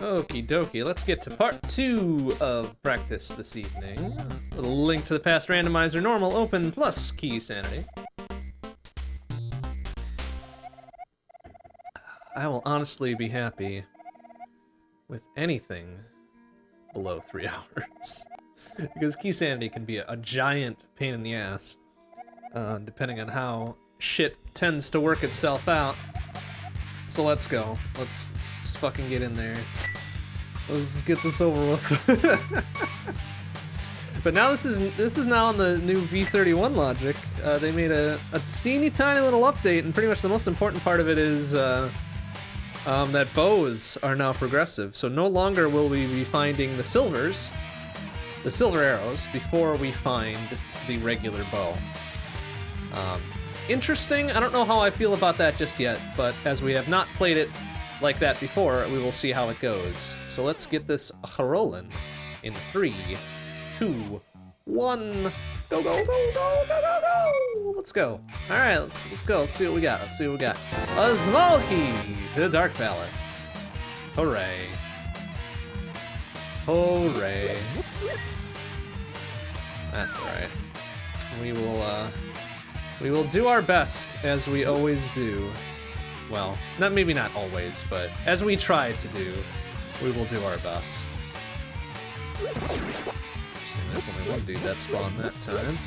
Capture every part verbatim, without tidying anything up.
Okie dokie, let's get to part two of practice this evening. With a link to the past randomizer, normal, open, plus key sanity. I will honestly be happy with anything below three hours. Because key sanity can be a, a giant pain in the ass, uh, depending on how shit tends to work itself out. So let's go. Let's, let's just fucking get in there. Let's get this over with. But now this is this is now on the new V thirty-one logic. Uh, they made a, a teeny tiny little update, and pretty much the most important part of it is uh, um, that bows are now progressive. So no longer will we be finding the silvers, the silver arrows, before we find the regular bow. Um, Interesting. I don't know how I feel about that just yet, but as we have not played it like that before, we will see how it goes. So let's get this rolling in three, two, one. Go, go, go, go, go, go, go! Let's go. All right, let's let's go. Let's see what we got. Let's see what we got. A small key to the Dark Palace. Hooray! Hooray! That's all right. We will. uh... We will do our best, as we always do. Well, not maybe not always, but as we try to do, we will do our best. Interesting, there's only one dude that spawned that time.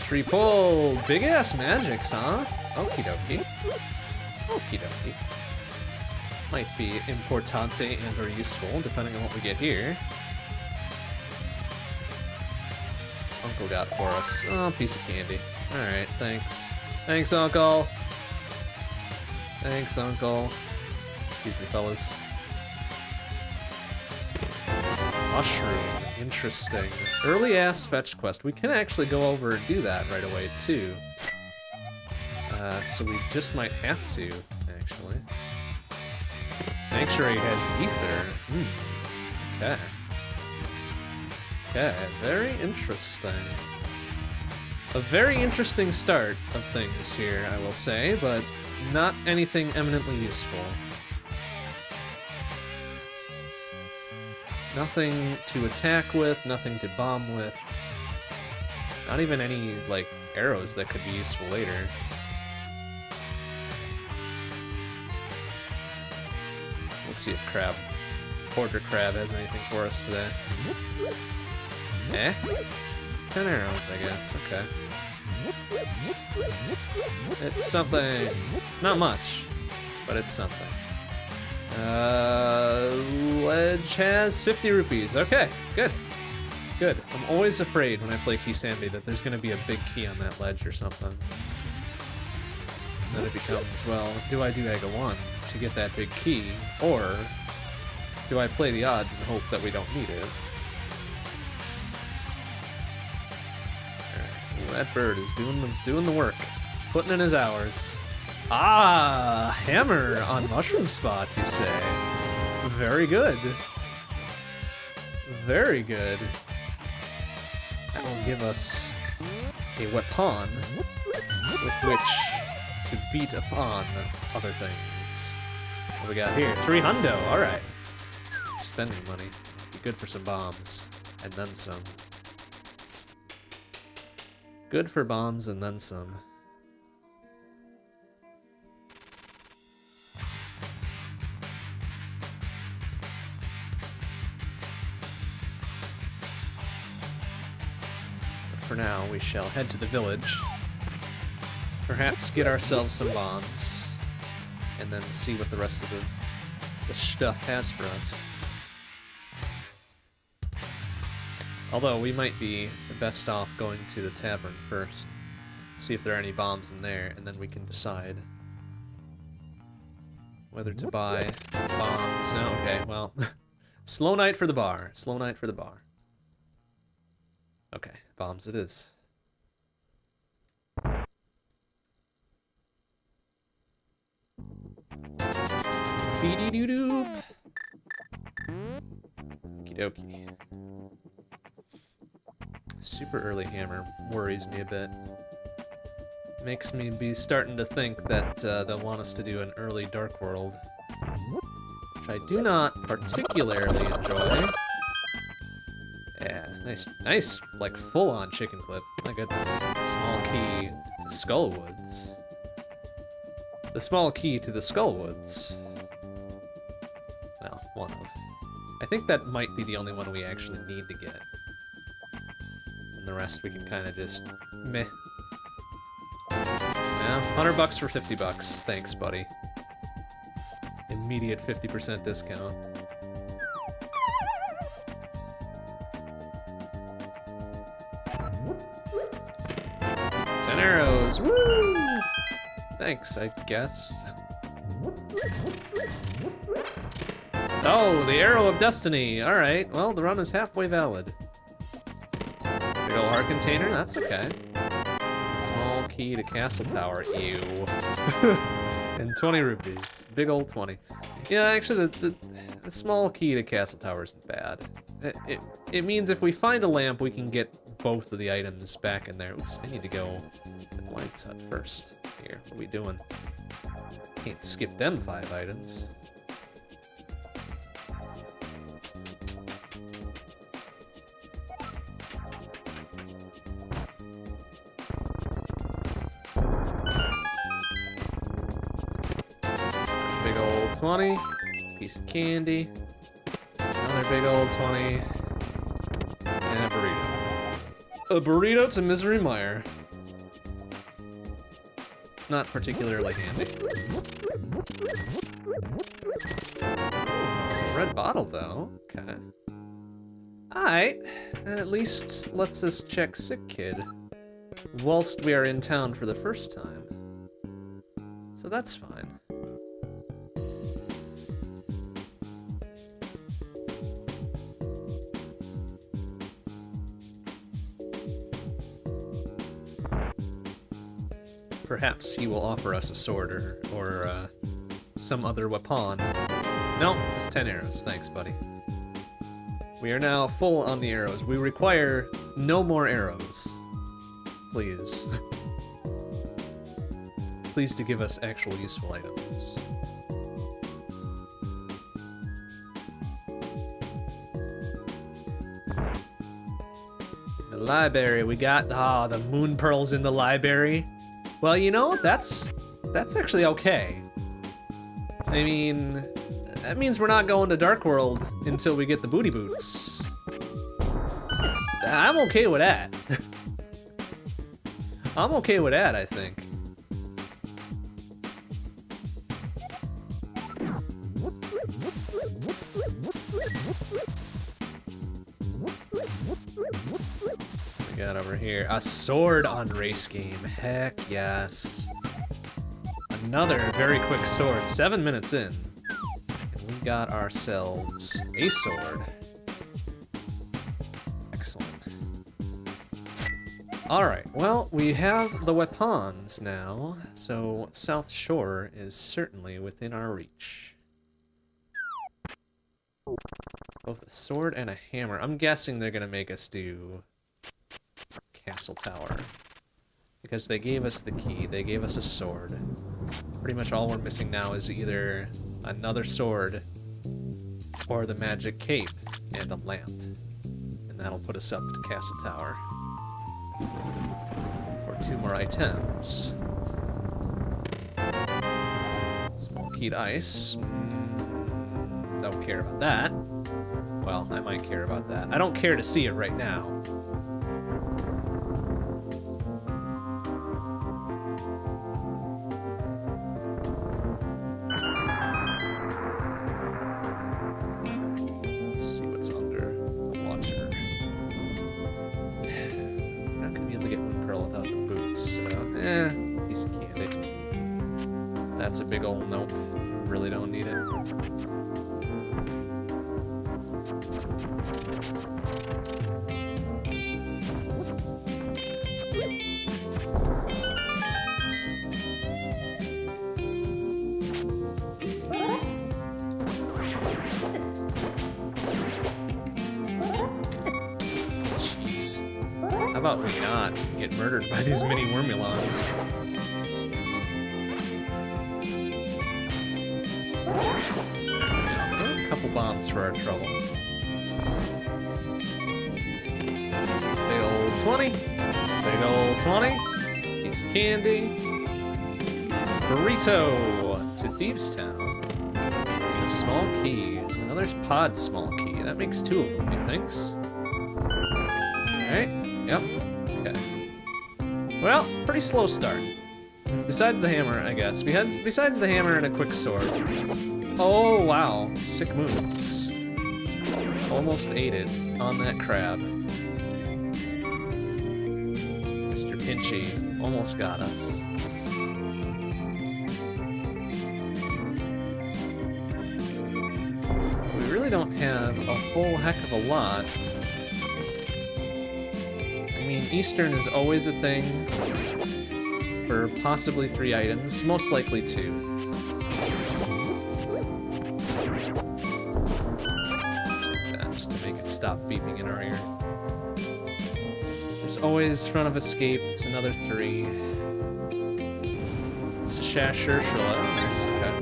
Tree pole! Big ass magics, huh? Okie dokie. Okie dokie. Might be importante and very useful, depending on what we get here. What's Uncle got for us? Oh, piece of candy. Alright, thanks. Thanks, Uncle! Thanks, Uncle. Excuse me, fellas. Mushroom. Interesting. Early-ass fetch quest. We can actually go over and do that right away, too. Uh, so we just might have to, actually. Sanctuary has ether. Mm. Okay. Okay, very interesting. A very interesting start of things here, I will say, but not anything eminently useful. Nothing to attack with, nothing to bomb with. Not even any, like, arrows that could be useful later. Let's see if Crab, Porter Crab has anything for us today. Eh? ten arrows, I guess, okay. It's something. It's not much, but it's something. Uh, Ledge has fifty rupees. Okay, good. Good. I'm always afraid when I play Key Sanity that there's going to be a big key on that ledge or something. And then it becomes, well, do I do Aga one to get that big key, or do I play the odds and hope that we don't need it? That bird is doing the doing the work, putting in his hours. Ah, hammer on mushroom spot, you say? Very good. Very good. That will give us a weapon with which to beat upon other things. What do we got here? Three hundo. All right. Spending money. Be good for some bombs and then some. Good for bombs and then some. But for now, we shall head to the village. Perhaps get ourselves some bombs. And then see what the rest of the, the stuff has for us. Although, we might be best off going to the tavern first. See if there are any bombs in there, and then we can decide whether to buy bombs. No, okay, well. Slow night for the bar. Slow night for the bar. Okay, bombs it is. Dee-dee-doo-doo. Okie dokie. Super early hammer worries me a bit. Makes me be starting to think that uh, they'll want us to do an early Dark World. which I do not particularly enjoy. Yeah, nice, nice, like, full-on chicken clip. My goodness. Small key to Skullwoods. The small key to the Skullwoods. Well, one of. I think that might be the only one we actually need to get. And the rest we can kind of just meh. Yeah, one hundred bucks for fifty bucks. Thanks, buddy. Immediate fifty percent discount. ten arrows, woo! Thanks, I guess. Oh, the Arrow of Destiny! Alright, well, the run is halfway valid. Big ol' heart container? That's okay. Small key to Castle Tower, ew. And twenty rupees. Big old twenty. Yeah, actually, the, the, the small key to Castle Tower isn't bad. It, it, it means if we find a lamp, we can get both of the items back in there. Oops, I need to go the lights up first. Here, what are we doing? Can't skip them five items. twenty, piece of candy, another big old twenty, and a burrito. A burrito to Misery Mire. Not particularly handy. Red bottle though, okay. Alright, that at least lets us check Sick Kid whilst we are in town for the first time. So that's fine. Perhaps he will offer us a sword or, or uh, some other weapon. Nope, it's ten arrows. Thanks, buddy. We are now full on the arrows. We require no more arrows. Please. Please to give us actual useful items. The library we got. Ah, the Moon Pearl's in the library. Well, you know, that's that's actually okay. I mean, that means we're not going to Dark World until we get the Booty Boots. I'm okay with that. I'm okay with that, I think. Got over here a sword on race game. Heck yes, another very quick sword. Seven minutes in and we got ourselves a sword. Excellent. All right, well, we have the weapons now, so South Shore is certainly within our reach. Both a sword and a hammer. I'm guessing they're gonna make us do Castle Tower, because they gave us the key, they gave us a sword. Pretty much all we're missing now is either another sword or the magic cape and a lamp, and that'll put us up to Castle Tower for two more items. Small key to Ice. Don't care about that. Well, I might care about that. I don't care to see it right now. That's a big old nope. Really don't need it. Jeez. How about we not get murdered by these mini wormulons? response for our trouble. Big old twenty. Big old twenty. Piece of candy. Burrito to Thieves Town. A small key. Another pod small key. That makes two of them, he thinks. Alright. Yep. Okay. Well, pretty slow start. Besides the hammer, I guess. We had besides the hammer and a quick sword. Oh wow, sick moves. Almost ate it on that crab. Mister Pinchy almost got us. We really don't have a whole heck of a lot. I mean, Eastern is always a thing. For possibly three items, most likely two. Like that, just to make it stop beeping in our ear. There's always front of escape, it's another three. Sahasrahla, nice, okay.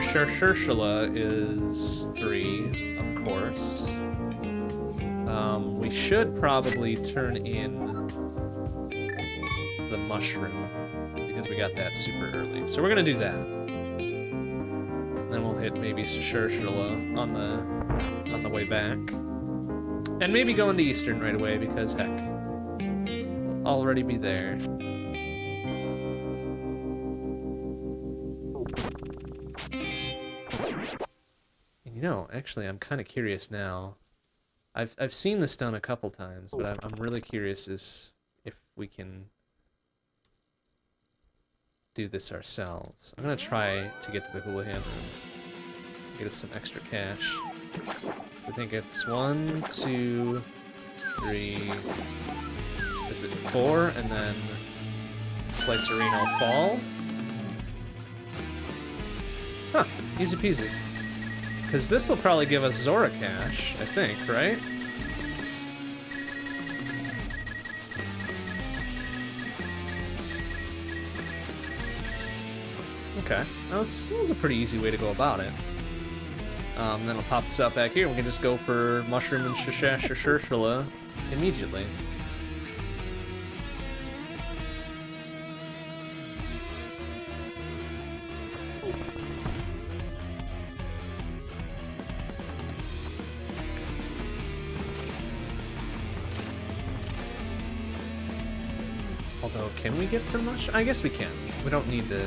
Sahasrahla is three, of course. Um, we should probably turn in the mushroom, because we got that super early. So we're gonna do that. Then we'll hit maybe Sahasrahla on the on the way back. And maybe go into Eastern right away, because heck, we'll already be there. And you know, actually I'm kinda curious now. I've I've seen this done a couple times, but I'm I'm really curious as if we can do this ourselves. I'm gonna try to get to the hula hand. Get us some extra cash. I think it's one, two, three. Is it four? And then slice arena fall. Huh, easy peasy. Because this will probably give us Zora cash, I think, right? Okay, that was, that was a pretty easy way to go about it. Um, then I'll pop this out back here. We can just go for mushroom and Sahasrahla immediately. Although, can we get so much? I guess we can. We don't need to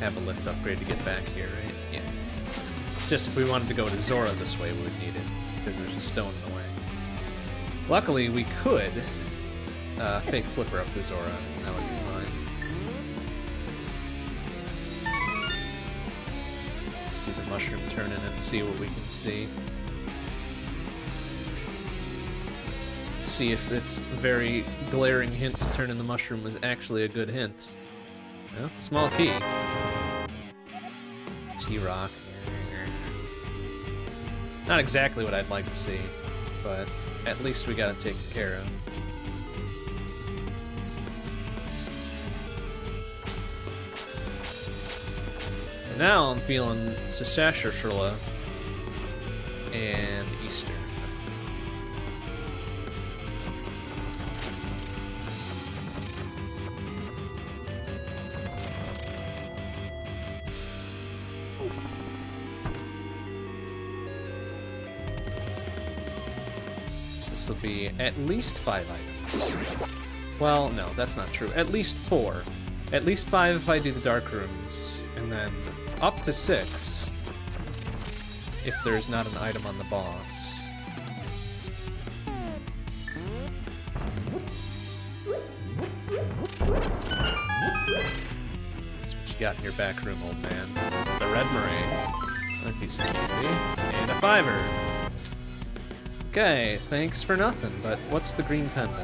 have a lift upgrade to get back here, right? Yeah. It's just if we wanted to go to Zora this way, we would need it, because there's a stone in the way. Luckily, we could uh, fake flipper up to Zora, and that would be fine. Let's do the mushroom turn in and see what we can see. See if its very glaring hint to turn in the mushroom was actually a good hint. Well, it's a small key. T-Rock. Not exactly what I'd like to see, but at least we got it taken care of. So now I'm feeling Sahasrahla and Easter. This will be at least five items. Well, no, that's not true. At least four. At least five if I do the dark rooms, and then up to six if there's not an item on the boss. That's what you got in your back room, old man. The red meringue. A piece of candy. And a fiver. Okay, thanks for nothing, but what's the green pendant?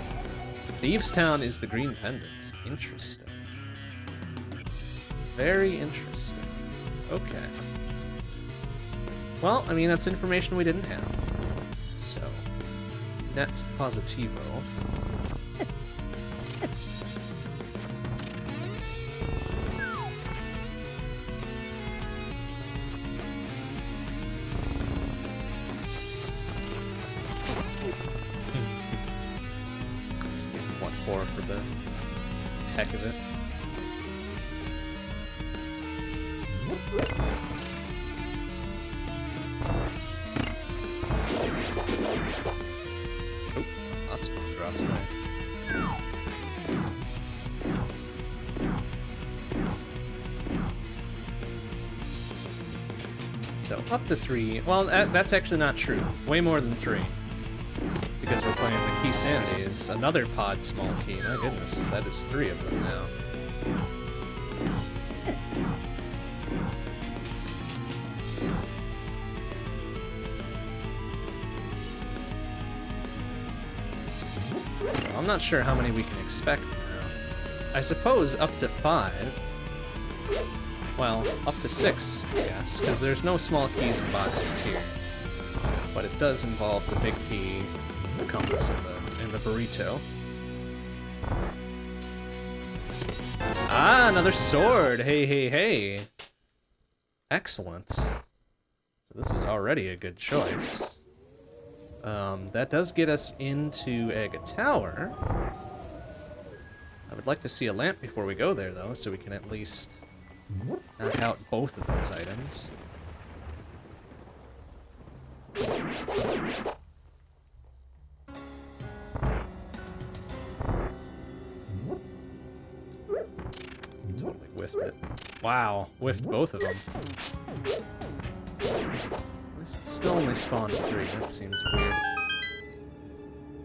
Thieves Town is the green pendant. Interesting. Very interesting. Okay. Well, I mean, that's information we didn't have. So, net positivo. four for the heck of it. Oh, lots of bone drops there. So up to three. Well, that, that's actually not true. Way more than three. Because we're playing the Key Sanity is another pod small key. My goodness, that is three of them now. So I'm not sure how many we can expect now. I suppose up to five. Well, up to six, I guess, because there's no small keys or boxes here. But it does involve the big key, the compass, and the, and the burrito. Ah, another sword! Hey, hey, hey! Excellent. So this was already a good choice. Um, that does get us into Ega Tower. I would like to see a lamp before we go there, though, so we can at least knock out both of those items. Totally whiffed it. Wow, whiffed both of them. Still only spawned three, that seems weird.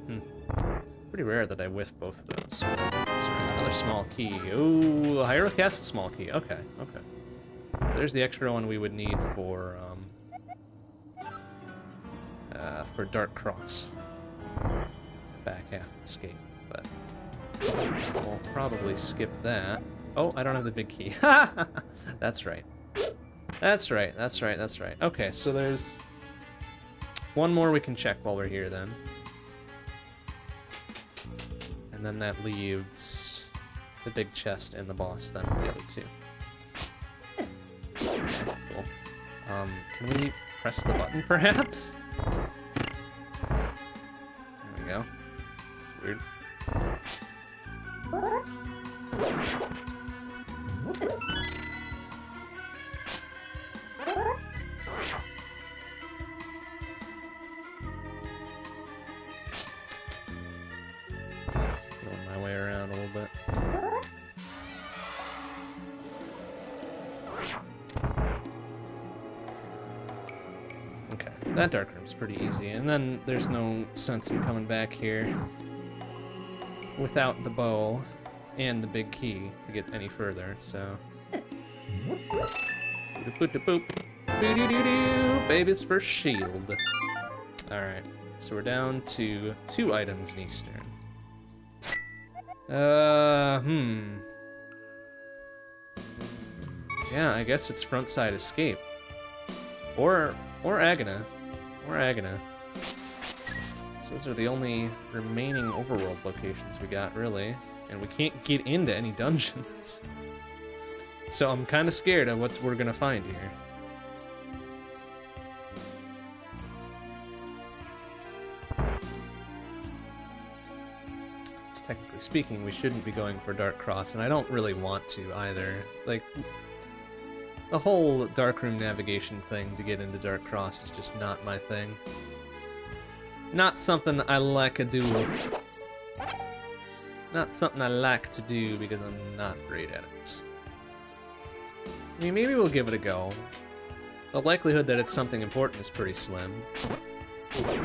Hmm. Pretty rare that I whiff both of those. Another small key. Ooh, Hyrule Castle small key. Okay, okay. So there's the extra one we would need for, um... Uh, for Dark Cross. Back half escape, but... we'll probably skip that. Oh, I don't have the big key. Ha! That's right. That's right, that's right, that's right. Okay, so there's... one more we can check while we're here, then. And then that leaves the big chest and the boss, then, the other two. Cool. Um, can we press the button, perhaps? There we go. Weird. That dark room's pretty easy, and then there's no sense in coming back here without the bow and the big key to get any further, so... Boop-boop-boop-boop. Doo-doo-doo-doo! Babies for shield. Alright, so we're down to two items in Eastern. Uh, hmm. Yeah, I guess it's frontside escape. Or, or Agana. Or Agana. So those are the only remaining overworld locations we got, really. And we can't get into any dungeons. So I'm kind of scared of what we're going to find here. So technically speaking, we shouldn't be going for Dark Cross, and I don't really want to either. Like... the whole darkroom navigation thing to get into Dark Cross is just not my thing. Not something I like to do. Not something I like to do because I'm not great at it. I mean, maybe we'll give it a go. The likelihood that it's something important is pretty slim. twenty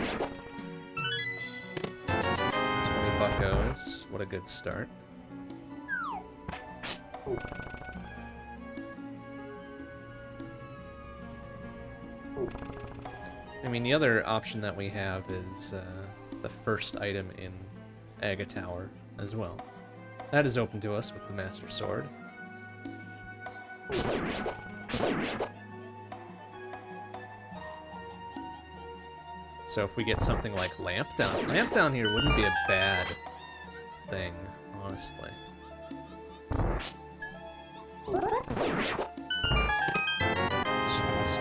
buckos. What a good start. I mean, the other option that we have is uh, the first item in Aga Tower as well. That is open to us with the Master Sword. So if we get something like Lamp Down, Lamp Down here wouldn't be a bad thing, honestly.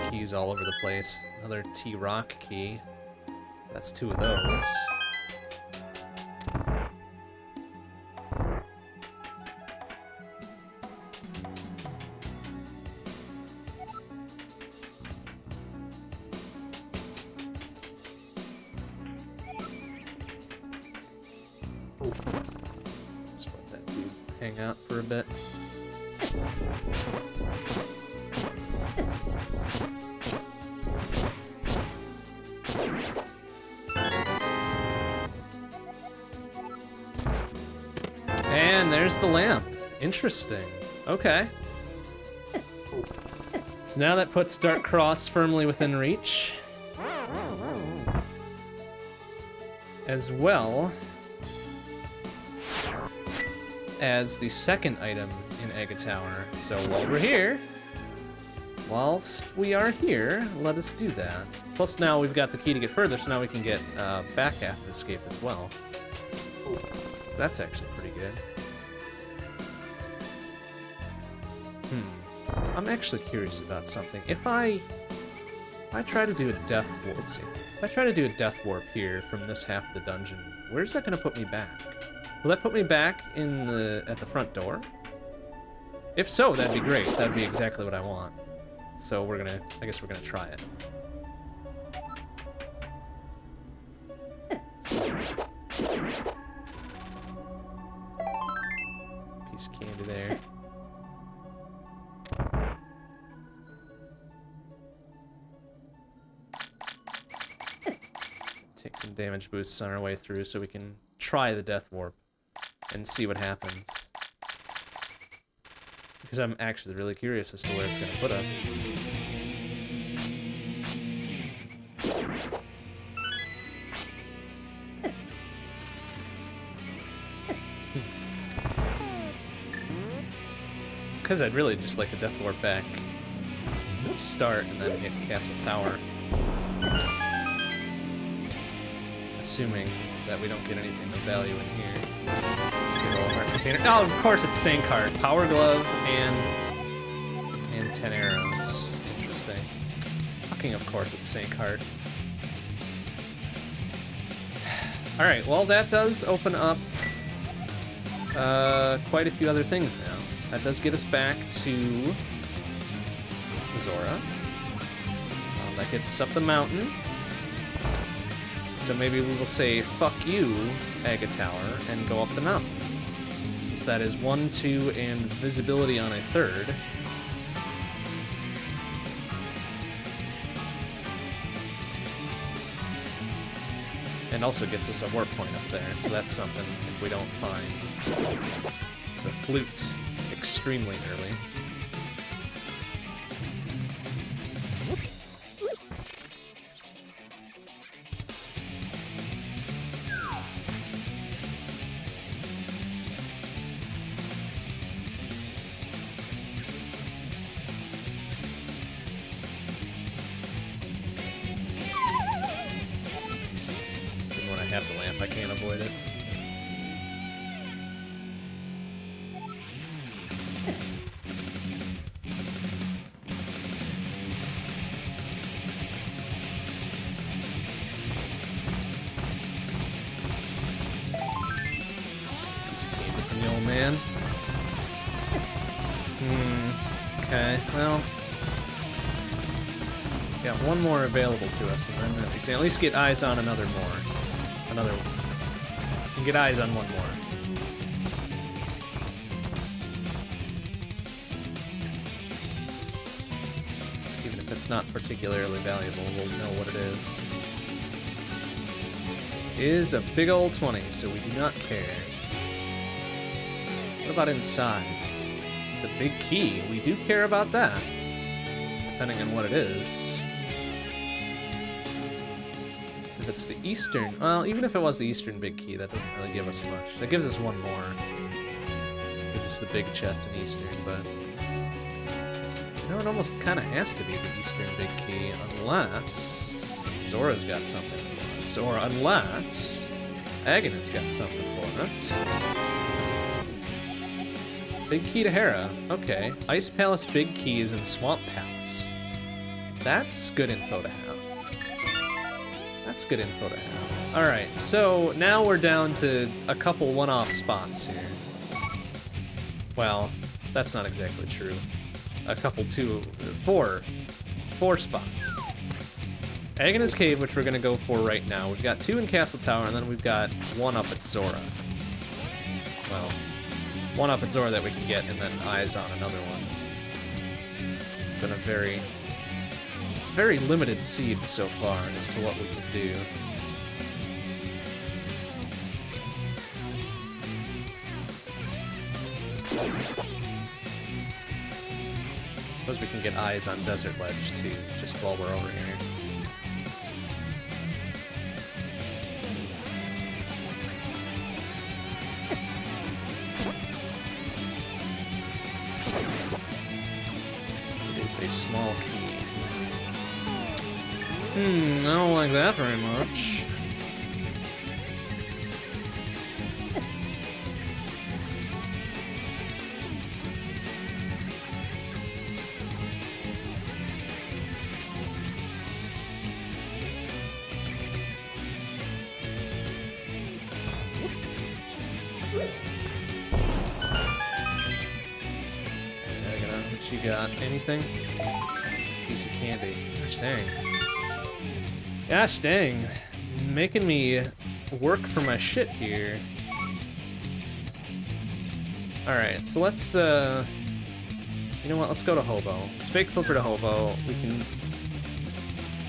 Keys all over the place. Another T-Rock key. That's two of those. Just let that dude hang out for a bit. And there's the lamp. Interesting. Okay. So now that puts Dark Cross firmly within reach. As well as the second item in Ega Tower. So while we're here, whilst we are here, let us do that. Plus now we've got the key to get further, so now we can get uh, back after escape as well. So that's actually pretty good. Hmm. I'm actually curious about something. If I... If I try to do a death warp, if I try to do a death warp here from this half of the dungeon, where's that gonna put me back? Will that put me back in the at the front door? If so, that'd be great. That'd be exactly what I want. So we're gonna, I guess we're gonna try it. Piece of candy there. Take some damage boosts on our way through so we can try the death warp and see what happens. Because I'm actually really curious as to where it's going to put us. Because I'd really just like a death warp back to the start and then hit Castle Tower. Assuming that we don't get anything of value in here. Oh, of course it's same card. Power Glove and and ten arrows. Interesting. Fucking of course it's same card. Alright, well that does open up uh, quite a few other things now. That does get us back to Zora. Uh, that gets us up the mountain. So maybe we will say, fuck you, Aga Tower, and go up the mountain. Since that is one, two, and visibility on a third. And also gets us a warp point up there, so that's something if we don't find the flute extremely early. Available to us, and then we can at least get eyes on another more. Another one. We can get eyes on one more. Even if it's not particularly valuable, we'll know what it is. It is a big old twenty, so we do not care. What about inside? It's a big key. We do care about that. Depending on what it is. If it's the Eastern, well, even if it was the Eastern big key, that doesn't really give us much. That gives us one more. It's just the big chest in Eastern, but... You know, it almost kind of has to be the Eastern big key, unless... Zora's got something for us, or unless... Aghanim's got something for us. Big key to Hera, okay. Ice Palace big key is in Swamp Palace. That's good info to have. That's good info to have. Alright, so now we're down to a couple one-off spots here. Well, that's not exactly true. A couple two... four. Four spots. Aga-1's Cave, which we're gonna go for right now. We've got two in Castle Tower, and then we've got one up at Zora. well, one up its ore that we can get, and then eyes on another one. It's been a very, very limited seed so far as to what we can do. I suppose we can get eyes on Desert Ledge, too, just while we're over here. It is a small key. Hmm, I don't like that very much. Anything? Piece of candy. Gosh dang. Gosh dang. Making me work for my shit here. Alright, so let's, uh... you know what? Let's go to Hobo. Let's fake flipper to Hobo. We can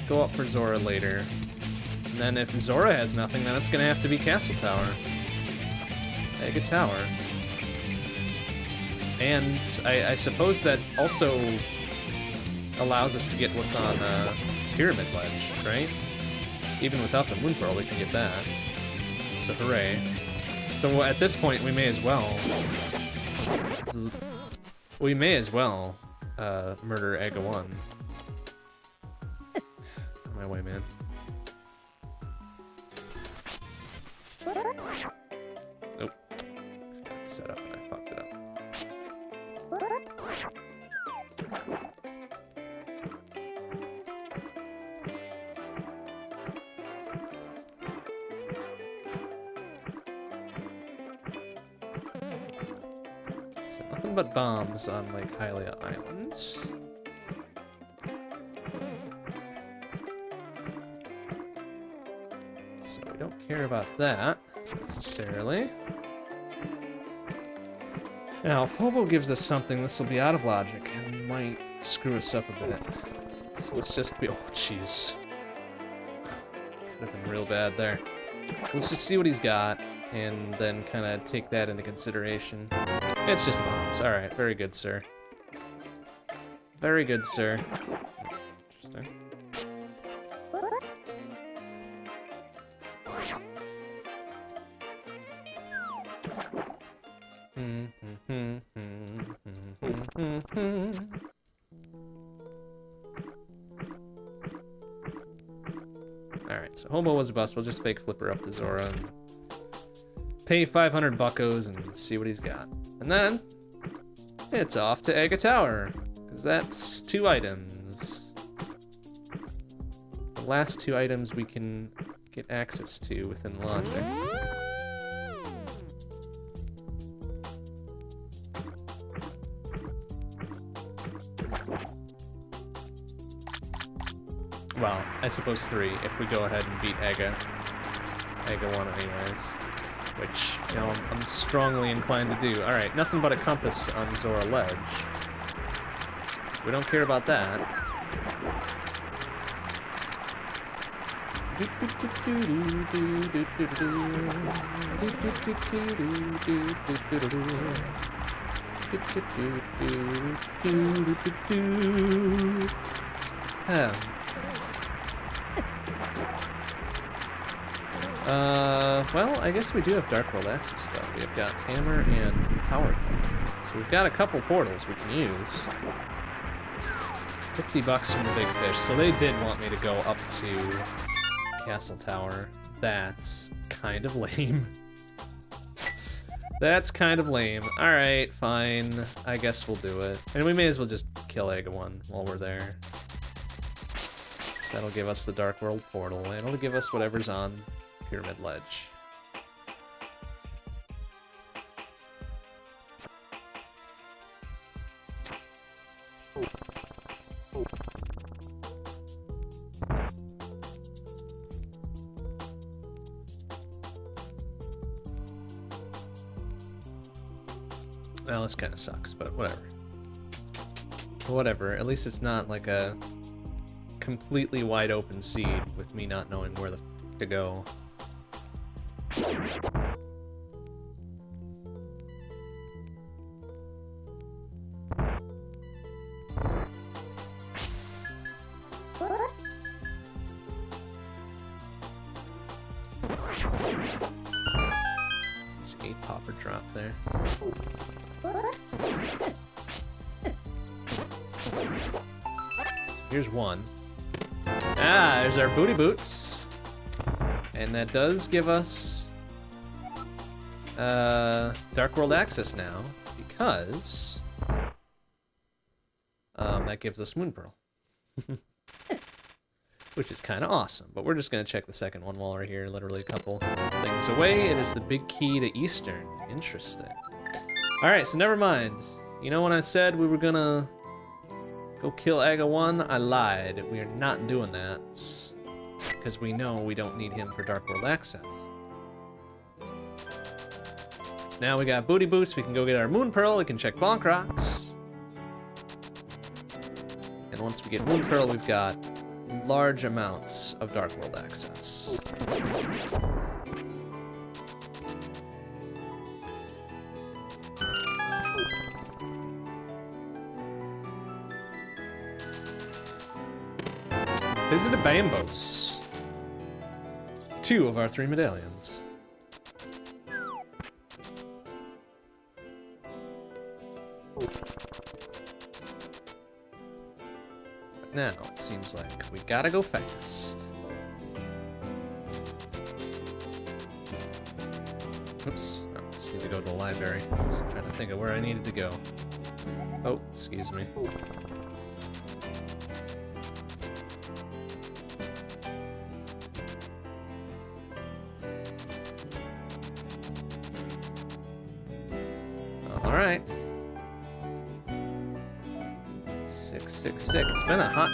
go up for Zora later. And then if Zora has nothing, then it's gonna have to be Castle Tower. Ega Tower. And I, I suppose that also allows us to get what's on uh, Pyramid Ledge, right? Even without the Moon Pearl, we can get that. So hooray. So at this point, we may as well... We may as well uh, murder Aga one. On my way, man. Nope. Got set up. But bombs on Lake Hylia Island. So we don't care about that necessarily. Now, if Hobo gives us something, this will be out of logic and might screw us up a bit. So let's just be. Oh, jeez. Could have been real bad there. So let's just see what he's got and then kind of take that into consideration. It's just bombs. Alright, very good, sir. Very good, sir. Interesting. Alright, so Homo was a bust. We'll just fake flipper up to Zora and pay five hundred buckos and see what he's got. And then, it's off to Ega Tower, because that's two items. The last two items we can get access to within logic. Well, I suppose three, if we go ahead and beat Ega. Aga one anyways. Which, you know, I'm, I'm strongly inclined to do. Alright, nothing but a compass on Zora Ledge. We don't care about that. Oh. Uh... Well, I guess we do have Dark World access, though. We've got Hammer and Power Glove. So we've got a couple portals we can use. fifty bucks from the Big Fish. So they did want me to go up to Castle Tower. That's kind of lame. That's kind of lame. Alright, fine. I guess we'll do it. And we may as well just kill Aga one while we're there. So that'll give us the Dark World portal. And it'll give us whatever's on Pyramid Ledge. Well, this kind of sucks, but whatever. Whatever, at least it's not like a completely wide open seed with me not knowing where the f to go. It's a popper drop there. Here's one. Ah, there's our Booty Boots. And that does give us uh, Dark World access now, because um, that gives us Moon Pearl. Which is kind of awesome, but we're just going to check the second one while we're here, literally a couple things away. It is the big key to Eastern. Interesting. Alright, so never mind. You know when I said we were going to... go kill Aga one, I lied. We are not doing that because we know we don't need him for Dark World access. So now we got Booty Boots. We can go get our Moon Pearl. We can check Bonk Rocks. And once we get Moon Pearl, we've got large amounts of Dark World access. Visit the Bambos. Two of our three medallions. But now it seems like we gotta go fast. Oops, I just need to go to the library. I was trying to think of where I needed to go. Oh, excuse me.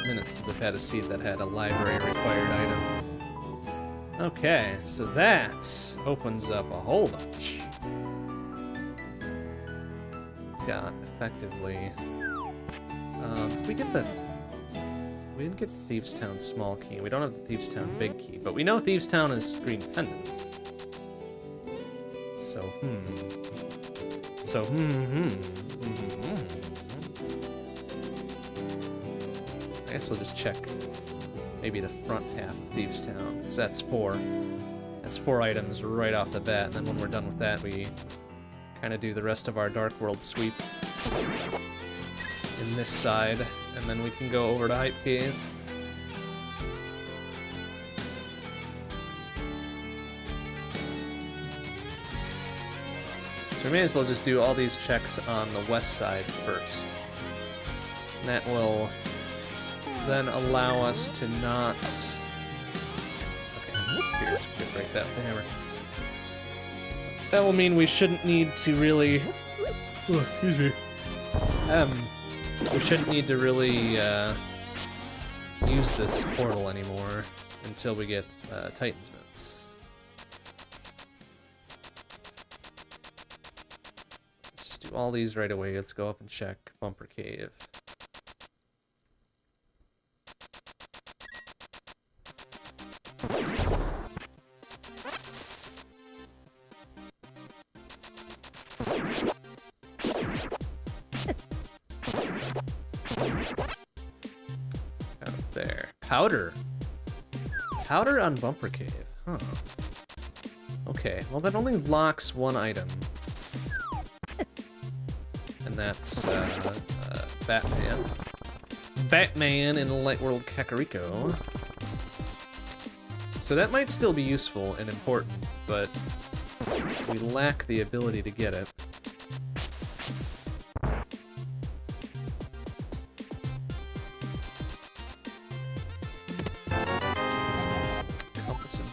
Minutes to have had a seed that had a library-required item. Okay, so that opens up a whole bunch. Got effectively. Um, did we get the? We didn't get the Thieves Town small key. We don't have the Thieves Town big key, but we know Thieves Town is green pendant. So hmm. So hmm hmm. hmm, hmm. I guess we'll just check maybe the front half of Thieves Town, because that's four. That's four items right off the bat, and then when we're done with that, we kind of do the rest of our Dark World sweep in this side, and then we can go over to Hype Cave. So we may as well just do all these checks on the west side first. And that will... then allow us to not... Okay, here's... we can break that with the hammer. That will mean we shouldn't need to really... Oh, excuse me. Um, we shouldn't need to really uh, use this portal anymore until we get uh, Titan's Mitts. Let's just do all these right away. Let's go up and check Bumper Cave. Powder. Powder on Bumper Cave, huh. Okay, well that only locks one item. And that's, uh, uh, Batman. Batman in Light World Kakariko. So that might still be useful and important, but we lack the ability to get it.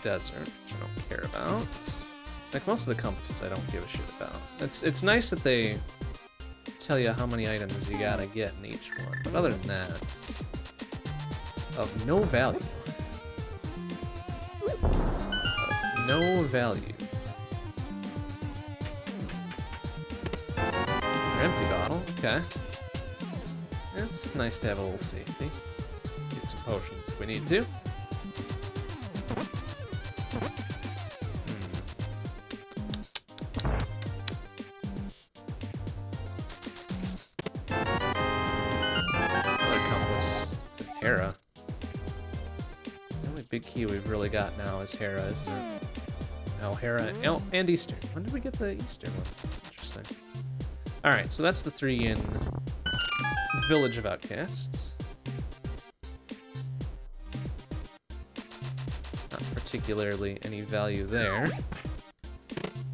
Desert, which I don't care about. Like, most of the compasses I don't give a shit about. It's it's nice that they tell you how many items you gotta get in each one, but other than that, it's just of no value. Of no value. safety bottle. Okay. It's nice to have a little safety. Get some potions if we need to. We've really got now is Hera, isn't it? Oh, Hera oh, and Eastern. When did we get the Eastern one? Interesting. Alright, so that's the three in Village of Outcasts. Not particularly any value there.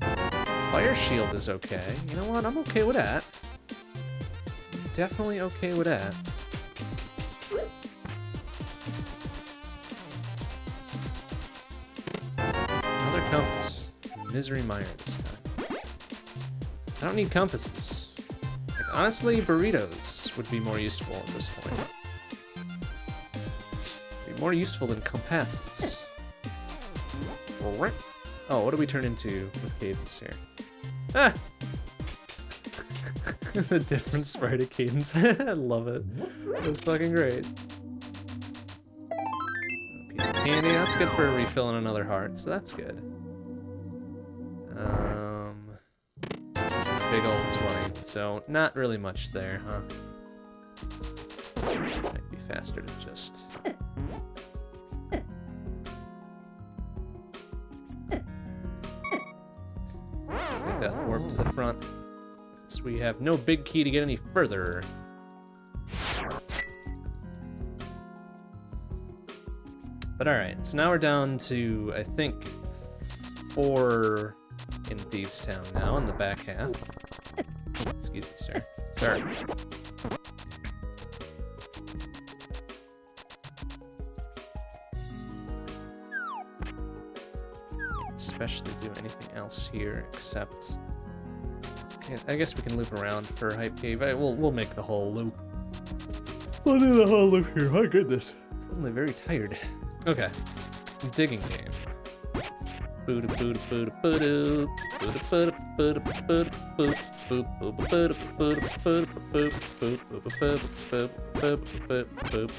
Fire Shield is okay. You know what? I'm okay with that. Definitely okay with that. Misery Mire this time. I don't need compasses. Like, honestly, burritos would be more useful at this point. Be more useful than compasses. Oh, what do we turn into with Cadence here? Ah! The different sprite of Cadence. I love it. That's fucking great. A piece of candy. That's good for a refill and another heart, so that's good. Um, big old swing, so not really much there, huh? Might be faster to just... Let's take the Death Warp to the front, since we have no big key to get any further. But alright, so now we're down to, I think, four... in Thieves Town now, in the back half. Excuse me, sir. Sorry. Can't especially do anything else here except... I guess we can loop around for Hype Cave. I, we'll, we'll make the whole loop. We'll do the whole loop here. My goodness. Suddenly very tired. Okay. Digging game. Booty booty booty booty booty booty booty booty booty booty booty booty booty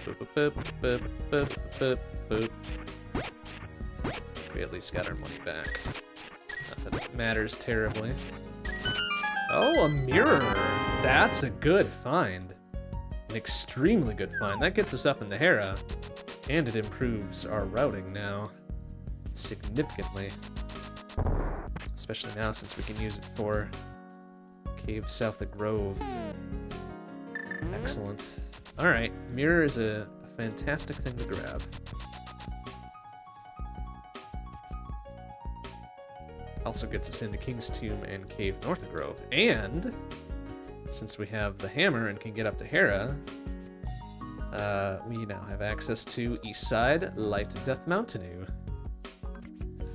booty booty booty booty. We at least got our money back. Not that it matters terribly. Oh, a mirror! That's a good find. An extremely good find. That gets us up into Hera. And it improves our routing now. Significantly, especially now since we can use it for Cave South of Grove. Excellent. All right, mirror is a, a fantastic thing to grab. Also gets us into King's Tomb and Cave North of Grove, and since we have the hammer and can get up to Hera, uh, we now have access to East Side Light Death Mountainu.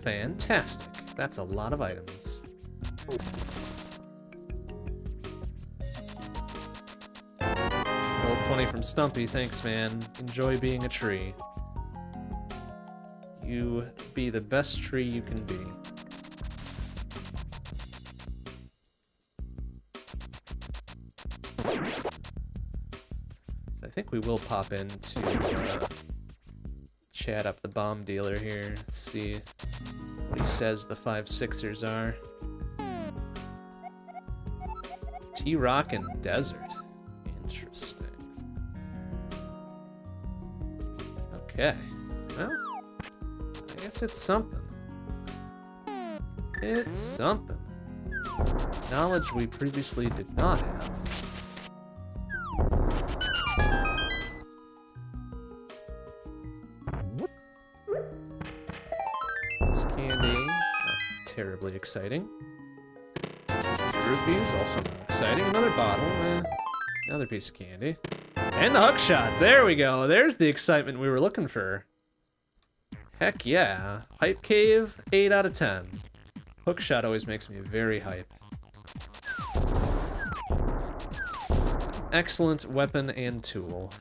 Fantastic. That's a lot of items. Gold twenty from Stumpy. Thanks, man. Enjoy being a tree. You be the best tree you can be. So I think we will pop in to uh, chat up the bomb dealer here. Let's see. He says the five sixers are T-Rock and Desert. Interesting. Okay. Well, I guess it's something. It's something. Knowledge we previously did not have. Exciting. Rupees, also exciting. Another bottle, eh, another piece of candy. And the hook shot! There we go! There's the excitement we were looking for. Heck yeah. Hype Cave, eight out of ten. Hook shot always makes me very hype. Excellent weapon and tool.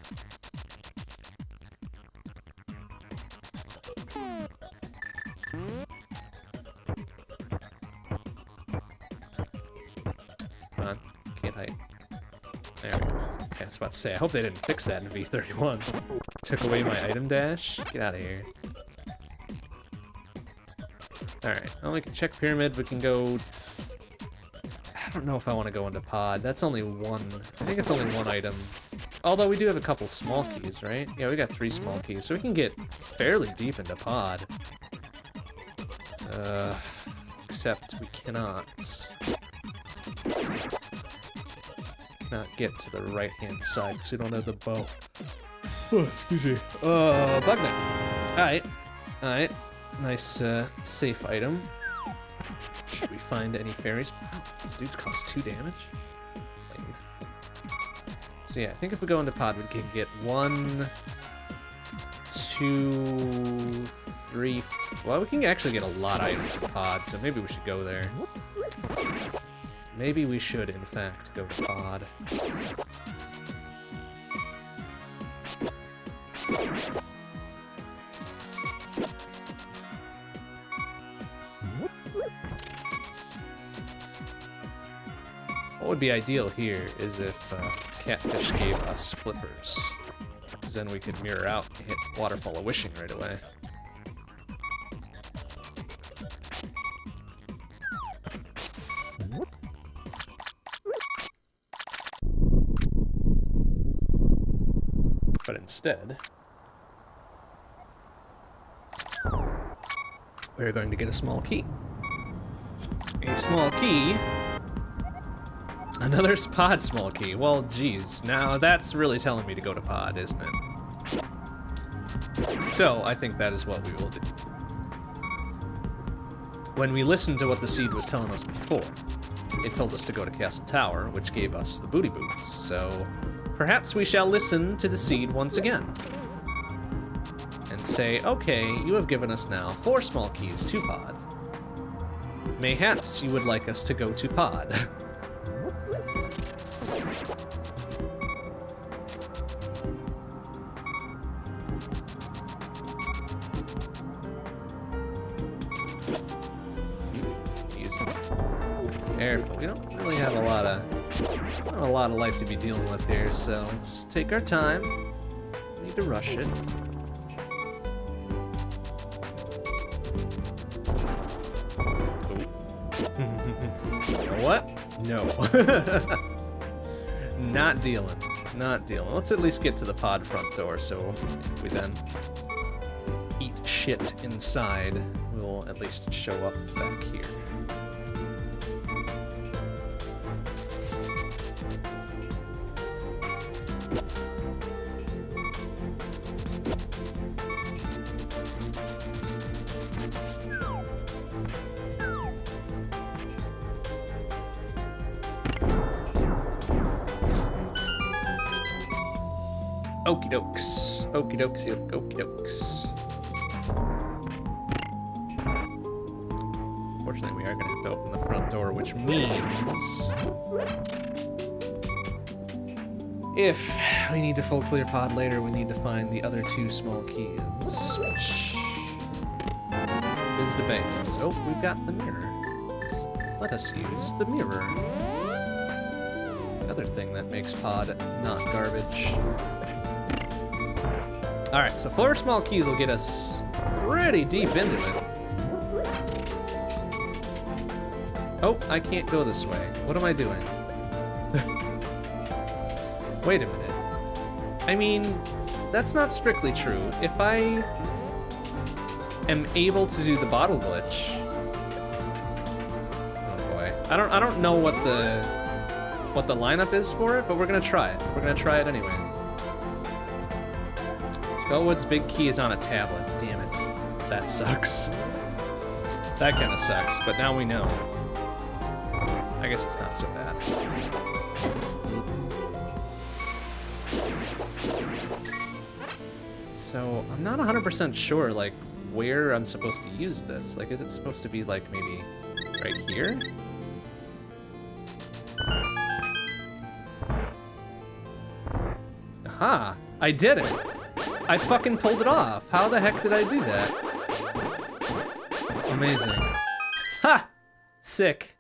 There we go. Okay, I was about to say, I hope they didn't fix that in V thirty-one. Took away my item dash. Get out of here. Alright, well, we can check Pyramid. We can go... I don't know if I want to go into Pod. That's only one... I think it's only one item. Although we do have a couple small keys, right? Yeah, we got three small keys, so we can get fairly deep into Pod. Uh, except we cannot... Not get to the right-hand side because we don't have the bow. Oh, excuse me. Uh, Bugman. Alright. Alright. Nice, uh, safe item. Should we find any fairies? This dude's caused two damage. So yeah, I think if we go into Pod, we can get one, two, three... Well, we can actually get a lot of items in Pod, so maybe we should go there. Maybe we should, in fact, go to Pod. What would be ideal here is if uh, Catfish gave us flippers, because then we could mirror out and hit Waterfall of Wishing right away. Instead, we're going to get a small key. A small key. Another Pod small key. Well, geez. Now that's really telling me to go to Pod, isn't it? So I think that is what we will do. When we listened to what the seed was telling us before, it told us to go to Castle Tower, which gave us the Booty Boots. So... perhaps we shall listen to the seed once again and say, okay, you have given us now four small keys to Pod. Mayhaps you would like us to go to Pod. Careful, we don't really have a lot of... Not a lot of life to be dealing with here, so let's take our time. Need to rush it. You know what? No. Not dealing. Not dealing. Let's at least get to the Pod front door, so if we then eat shit inside, we'll at least show up back here. Okie dokes. Okie dokes, okie dokes. Unfortunately, we are going to have to open the front door, which means... if we need to full clear Pod later, we need to find the other two small keys, which is debated. So, we've got the mirror. Let us use the mirror. The other thing that makes Pod not garbage. Alright, so four small keys will get us pretty deep into it. Oh, I can't go this way. What am I doing? Wait a minute. I mean, that's not strictly true. If I am able to do the bottle glitch... Oh boy. I don't I don't know what the what the lineup is for it, but we're gonna try it. We're gonna try it anyways. Skullwood's big key is on a tablet. Damn it. That sucks. That kind of sucks, but now we know. I guess it's not so bad. So, I'm not one hundred percent sure, like, where I'm supposed to use this. Like, is it supposed to be, like, maybe right here? Aha! I did it! I fucking pulled it off. How the heck did I do that? Amazing. Ha! Sick.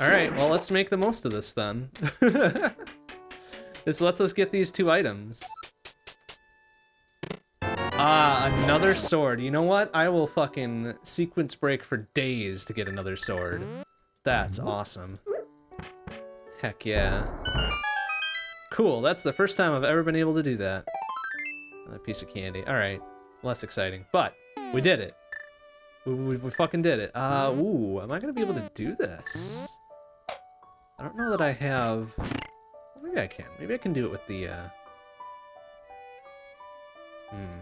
Alright, well, let's make the most of this then. This lets us get these two items. Ah, another sword. You know what? I will fucking sequence break for days to get another sword. That's awesome. Heck yeah. Cool, that's the first time I've ever been able to do that. Another piece of candy. Alright, less exciting, but we did it. We, we, we fucking did it. Uh, ooh, am I gonna be able to do this? I don't know that I have... Maybe I can. Maybe I can do it with the, uh... Hmm.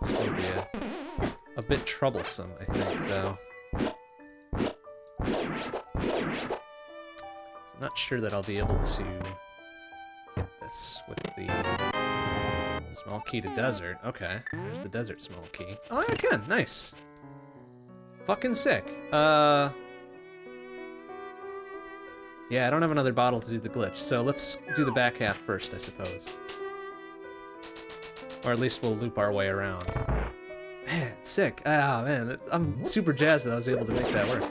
It's gonna be a, a bit troublesome, I think, though. So I'm not sure that I'll be able to get this with the small key to desert. Okay, there's the desert small key. Oh, yeah, I can. Nice. Fucking sick. Uh, yeah, I don't have another bottle to do the glitch, so let's do the back half first, I suppose. Or at least we'll loop our way around. Man, sick. Ah, man, I'm super jazzed that I was able to make that work.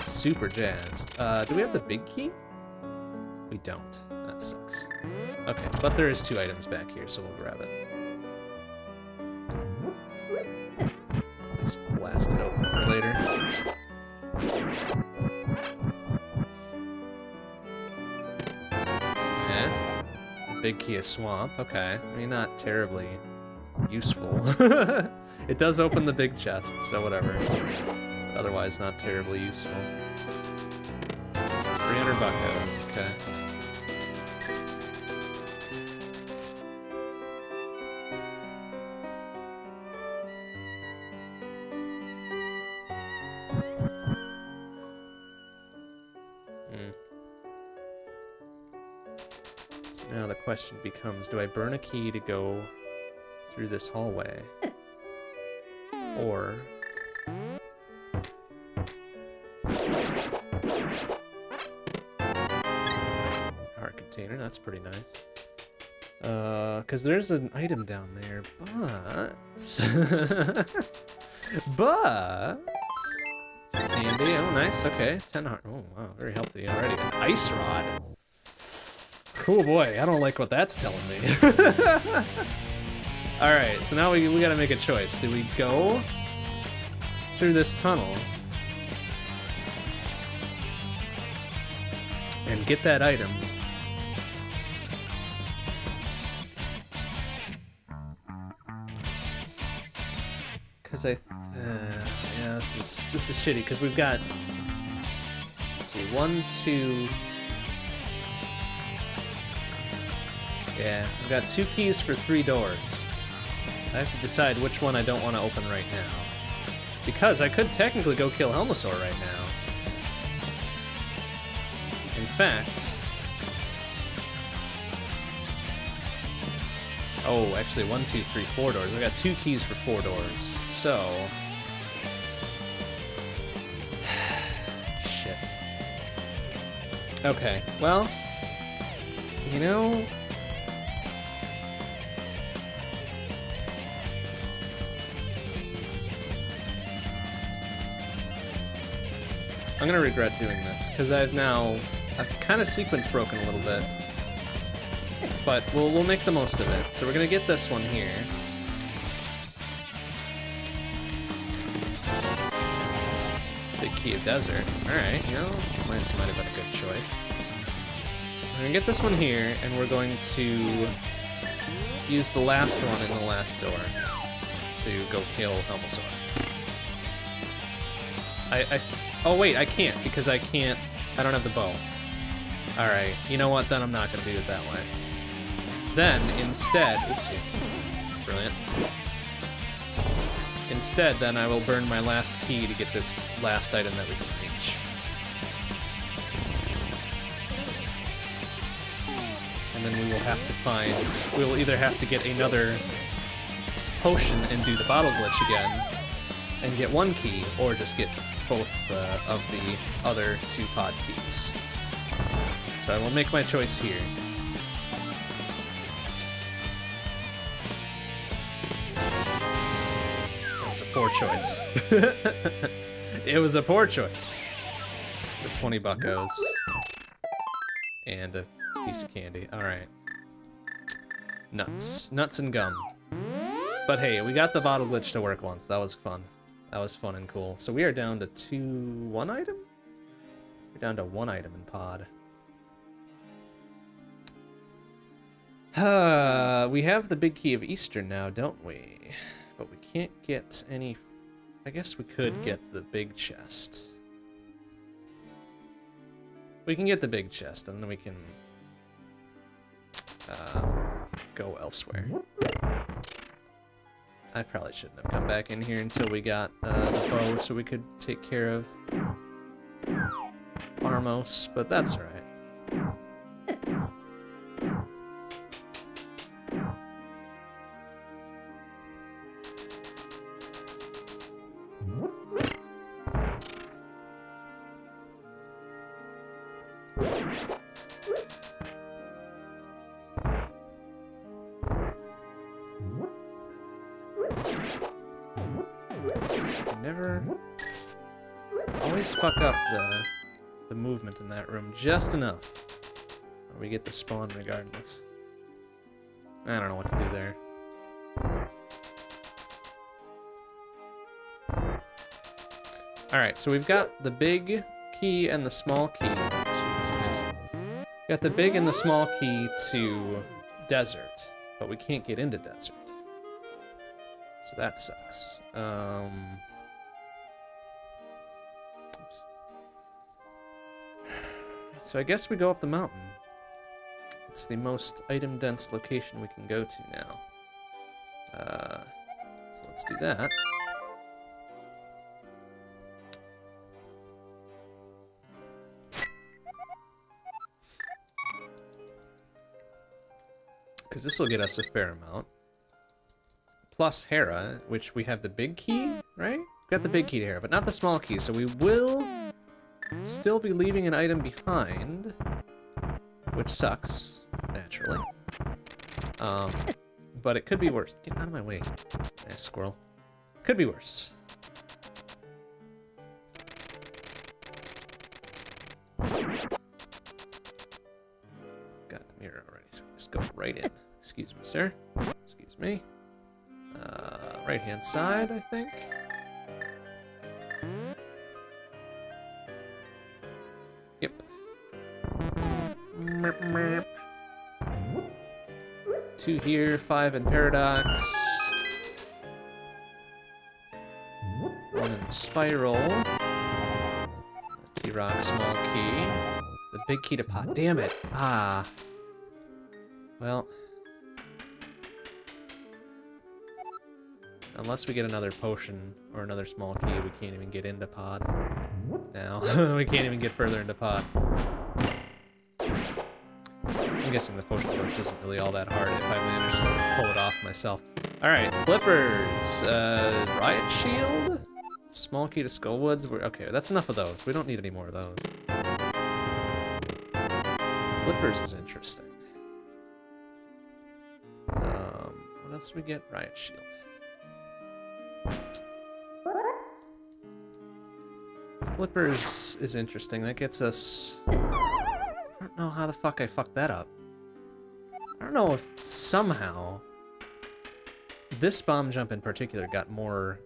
Super jazzed. Uh, do we have the big key? We don't. That sucks. Okay, but there is two items back here, so we'll grab it. Blast it open for later. Eh? Big key of swamp. Okay. I mean, not terribly useful. It does open the big chest, so whatever. Otherwise, not terribly useful. three hundred buckos. Okay. Question becomes, do I burn a key to go through this hallway? Or... Heart container, that's pretty nice. Uh, because there's an item down there, but... but... Candy, oh nice, okay. ten heart, oh wow, very healthy already. An ice rod! Oh boy, I don't like what that's telling me. Alright, so now we, we gotta make a choice. Do we go through this tunnel and get that item? Because I... Th uh, yeah, this is, this is shitty, because we've got... Let's see, one, two... Yeah, I've got two keys for three doors. I have to decide which one I don't want to open right now. Because I could technically go kill Helmasaur right now. In fact... Oh, actually, one, two, three, four doors. I've got two keys for four doors. So... Shit. Okay, well... You know... I'm gonna regret doing this, because I've now... I've kind of sequence broken a little bit. But we'll, we'll make the most of it. So we're gonna get this one here. Big key of desert. Alright, you know, might, might have been a good choice. We're gonna get this one here, and we're going to... use the last one in the last door to go kill Helmasaur. I... I Oh wait, I can't, because I can't, I don't have the bow. Alright, you know what, then I'm not gonna do it that way. Then, instead, oopsie, brilliant. Instead, then I will burn my last key to get this last item that we can reach. And then we will have to find, we will either have to get another potion and do the bottle glitch again, and get one key, or just get both uh, of the other two pod keys. So I will make my choice here. That was a poor choice. It was a poor choice. For twenty buckos. And a piece of candy. Alright. Nuts. Nuts and gum. But hey, we got the bottle glitch to work once. That was fun. That was fun and cool. So we are down to two... one item? We're down to one item in Pod. Uh, we have the big key of Eastern now, don't we? But we can't get any... I guess we could get the big chest. We can get the big chest, and then we can... Uh, go elsewhere. I probably shouldn't have come back in here until we got uh, the bow so we could take care of Armos, but that's alright. Just enough. Or we get the spawn regardless. I don't know what to do there. Alright, so we've got the big key and the small key. Jeez, nice. We've got the big and the small key to Desert, but we can't get into Desert. So that sucks. Um... So I guess we go up the mountain. It's the most item-dense location we can go to now. Uh, so let's do that. Because this will get us a fair amount. Plus Hera, which we have the big key, right? We've got the big key to Hera, but not the small key, so we will... still be leaving an item behind, which sucks, naturally. Um, but it could be worse. Get out of my way, nice squirrel. Could be worse. Got the mirror already, so we just go right in. Excuse me, sir. Excuse me. Uh, right-hand side, I think. Two here, five in Paradox. One in Spiral. T-Rock, small key. The big key to Pod. Damn it! Ah. Well. Unless we get another potion or another small key, we can't even get into Pod. Now. We can't even get further into Pod. I'm guessing the potion glitch isn't really all that hard if I manage to pull it off myself. Alright, flippers! Uh, riot shield? Small key to Skullwoods? We're, okay, that's enough of those. We don't need any more of those. Flippers is interesting. Um, what else do we get? Riot shield. Flippers is interesting. That gets us... I don't know how the fuck I fucked that up. I don't know if somehow this bomb jump in particular got more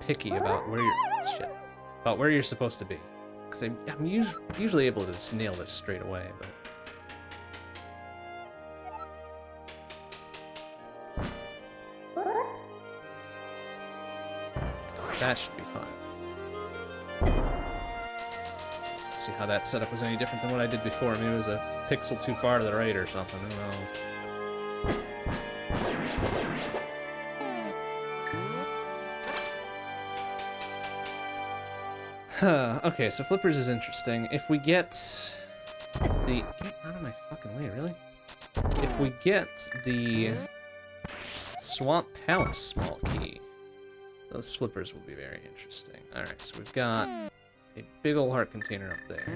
picky about where you're shit, about where you're supposed to be, because I'm, I'm us, usually able to just nail this straight away. But that should be fun. See how that setup was any different than what I did before. I mean, it was a pixel too far to the right or something. Who knows? Huh. Okay, so flippers is interesting. If we get the... Get out of my fucking way, really? If we get the Swamp Palace small key, those flippers will be very interesting. Alright, so we've got... a big ol' heart container up there.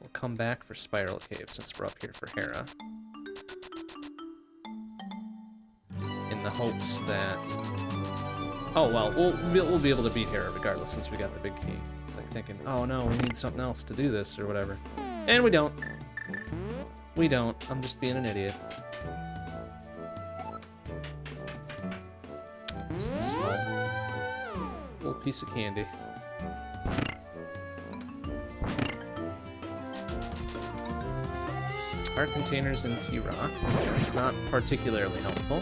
We'll come back for Spiral Cave since we're up here for Hera. the hopes that... Oh, well, we'll, we'll be able to beat Hera regardless since we got the big key. It's like thinking, oh no, we need something else to do this or whatever. And we don't. We don't. I'm just being an idiot. Just a small little piece of candy. Art containers in T-Rock. It's not particularly helpful.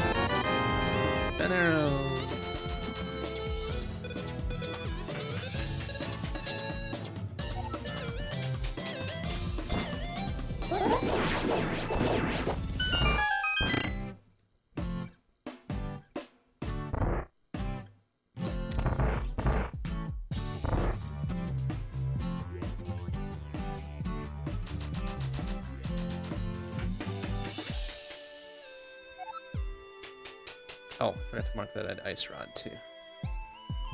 Ben arrows. Oh, I forgot to mark that I had ice rod too.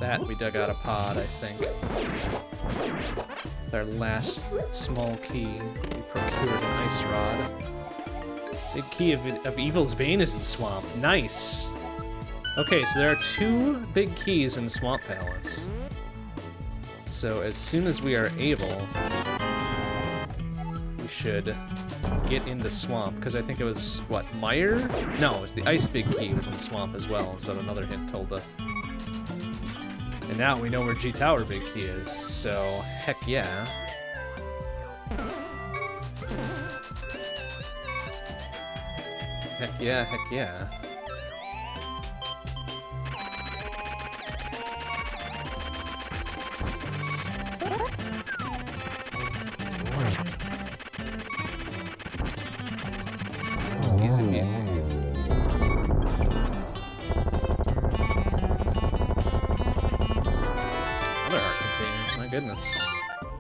That we dug out a pod, I think. With our last small key, we procured an ice rod. The key of, of Evil's Bane is in Swamp. Nice! Okay, so there are two big keys in Swamp Palace. So as soon as we are able, we should get into Swamp, because I think it was, what, Mire? No, it was the Ice big key was in Swamp as well, is what another hint told us. And now we know where G Tower big key is, so heck yeah. Heck yeah, heck yeah.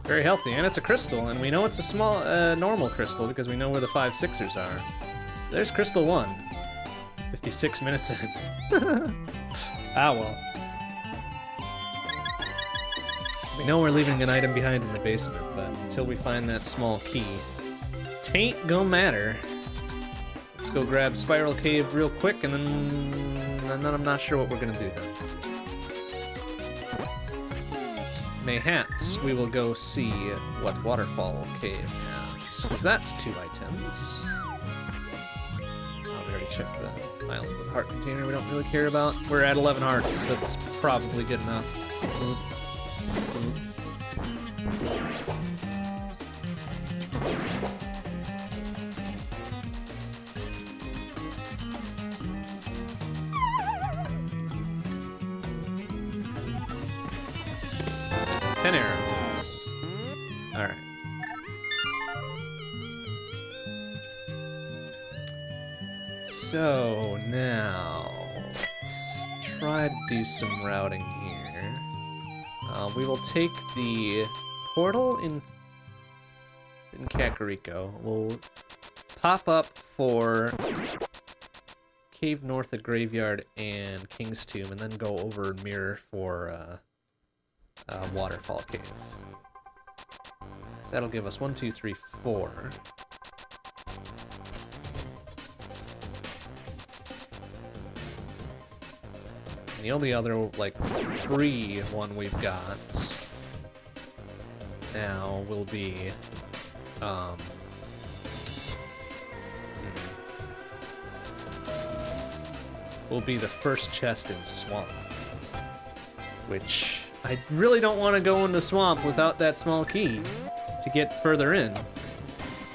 Very healthy, and it's a crystal, and we know it's a small, uh, normal crystal because we know where the five sixers are. There's crystal one. fifty-six minutes in. Ah, well. We know we're leaving an item behind in the basement, but until we find that small key, tain't gonna matter. Let's go grab Spiral Cave real quick, and then, and then I'm not sure what we're gonna do then. Mayhaps we will go see what Waterfall Cave has, because that's two items. Oh, we already checked the island with heart container we don't really care about. We're at eleven hearts, that's probably good enough. Do some routing here. Uh, we will take the portal in in Kakariko. We'll pop up for Cave North of Graveyard and King's Tomb, and then go over and mirror for uh, uh, Waterfall Cave. So that'll give us one, two, three, four. And the only other, like, free one we've got now will be, um... Hmm, will be the first chest in Swamp. Which, I really don't want to go in the Swamp without that small key to get further in.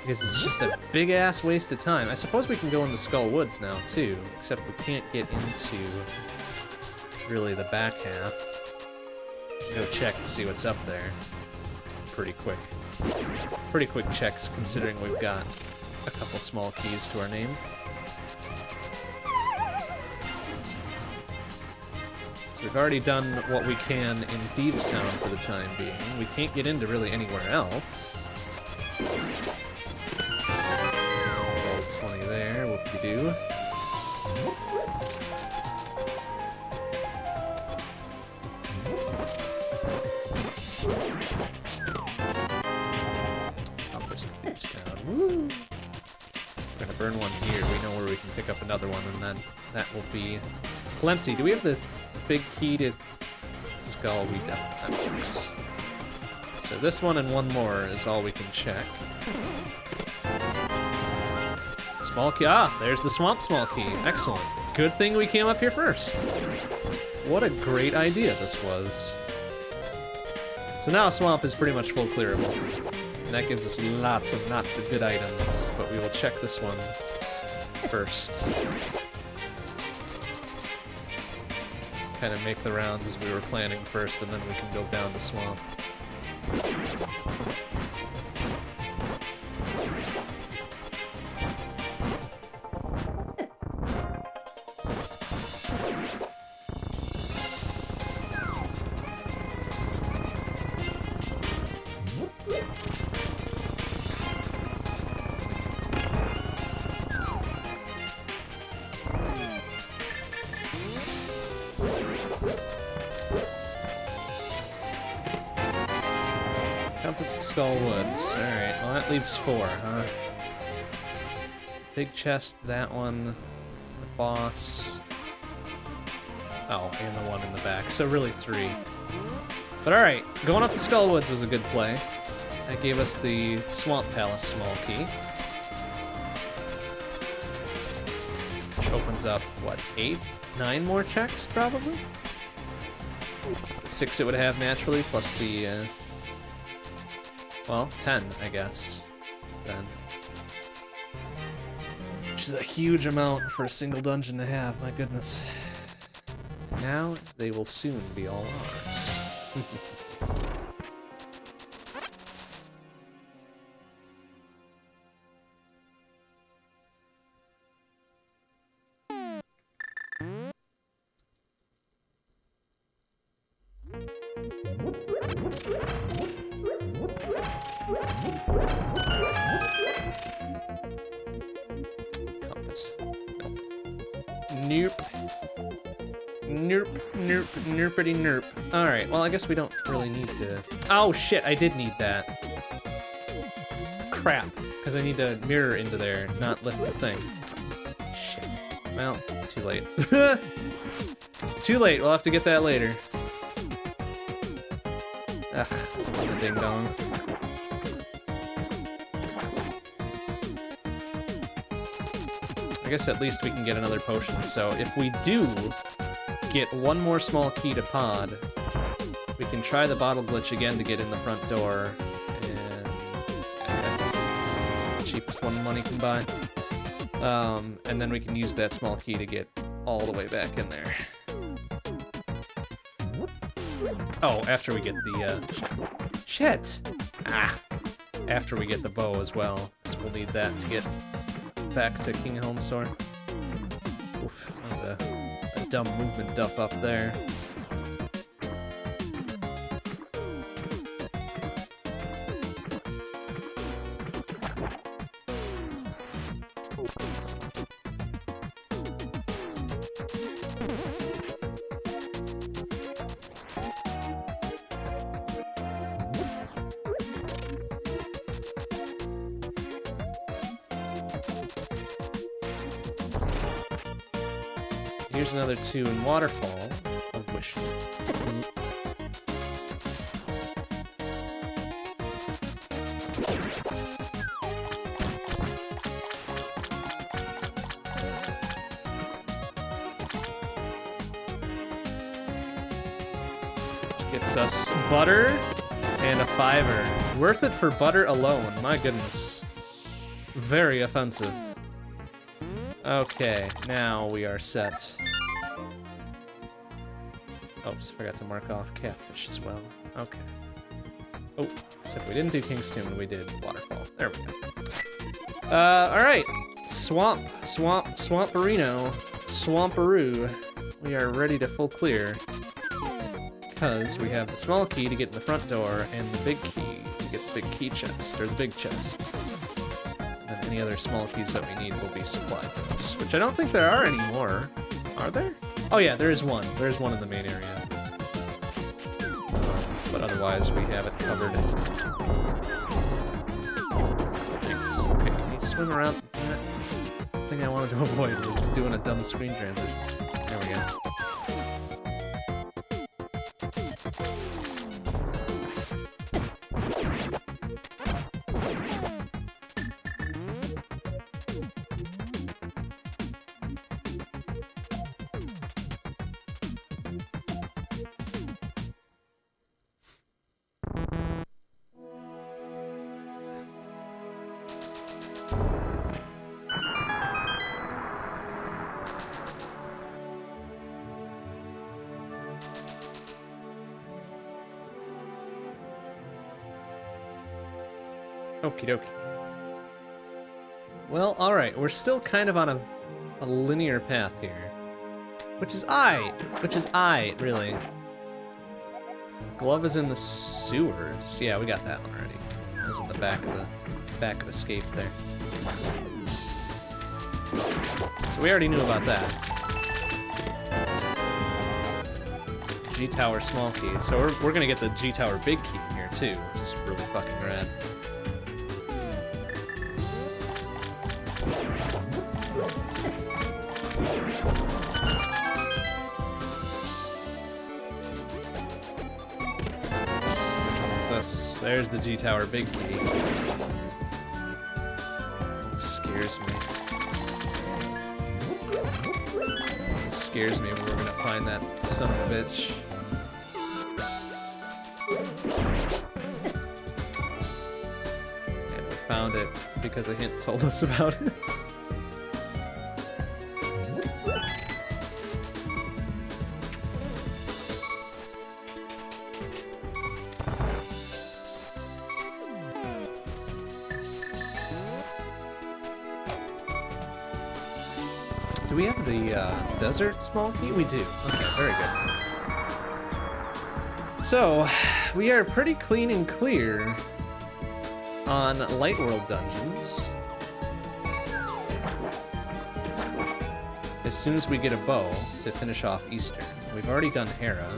Because it's just a big-ass waste of time. I suppose we can go into Skullwoods now, too. Except we can't get into... really the back half. Go check and see what's up there. It's pretty quick. Pretty quick checks considering we've got a couple small keys to our name. So we've already done what we can in Thieves Town for the time being. We can't get into really anywhere else. Roll twenty there, whoop-de-doo. to burn one here, we know where we can pick up another one, and then that will be plenty. Do we have this big heated skull? We don't. That's nice. So this one and one more is all we can check. Small key. Ah, there's the swamp small key. Excellent. Good thing we came up here first. What a great idea this was. So now swamp is pretty much full clearable. And that gives us lots and lots of good items, but we will check this one first. Kind of make the rounds as we were planning first, and then we can go down the swamp. Skullwoods. Alright, well that leaves four, huh? Big chest, that one, the boss. Oh, and the one in the back, so really three. But alright, going up to Skullwoods was a good play. That gave us the Swamp Palace small key. Which opens up, what, eight? Nine more checks, probably? The six it would have naturally, plus the... Uh, Well, ten, I guess, then. Which is a huge amount for a single dungeon to have, my goodness. Now, they will soon be all ours. Pretty nerp. Alright, well I guess we don't really need to... Oh shit, I did need that. Crap, because I need to mirror into there, not lift the thing. Shit. Well, too late. Too late, we'll have to get that later. Ugh, the ding dong. I guess at least we can get another potion, so if we do... get one more small key to Pod. We can try the bottle glitch again to get in the front door. And yeah, cheapest one money can buy. Um, and then we can use that small key to get all the way back in there. Oh, after we get the uh, shit. Ah, after we get the bow as well, because we'll need that to get back to King Helmasaur. Oof. Dumb movement duff up there. Another two in waterfall of wish. Gets us butter and a fiver. Worth it for butter alone, my goodness. Very offensive. Okay, now we are set. Oops, forgot to mark off catfish as well. Okay. Oh, except we didn't do King's Tomb and we did Waterfall. There we go. Uh, alright. Swamp, swamp, swamperino, swamperoo. We are ready to full clear. Because we have the small key to get in the front door and the big key to get the big key chest, or the big chest. And any other small keys that we need will be supplied to us, which I don't think there are any more. Are there? Oh yeah, there is one. There is one in the main area. But otherwise, we have it covered. Thanks. Okay, can you swim around? thing I wanted to avoid was doing a dumb screen transition. There we go. Well, alright, we're still kind of on a, a linear path here. Which is aight! Which is aight, really. Glove is in the sewers. Yeah, we got that one already. That's in the back of the back of escape there. So we already knew about that. G Tower small key. So we're we're gonna get the G Tower big key in here too, which is really fucking rad. There's the G Tower big key. Scares me. Scares me when we're gonna find that son of a bitch. And we found it because a hint told us about it. Desert small key? We do. Okay, very good. So, we are pretty clean and clear on Light World dungeons. As soon as we get a bow to finish off Eastern. We've already done Hera.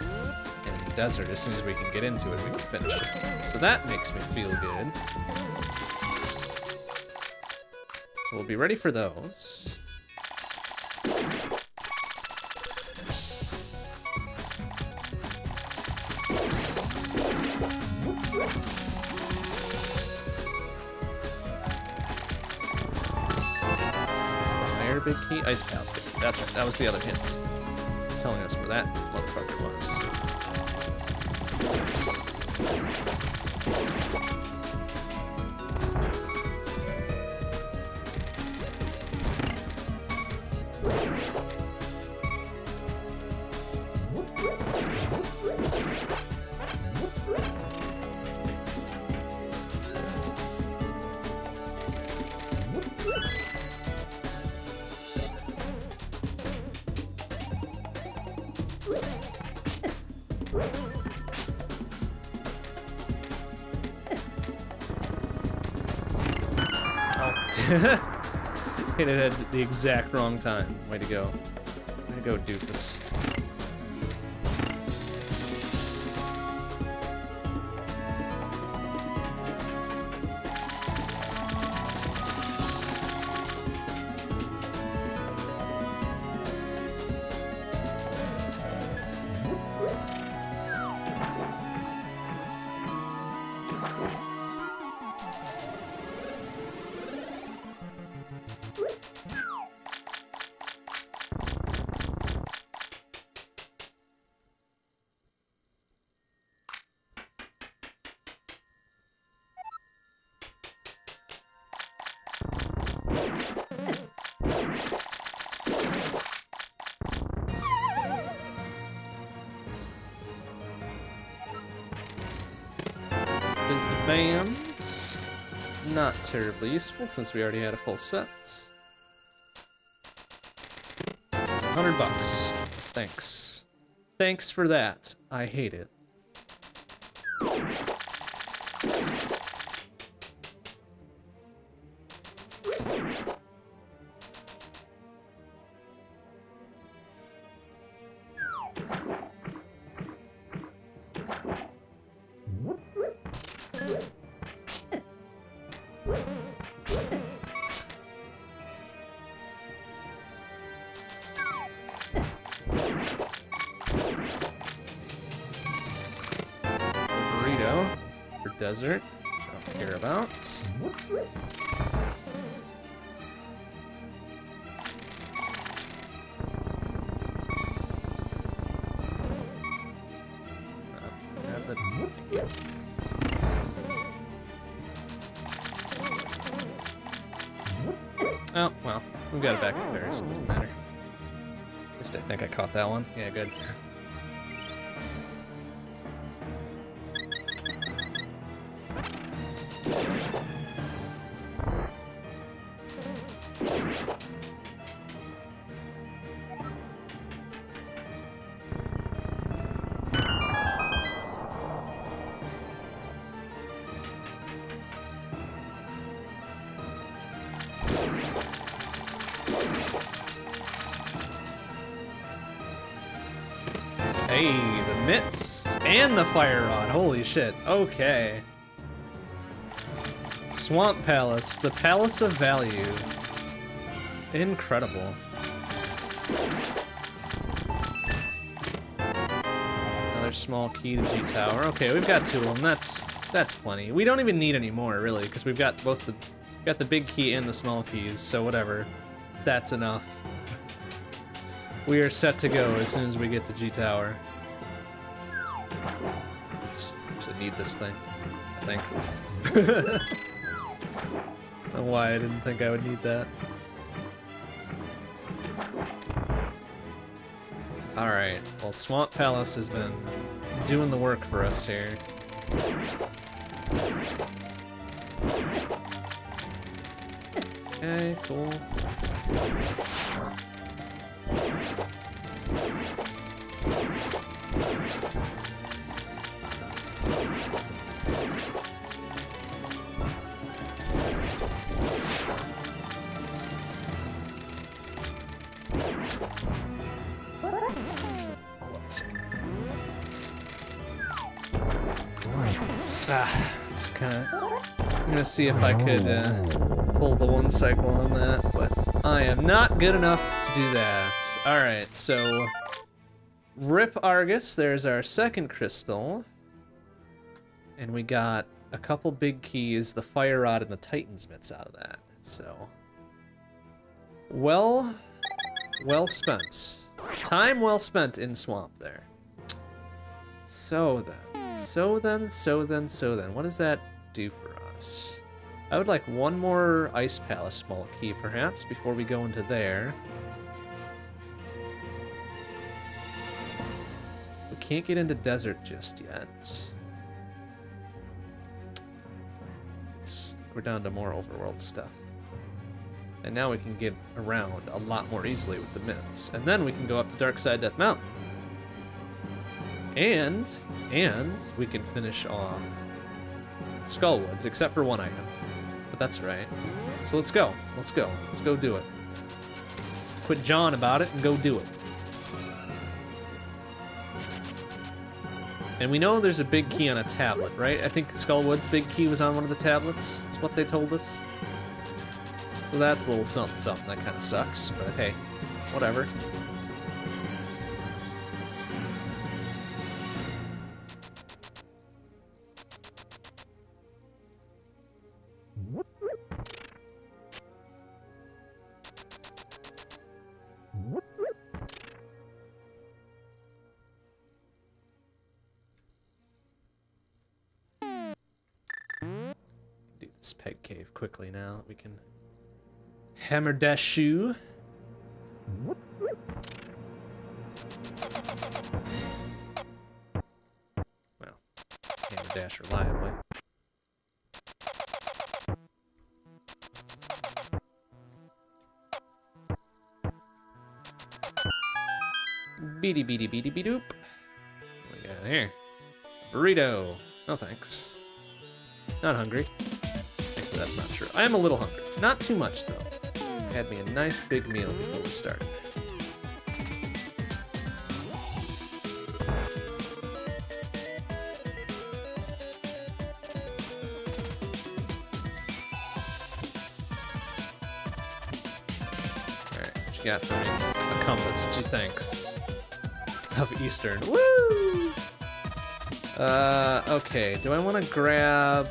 And Desert, as soon as we can get into it, we can finish it. So that makes me feel good. So we'll be ready for those. Ice Palace, baby. That's right, that was the other hint. It's telling us where that motherfucker was. Hit it at the exact wrong time. Way to go. Way to go, doofus. Bands, not terribly useful since we already had a full set. one hundred bucks. Thanks. Thanks for that. I hate it. desert. Don't care about. Oh, well, we got it back from there, so it doesn't matter. At least I think I caught that one. Yeah, good. The fire rod, holy shit. Okay. Swamp Palace, the Palace of Value. Incredible. Another small key to G Tower. Okay, we've got two of them. That's that's plenty. We don't even need any more, really, because we've got both the got the big key and the small keys, so whatever. That's enough. We are set to go as soon as we get to G Tower. Need this thing, I think. I don't know why I didn't think I would need that. Alright, well, Swamp Palace has been doing the work for us here. Okay, cool. Ah, just kinda, I'm gonna see if I could uh, pull the one cycle on that, but I am not good enough to do that. Alright, so Rip Argus, there's our second crystal. And we got a couple big keys, the Fire Rod and the Titan's Mitts out of that. So, well, well spent. Time well spent in Swamp there. So then, so then, so then, so then. What does that do for us? I would like one more Ice Palace small key, perhaps, before we go into there. We can't get into Desert just yet. We're down to more overworld stuff. And now we can get around a lot more easily with the mints. And then we can go up to Darkside Death Mountain. And, and we can finish off Skullwoods, except for one item. But that's right. So let's go. Let's go. Let's go do it. Let's quit John about it and go do it. And we know there's a big key on a tablet, right? I think Skullwood's big key was on one of the tablets, is what they told us. So that's a little something something, that kind of sucks, but hey, whatever. Quickly now we can hammer dash shoe. Well, hammer dash reliably. Beady beady beady be doop. What do we got here? Burrito. No thanks. Not hungry. That's not true. I am a little hungry. Not too much, though. I had me a nice big meal before we started. Alright, what you got for me? A compass. Gee, thanks. Of Eastern. Woo! Uh, okay, do I want to grab...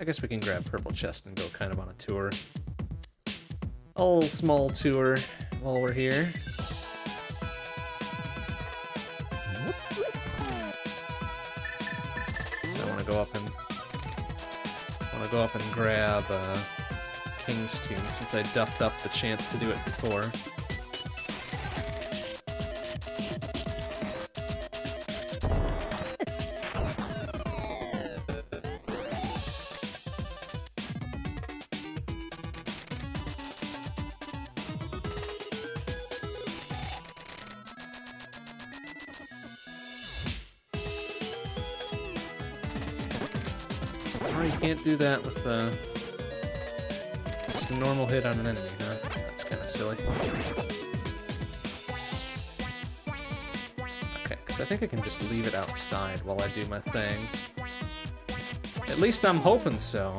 I guess we can grab Purple Chest and go kind of on a tour. A little small tour while we're here. So I want to go up and... I want to go up and grab uh, King's Tomb, since I duffed up the chance to do it before. Do that with uh, just a normal hit on an enemy, huh? That's kind of silly. Okay, because I think I can just leave it outside while I do my thing. At least I'm hoping so.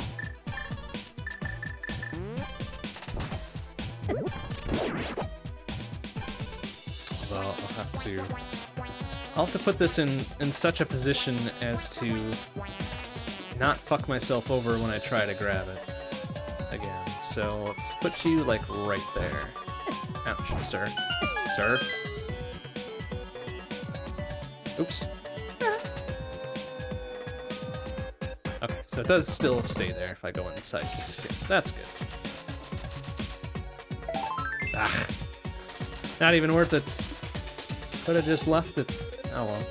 Although I'll have to... I'll have to put this in, in such a position as to... not fuck myself over when I try to grab it again. So let's put you, like, right there. Ouch, sir. Sir. Oops. Okay, so it does still stay there if I go inside King's Tomb. That's good. Ah. Not even worth it. Could have just left it. Oh well.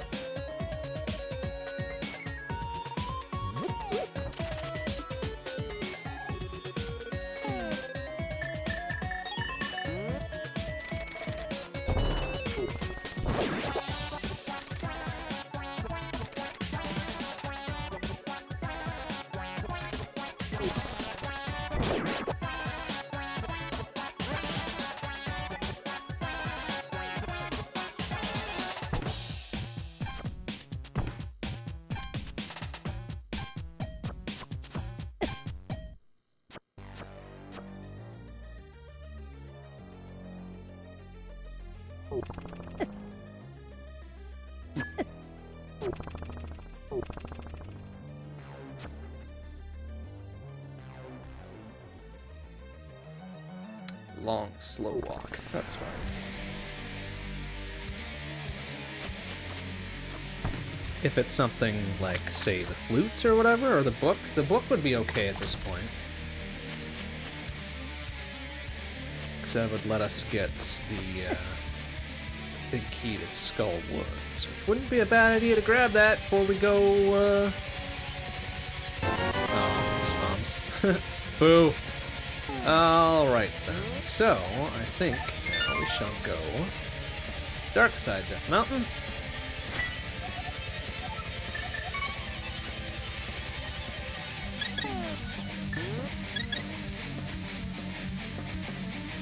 Slow walk, that's fine. If it's something like, say, the flute or whatever, or the book, the book would be okay at this point. Because that would let us get the uh, big key to Skullwoods, which wouldn't be a bad idea to grab that before we go, uh... oh, just bombs. Boo! Alright then, so I think now we shall go dark side Death Mountain.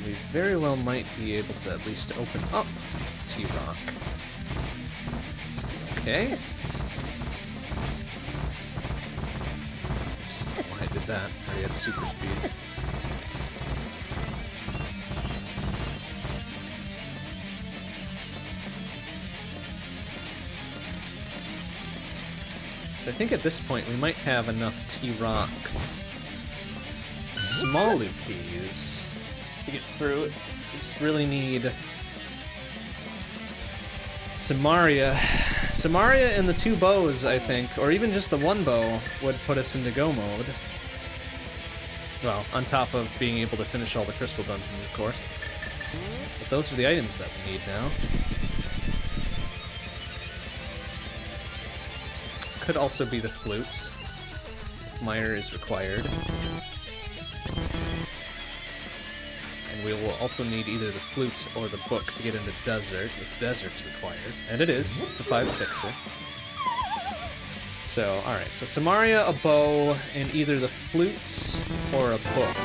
We very well might be able to at least open up T-Rock. Okay. Oops, why did that? I already had super speed. I think at this point we might have enough T-Rock small loop keys to get through it. We just really need Samaria. Samaria and the two bows, I think, or even just the one bow, would put us into go mode. Well, on top of being able to finish all the crystal dungeons, of course. But those are the items that we need now. Could also be the flute. Mire is required. And we will also need either the flute or the book to get into Desert, if Desert's required. And it is. It's a five sixer. So, alright. So, Samaria, a bow, and either the flute or a book.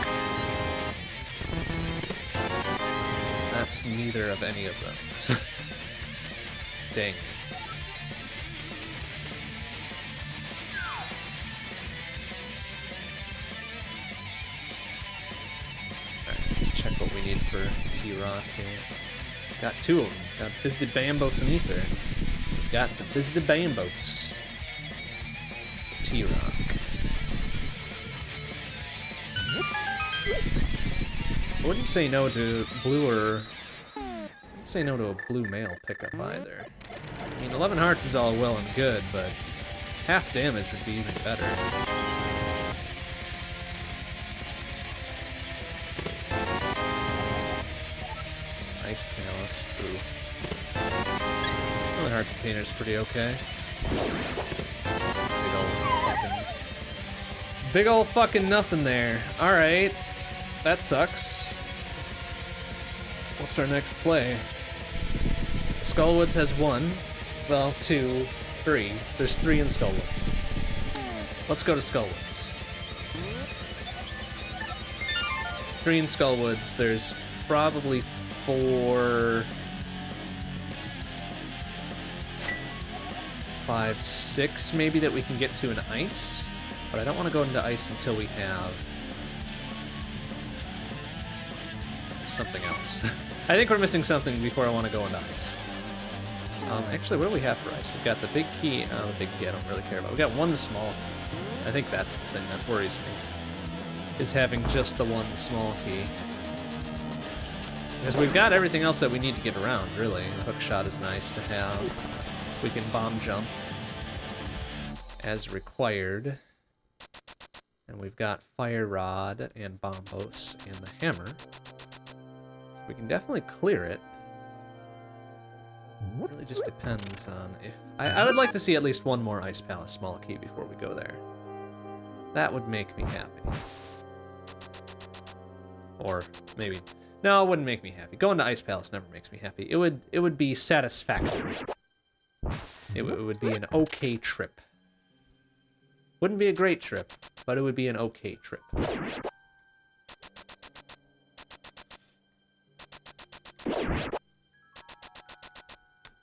That's neither of any of those. Dang. T-Rock here. Got two of them. Got Visited Bambos and Ether. got to visit the Bambos. T-Rock. I wouldn't say no to bluer. I wouldn't say no to a blue male pickup either. I mean, eleven hearts is all well and good, but half damage would be even better. It's an ice palace. Ooh. Another heart container is pretty okay. Big ol' fucking nothing there. Alright. That sucks. What's our next play? Skullwoods has one. Well, two, three. There's three in Skullwoods. Let's go to Skullwoods. Three in Skullwoods. There's probably four... Five, six, maybe, that we can get to in Ice. But I don't want to go into Ice until we have something else. I think we're missing something before I want to go into Ice. Um, actually, what do we have for Ice? We've got the big key. Oh, the big key I don't really care about. We've got one small. I think that's the thing that worries me, is having just the one small key. Because we've got everything else that we need to get around, really. Hookshot is nice to have. We can bomb jump as required. And we've got Fire Rod and Bambos and the Hammer. So we can definitely clear it. It really just depends on if... I, I would like to see at least one more Ice Palace small key before we go there. That would make me happy. Or maybe... No, it wouldn't make me happy. Going to Ice Palace never makes me happy. It would, it would be satisfactory. It, it would be an okay trip. Wouldn't be a great trip, but it would be an okay trip.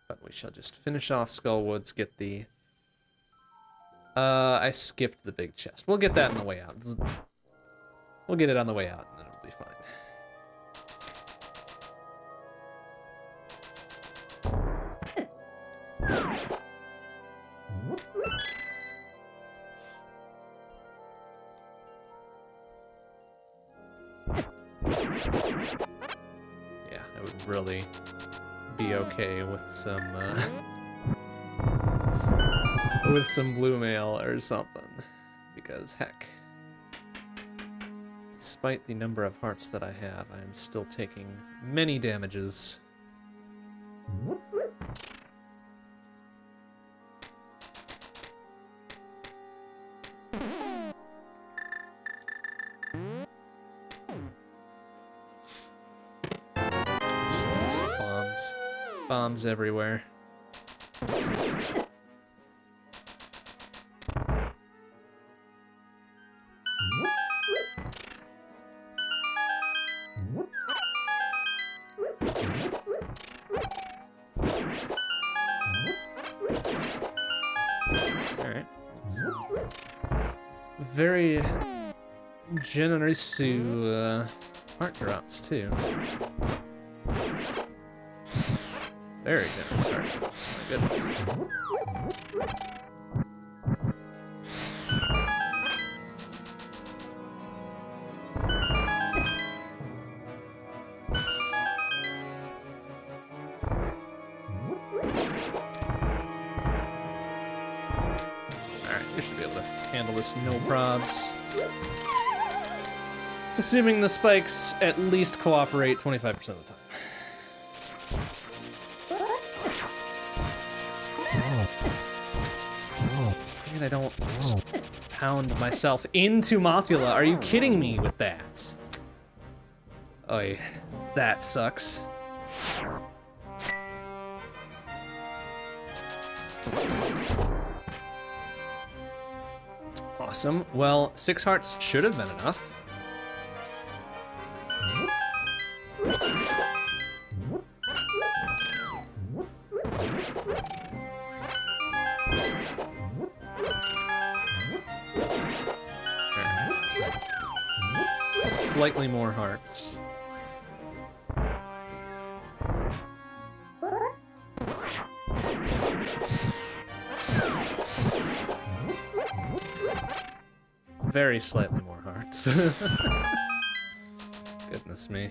But we shall just finish off Skullwoods, get the... Uh, I skipped the big chest. We'll get that on the way out. We'll get it on the way out, and then it'll be fine. Yeah, I would really be okay with some, uh, with some blue mail or something, because heck, despite the number of hearts that I have, I am still taking many damages. Bombs everywhere. Alright. Very generous to uh, heart drops, too. Very generous heart drops, my goodness. Alright, we should be able to handle this no probs. Assuming the spikes at least cooperate twenty-five percent of the time. I don't just pound myself into Mothula. Are you kidding me with that? Oy, that sucks. Awesome. Well, six hearts should have been enough. Slightly more hearts. very slightly more hearts. Goodness me.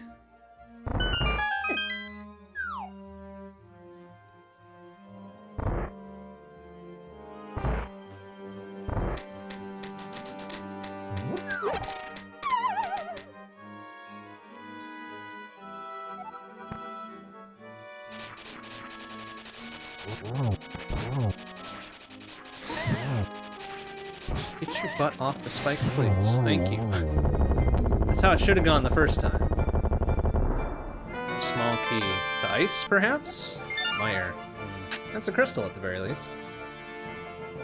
Off the spikes, please. Thank you. That's how it should have gone the first time. Small key to ice, perhaps? Mire. That's a crystal at the very least.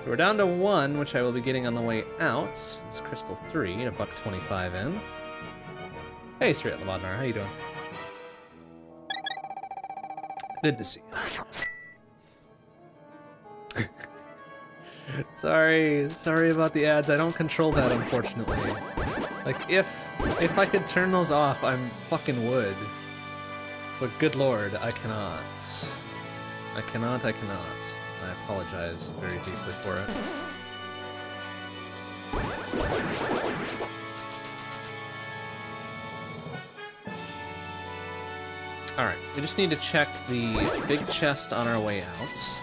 So we're down to one, which I will be getting on the way out. It's crystal three, and a buck twenty-five in. Hey, Sri Lavadnar, how you doing? Good to see you. Sorry, sorry about the ads. I don't control that, unfortunately. Like, if if I could turn those off, I'm fucking would. But good lord, I cannot. I cannot, I cannot. I apologize very deeply for it. Alright, we just need to check the big chest on our way out.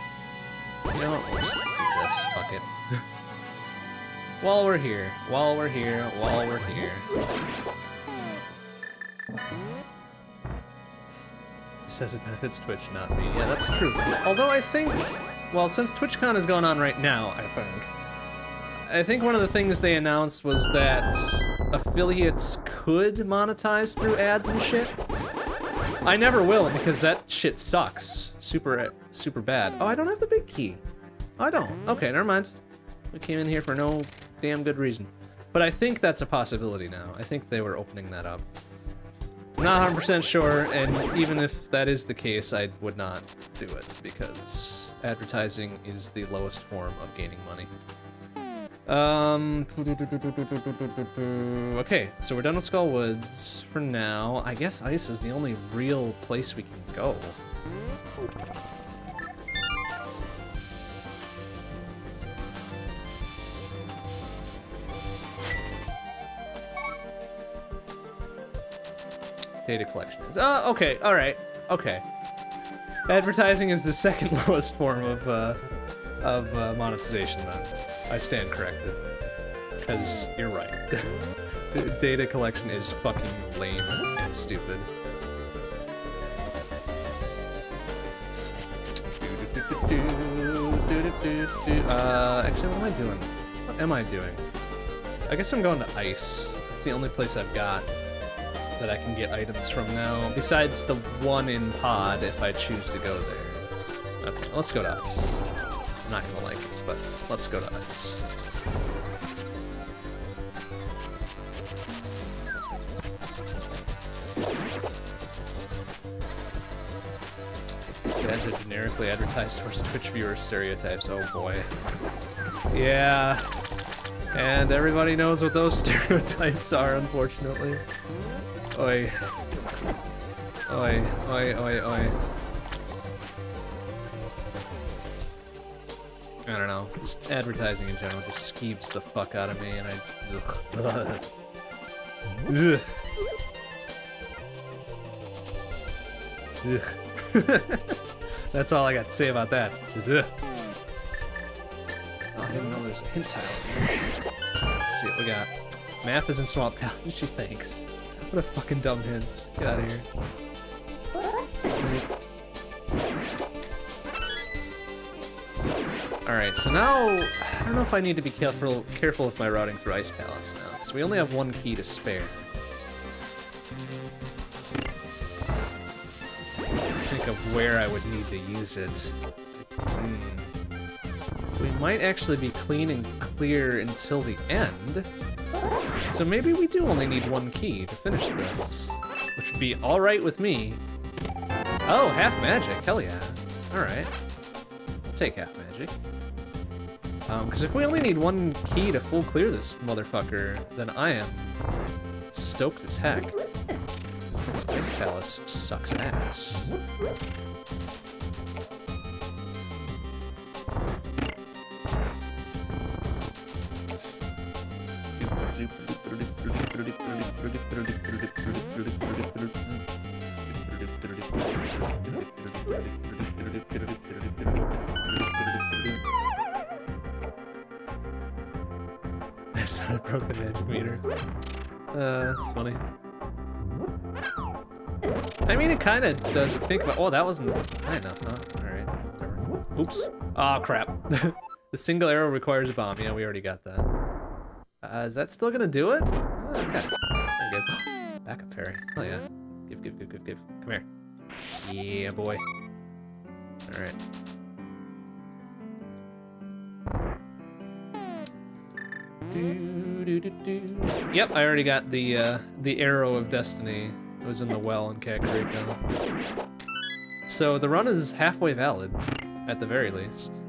You know what, let's do this, fuck it. While we're here, while we're here, while we're here. It says it benefits Twitch, not me. Yeah, that's true. Although I think, well, since TwitchCon is going on right now, I think, I think one of the things they announced was that affiliates could monetize through ads and shit. I never will, because that shit sucks. Super, super bad. Oh, I don't have the big key. I don't. Okay, never mind. We came in here for no damn good reason. But I think that's a possibility now. I think they were opening that up. I'm not one hundred percent sure, and even if that is the case, I would not do it, because advertising is the lowest form of gaining money. Um, okay, so we're done with Skullwoods for now. I guess Ice is the only real place we can go. Data collection is... Oh, okay, alright, okay. Advertising is the second lowest form of, uh, of uh, monetization, then. I stand corrected, because you're right. Data collection is fucking lame and stupid. Uh, actually, what am I doing? What am I doing? I guess I'm going to Ice. It's the only place I've got that I can get items from now, besides the one in Pod if I choose to go there. Okay, let's go to Ice. I'm not gonna like it, but let's go to Ice. Ads are generically advertised towards Twitch viewer stereotypes, oh boy. Yeah. And everybody knows what those stereotypes are, unfortunately. Oi. Oi, oi, oi, oi. I don't know, just advertising in general just skeeps the fuck out of me, and I... Ugh. Ugh. Ugh. Ugh. That's all I got to say about that, is ugh. Oh, I didn't know there's a hint tile here. Let's see what we got. Map is in Swamp Palace, she thinks. What a fucking dumb hint. Get out of here. Ugh. Alright, so now, I don't know if I need to be careful careful with my routing through Ice Palace now, because we only have one key to spare. Think of where I would need to use it. Hmm. We might actually be clean and clear until the end, so maybe we do only need one key to finish this, which would be alright with me. Oh, half magic, hell yeah. Alright. Take half magic. Um, because if we only need one key to full clear this motherfucker, then I am stoked as heck. This Ice Palace sucks ass. I just thought I broke the magic meter. Uh, that's funny. I mean, it kind of does. Think about. Oh, that wasn't high enough, huh? All right. Whatever. Oops. Ah, oh, crap. The single arrow requires a bomb. Yeah, we already got that. Uh, is that still gonna do it? Oh, okay. Very good. Back up fairy. Oh yeah. Give, give, give, give, give. Come here. Yeah, boy. All right. Do, do, do, do. Yep, I already got the uh, the arrow of destiny. It was in the well in Kakariko. So the run is halfway valid, at the very least.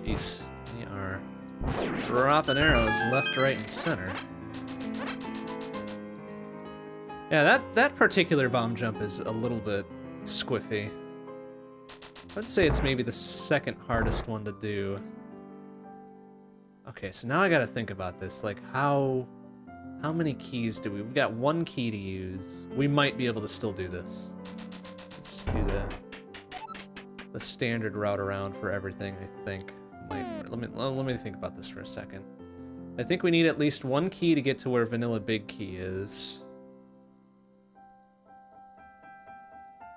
Jeez, they are dropping arrows left, right, and center. Yeah, that, that particular bomb jump is a little bit squiffy. I'd say it's maybe the second hardest one to do. Okay, so now I gotta think about this. Like, how... How many keys do we... We've got one key to use. We might be able to still do this. Let's do the... The standard route around for everything, I think. Might, let me let me think about this for a second. I think we need at least one key to get to where Vanilla Big Key is.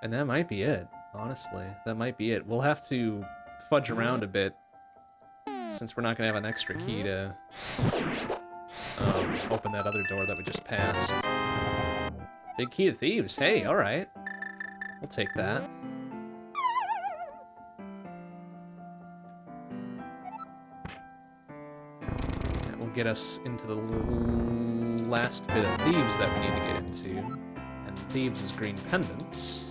And that might be it, honestly. That might be it. We'll have to fudge around a bit, since we're not going to have an extra key to... Um, open that other door that we just passed. Big key to thieves. Hey, all right. We'll take that. That will get us into the last bit of thieves that we need to get into. And thieves is green pendants.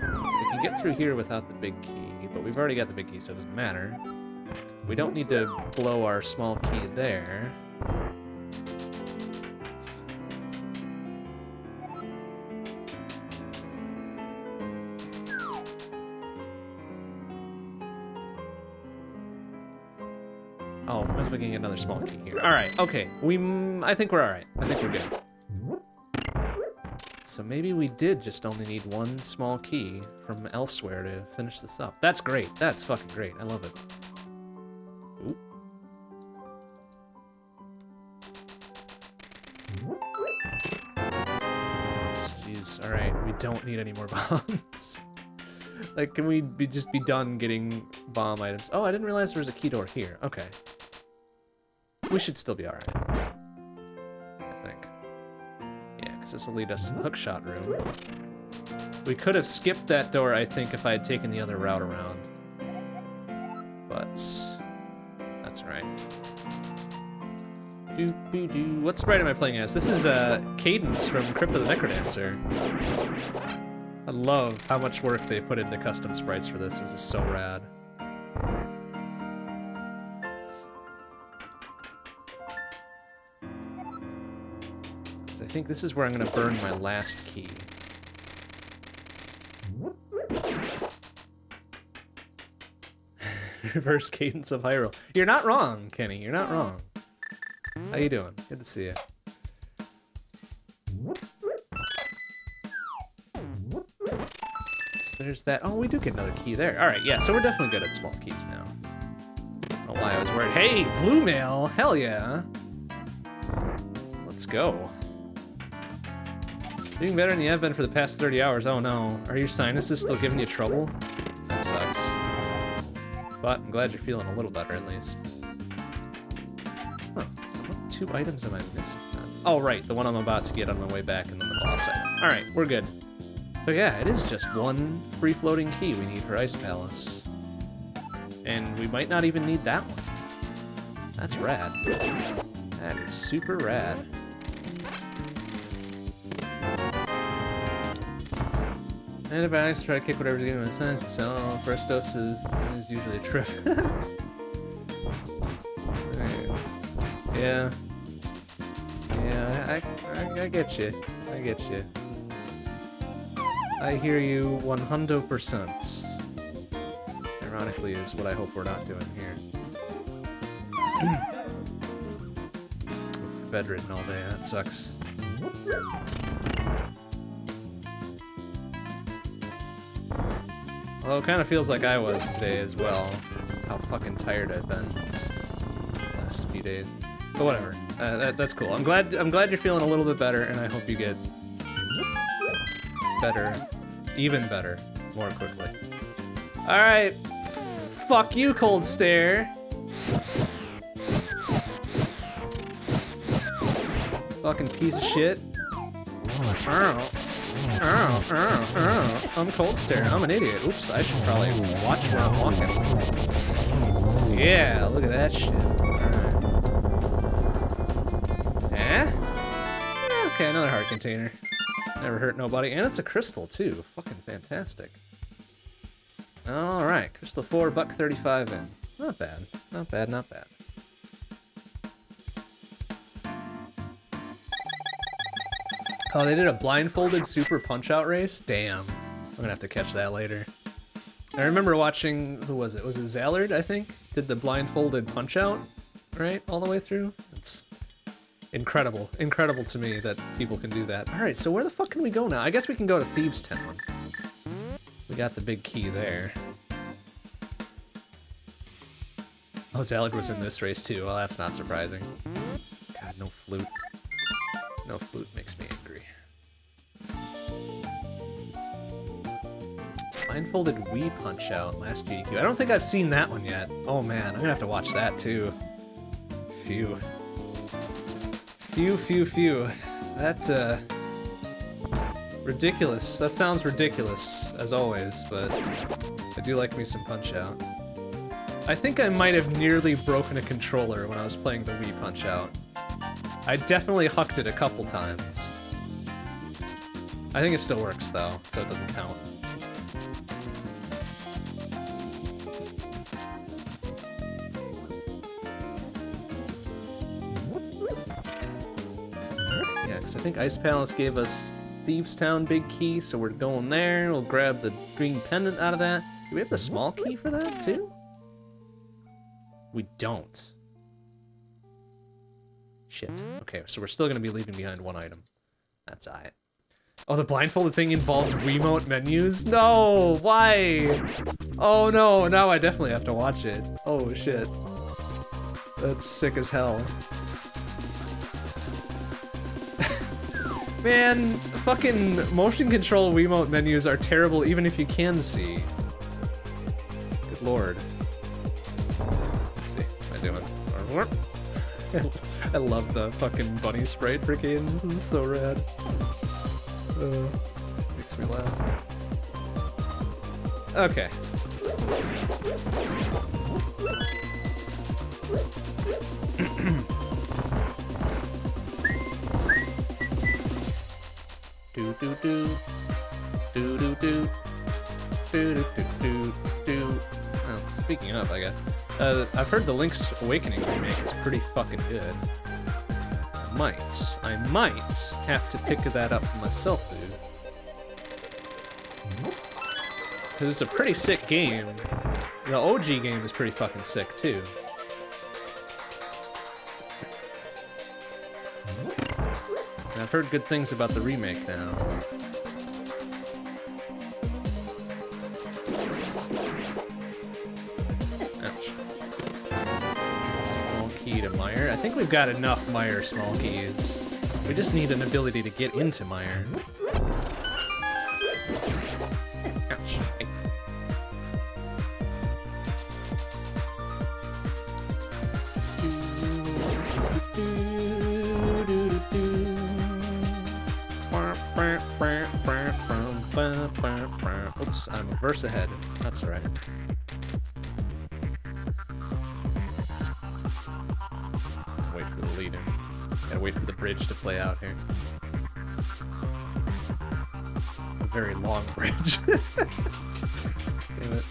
So we can get through here without the big key, but we've already got the big key, so it doesn't matter. We don't need to blow our small key there. Oh, I was making another small key here. All right, okay. We, m I think we're all right. I think we're good. So maybe we did just only need one small key from elsewhere to finish this up. That's great. That's fucking great. I love it. Alright, we don't need any more bombs. Like, can we be, just be done getting bomb items? Oh, I didn't realize there was a key door here. Okay. We should still be alright. I think. Yeah, because this will lead us to the hookshot room. We could have skipped that door, I think, if I had taken the other route around. But... That's right. Do, do, do. What sprite am I playing as? This is uh, Cadence from Crypt of the Necrodancer. I love how much work they put into custom sprites for this. This is so rad. So I think this is where I'm going to burn my last key. Reverse Cadence of Hyrule. You're not wrong, Kenny. You're not wrong. How you doing? Good to see you. So there's that. Oh, we do get another key there. All right, yeah. So we're definitely good at small keys now. I don't know why I was worried. Hey, blue mail. Hell yeah. Let's go. Doing better than you have been for the past thirty hours. Oh no. Are your sinuses still giving you trouble? That sucks. But I'm glad you're feeling a little better at least. Two items am I missing? Oh, right, the one I'm about to get on my way back and then the boss item. All right, we're good. So yeah, it is just one free-floating key we need for Ice Palace. And we might not even need that one. That's rad. That is super rad. Antibiotics try to kick whatever's given by the science itself. First dose is, is usually a trip. Yeah. Yeah, I, I, I get you. I get you. I hear you one hundred percent. Ironically, is what I hope we're not doing here. Bedridden all day, that sucks. Well, it kind of feels like I was today as well. How fucking tired I've been this last few days. But whatever, uh, that, that's cool. I'm glad. I'm glad you're feeling a little bit better, and I hope you get better, even better, more quickly. All right, fuck you, Cold Stare. Fucking piece of shit. Ow. Ow, ow, ow. I'm Cold Stare. I'm an idiot. Oops, I should probably watch where I'm walking. Yeah, look at that shit. Alright. Eh? Yeah, okay, another heart container. Never hurt nobody. And it's a crystal, too. Fucking fantastic. Alright, crystal four, buck thirty-five in. Not bad. Not bad, not bad. Oh, they did a blindfolded Super Punch-Out race? Damn. I'm gonna have to catch that later. I remember watching, who was it? Was it Zallard, I think? Did the blindfolded Punch-Out, right? All the way through? It's incredible. Incredible to me that people can do that. Alright, so where the fuck can we go now? I guess we can go to Thieves Town. We got the big key there. Oh, Zallard was in this race too. Well, that's not surprising. God, no flute. No flute makes me angry. Blindfolded Wii Punch-Out last G D Q. I don't think I've seen that one yet. Oh man, I'm gonna have to watch that too. Phew. Phew, phew, phew. That's, uh... ridiculous. That sounds ridiculous, as always, but I do like me some Punch-Out. I think I might have nearly broken a controller when I was playing the Wii Punch-Out. I definitely hucked it a couple times. I think it still works though, so it doesn't count. Yeah, because I think Ice Palace gave us Thieves Town big key, so we're going there. We'll grab the green pendant out of that. Do we have the small key for that too? We don't. Shit. Okay, so we're still gonna be leaving behind one item. That's aight. Oh, the blindfolded thing involves Wiimote menus? No! Why? Oh no, now I definitely have to watch it. Oh shit. That's sick as hell. Man, fucking motion control Wiimote menus are terrible even if you can see. Good lord. Let's see. What am I doing? I love the fucking bunny sprite for Cadence. This is so rad. Uh, makes me laugh. Okay. Do do do do do do do do do do. Well, speaking of, I guess. Uh, I've heard the Link's Awakening remake is pretty fucking good. I might, I might have to pick that up for myself, dude. Because it's a pretty sick game. The O G game is pretty fucking sick, too. And I've heard good things about the remake now. I think we've got enough Mire small keys. We just need an ability to get into Mire. Ouch. Oops, I'm a verse ahead. That's alright. Wait for the bridge to play out here. very long bridge. Damn it.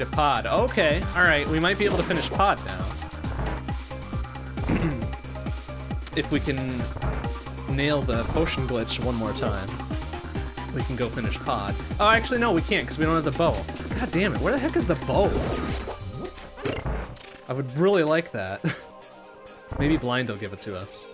To Pod. Okay, all right, we might be able to finish Pod now. If we can nail the potion glitch one more time, we can go finish Pod. Oh, actually, no, we can't because we don't have the bow. God damn it, where the heck is the bow? I would really like that. Maybe Blind will give it to us.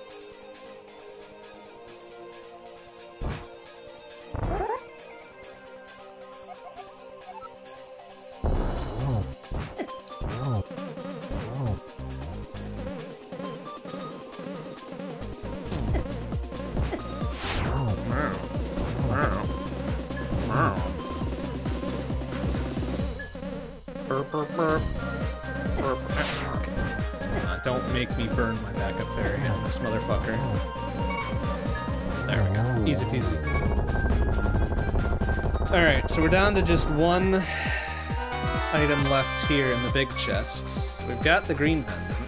So we're down to just one item left here in the big chest. We've got the green pendant.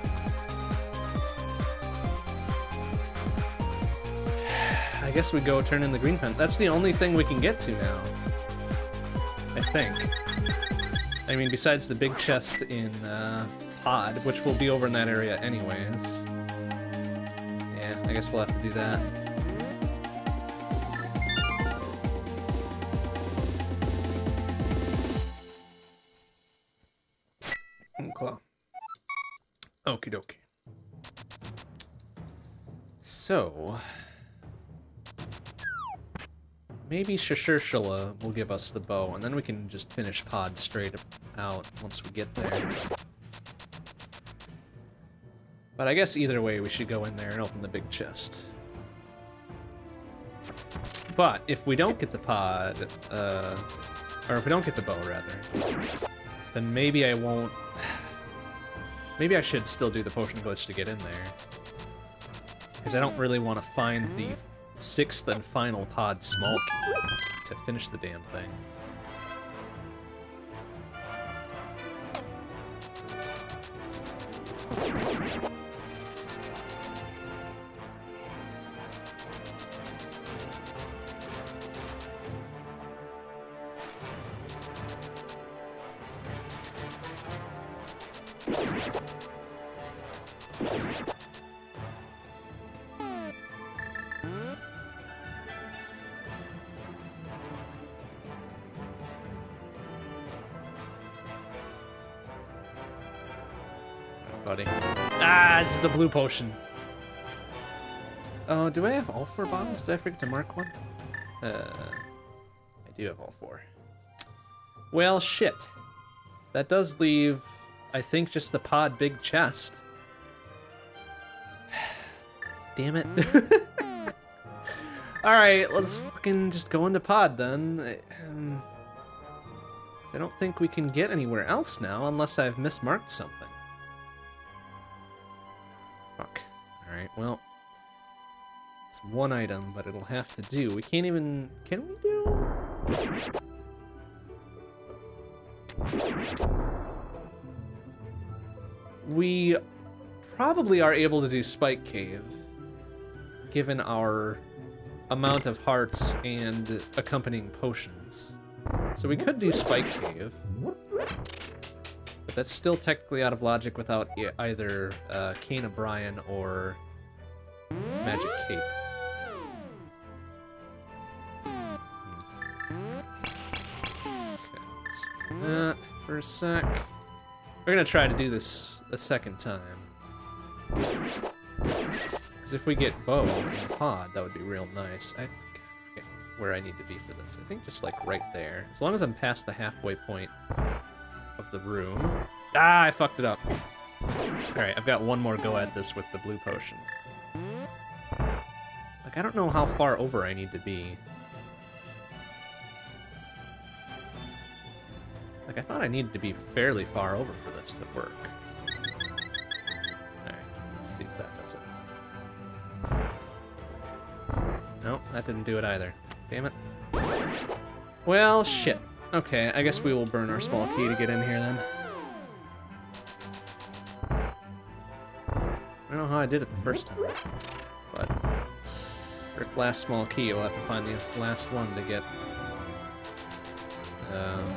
I guess we go turn in the green pendant. That's the only thing we can get to now, I think. I mean, besides the big chest in uh, Pod, which will be over in that area anyways. Yeah, I guess we'll have to do that. So, maybe Sahasrahla will give us the bow, and then we can just finish Pod straight out once we get there. But I guess either way we should go in there and open the big chest. But if we don't get the pod, uh, or if we don't get the bow rather, then maybe I won't... Maybe I should still do the potion glitch to get in there. Because I don't really want to find the sixth and final pod small key to finish the damn thing. The blue potion. Oh, uh, do I have all four bottles? Did I forget to mark one? Uh, I do have all four. Well, shit. That does leave, I think, just the pod big chest. Damn it. All right, let's fucking just go into Pod then. Um, I don't think we can get anywhere else now unless I've mismarked something. Well, it's one item, but it'll have to do. We can't even... Can we do? We probably are able to do Spike Cave, given our amount of hearts and accompanying potions. So we could do Spike Cave. But that's still technically out of logic without either uh, Kane O'Brien or... Magic Cape. Okay, let's do that for a sec. We're gonna try to do this a second time. Because if we get Bow and Pod, that would be real nice. I forget where I need to be for this. I think just like right there. As long as I'm past the halfway point of the room. Ah, I fucked it up. Alright, I've got one more go at this with the blue potion. Like, I don't know how far over I need to be. Like, I thought I needed to be fairly far over for this to work. Alright, Let's see if that does it. Nope, that didn't do it either. Damn it. Well, shit. Okay, I guess we will burn our small key to get in here then. I don't know how I did it the first time, but Rick last small key, we'll have to find the last one to get um,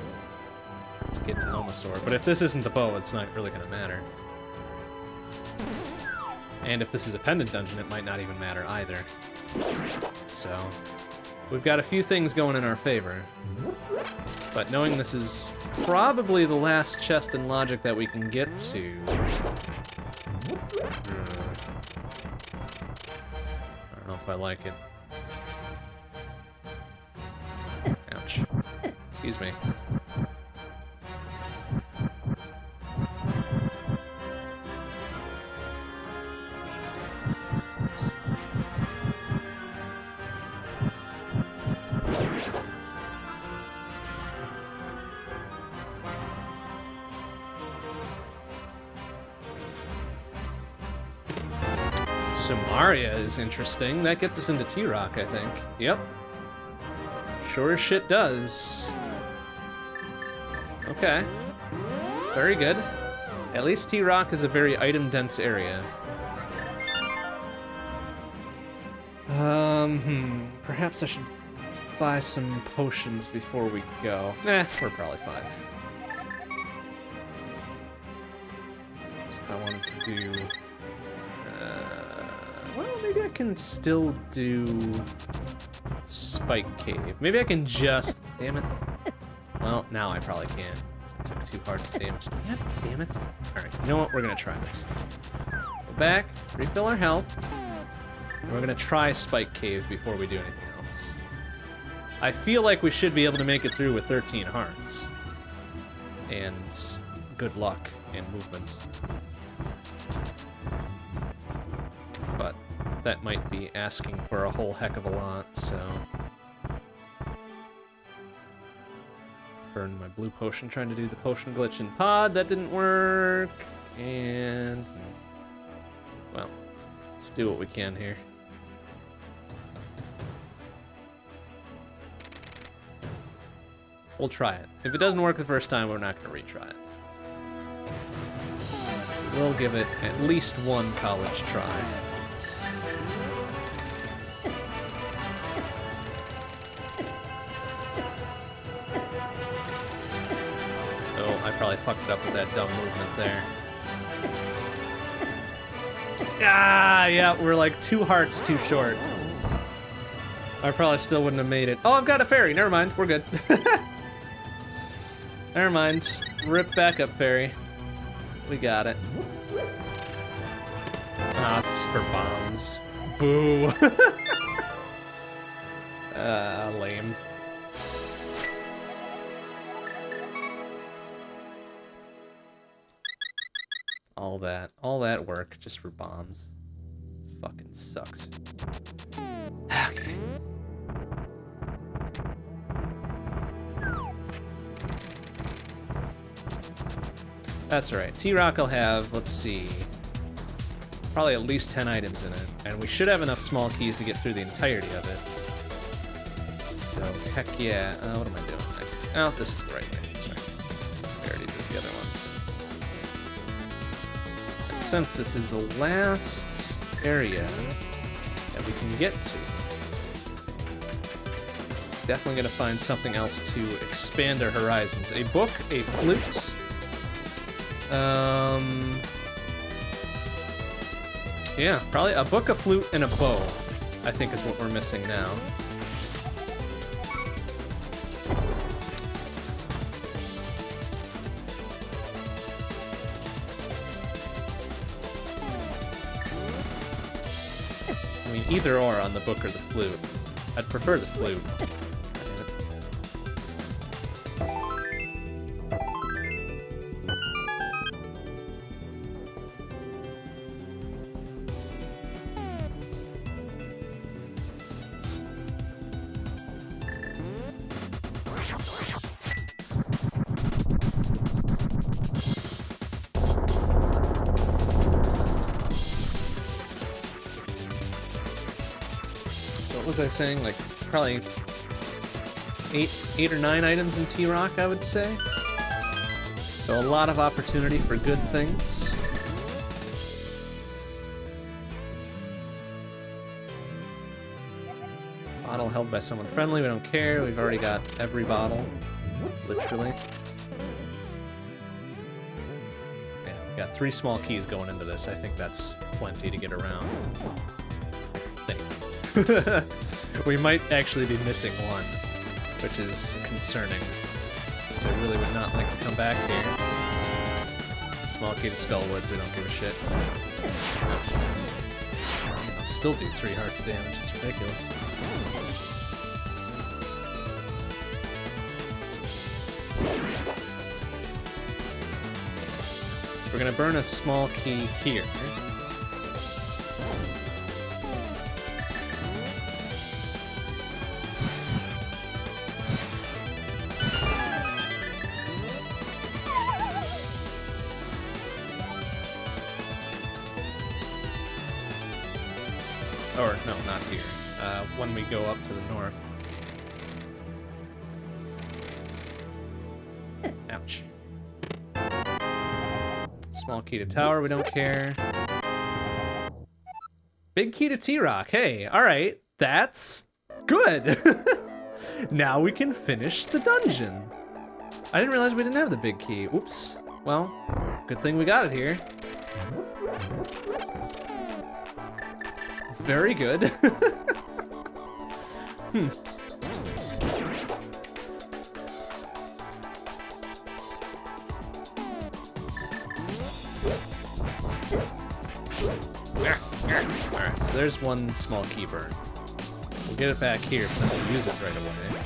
to get to Helmasaur. But if this isn't the bow, it's not really gonna matter. And if this is a pendant dungeon, it might not even matter either. So we've got a few things going in our favor. But knowing this is probably the last chest in Logic that we can get to. I don't know if I like it. Ouch. Excuse me. Is interesting. That gets us into T-Rock, I think. Yep. Sure as shit does. Okay. Very good. At least T-Rock is a very item-dense area. Um, hmm. Perhaps I should buy some potions before we go. Eh, we're probably fine. So I wanted to do... Well, maybe I can still do Spike Cave. Maybe I can just... Damn it. Well, now I probably can't. It took two hearts of damage. Yeah, damn it. Alright, you know what? We're going to try this. Go back, refill our health, and we're going to try Spike Cave before we do anything else. I feel like we should be able to make it through with thirteen hearts. And good luck and movement. But that might be asking for a whole heck of a lot, so... Burned my blue potion trying to do the potion glitch in Pod. That didn't work. And... Well, let's do what we can here. We'll try it. If it doesn't work the first time, we're not going to retry it. We'll give it at least one college try. Probably fucked it up with that dumb movement there. Ah, yeah, we're like two hearts too short. I probably still wouldn't have made it. Oh, I've got a fairy. Never mind. We're good. Never mind. Rip back up, fairy. We got it. Ah, it's just for bombs. Boo. Ah, uh, lame. All that, all that work just for bombs. Fucking sucks. Okay. That's all right. T-Rock will have, let's see, probably at least ten items in it, and we should have enough small keys to get through the entirety of it. So heck yeah. Uh, what am I doing? Oh, this is the right thing. That's right. I already did the other ones. Since this is the last area that we can get to, definitely gonna find something else to expand our horizons. A book, a flute, um, yeah, probably a book, a flute, and a bow, I think is what we're missing now. Either or on the book or the flute. I'd prefer the flute. what was I saying? Like probably eight, eight or nine items in T-Rock, I would say. So a lot of opportunity for good things. Bottle held by someone friendly, we don't care. We've already got every bottle, literally. Yeah, we've got three small keys going into this. I think that's plenty to get around. I think. We might actually be missing one, which is concerning. I really would not like to come back here. Small key to Skullwoods, we don't give a shit. I'll still do three hearts of damage, it's ridiculous. So we're gonna burn a small key here. Go up to the north. Ouch. Small key to tower, we don't care. Big key to T-Rock, hey, alright, that's good. Now we can finish the dungeon. I didn't realize we didn't have the big key, oops. Well, good thing we got it here. Very good. Hmm. Alright, so there's one small key burn. We'll get it back here, but we'll use it right away.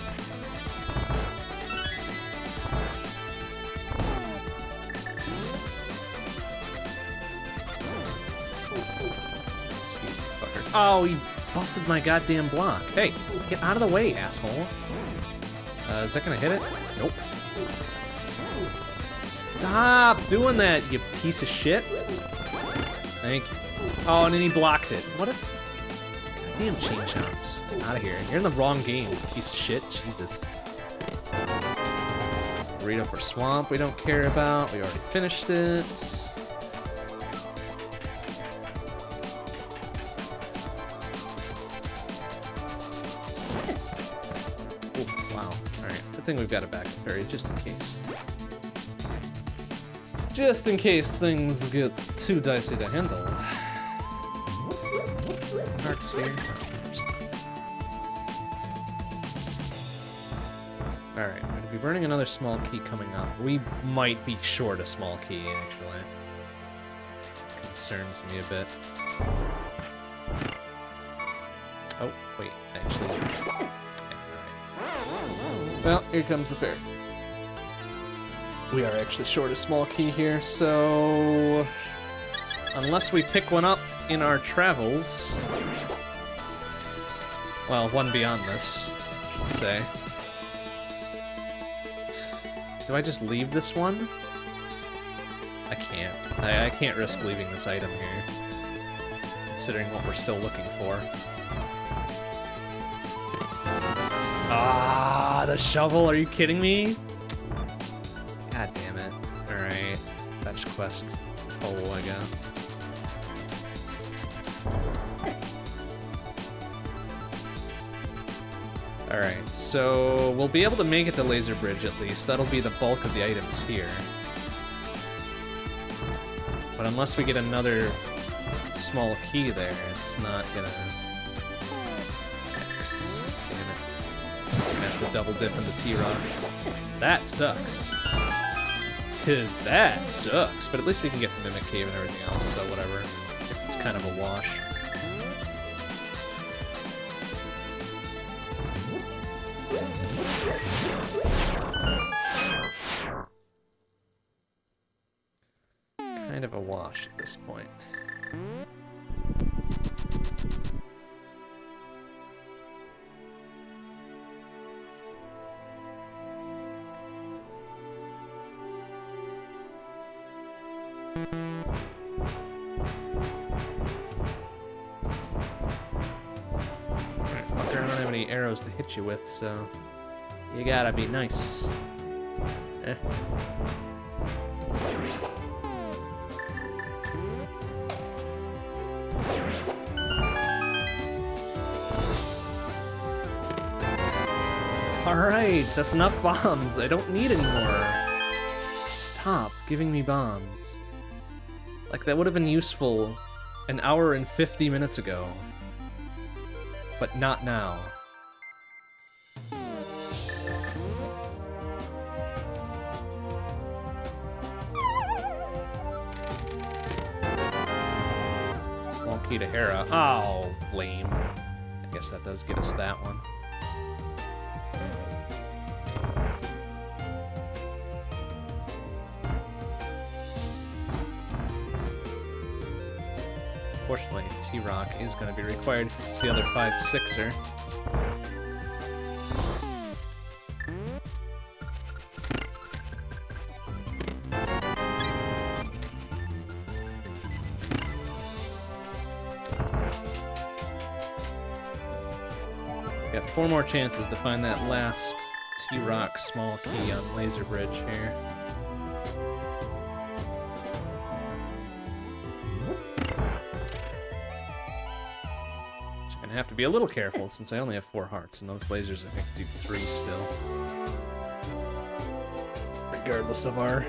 Excuse me, fucker. Oh, you busted my goddamn block. Hey, get out of the way, asshole. Uh, is that gonna hit it? Nope. Stop doing that, you piece of shit. Thank you. Oh, and then he blocked it. What a goddamn chain chomps. Get out of here. You're in the wrong game, piece of shit. Jesus. Burrito for Swamp, we don't care about. We already finished it. I think we've got it back very just in case. Just in case things get too dicey to handle. Hearts here. Alright, we're gonna be burning another small key coming up. We might be short a small key, actually. Concerns me a bit. Oh, wait, actually. Well, here comes the fair. We are actually short a small key here, so unless we pick one up in our travels, well, one beyond this, I should say. Do I just leave this one? I can't. I, I can't risk leaving this item here, considering what we're still looking for. Ah, the shovel, are you kidding me? God damn it. Alright, fetch quest hole, I guess. Alright, so we'll be able to make it to Laser Bridge at least. That'll be the bulk of the items here. But unless we get another small key there, it's not gonna... The double dip in the T-Rock. That sucks. Cause that sucks. But at least we can get the Mimic Cave and everything else, so whatever. I guess it's kind of a wash. Kind of a wash at this point. Alright, I don't have any arrows to hit you with, so you gotta be nice. Eh. Alright, that's enough bombs. I don't need any more. Stop giving me bombs. Like, that would have been useful an hour and fifty minutes ago. But not now. Small key to Hera. Oh, lame. I guess that does get us that one. Fortunately, T-Rock is going to be required to hit the other five-sixer. Got four more chances to find that last T-Rock small key on Laser Bridge here. Have to be a little careful since I only have four hearts, and those lasers I think do three still. Regardless of our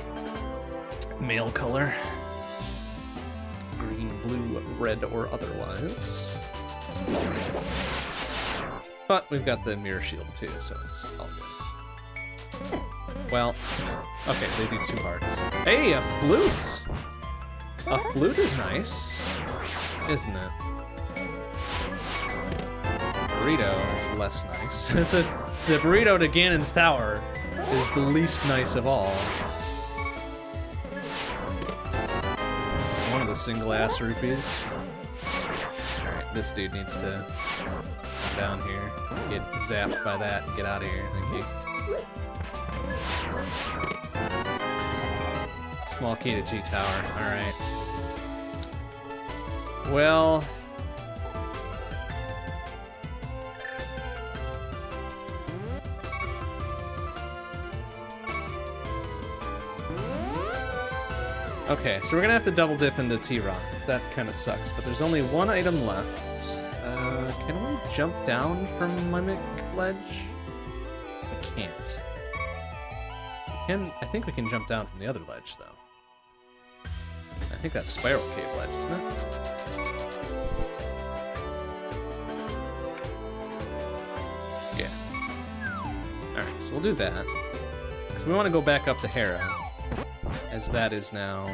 mail color, green, blue, red, or otherwise. But we've got the mirror shield too, so it's all good. Well, okay, they do two hearts. Hey, a flute! A flute is nice, isn't it? Burrito is less nice. the, the burrito to Ganon's Tower is the least nice of all. It's one of the single-ass rupees. Alright, this dude needs to come down here, get zapped by that, and get out of here. Thank you. Small key to G Tower. Alright. Well... okay, so we're gonna have to double dip into T-Rock. That kind of sucks, but there's only one item left. Uh, can we jump down from Mimic Ledge? I can't. I can, I think we can jump down from the other ledge, though. I think that's Spiral Cave Ledge, isn't it? Yeah. Alright, so we'll do that. Because we want to go back up to Hera, as that is now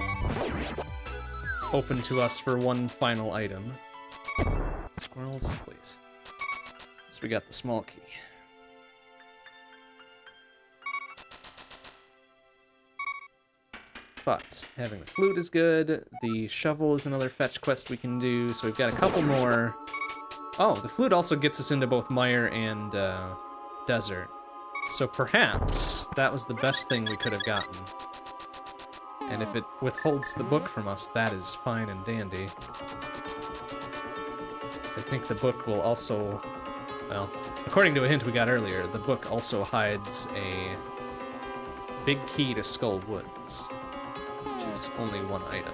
open to us for one final item. Squirrels, please. So we got the small key. But having the flute is good. The shovel is another fetch quest we can do, so we've got a couple more. Oh, the flute also gets us into both Mire and uh, Desert. So perhaps that was the best thing we could have gotten. And if it withholds the book from us, that is fine and dandy. I think the book will also... well, according to a hint we got earlier, the book also hides a big key to Skullwoods, which is only one item.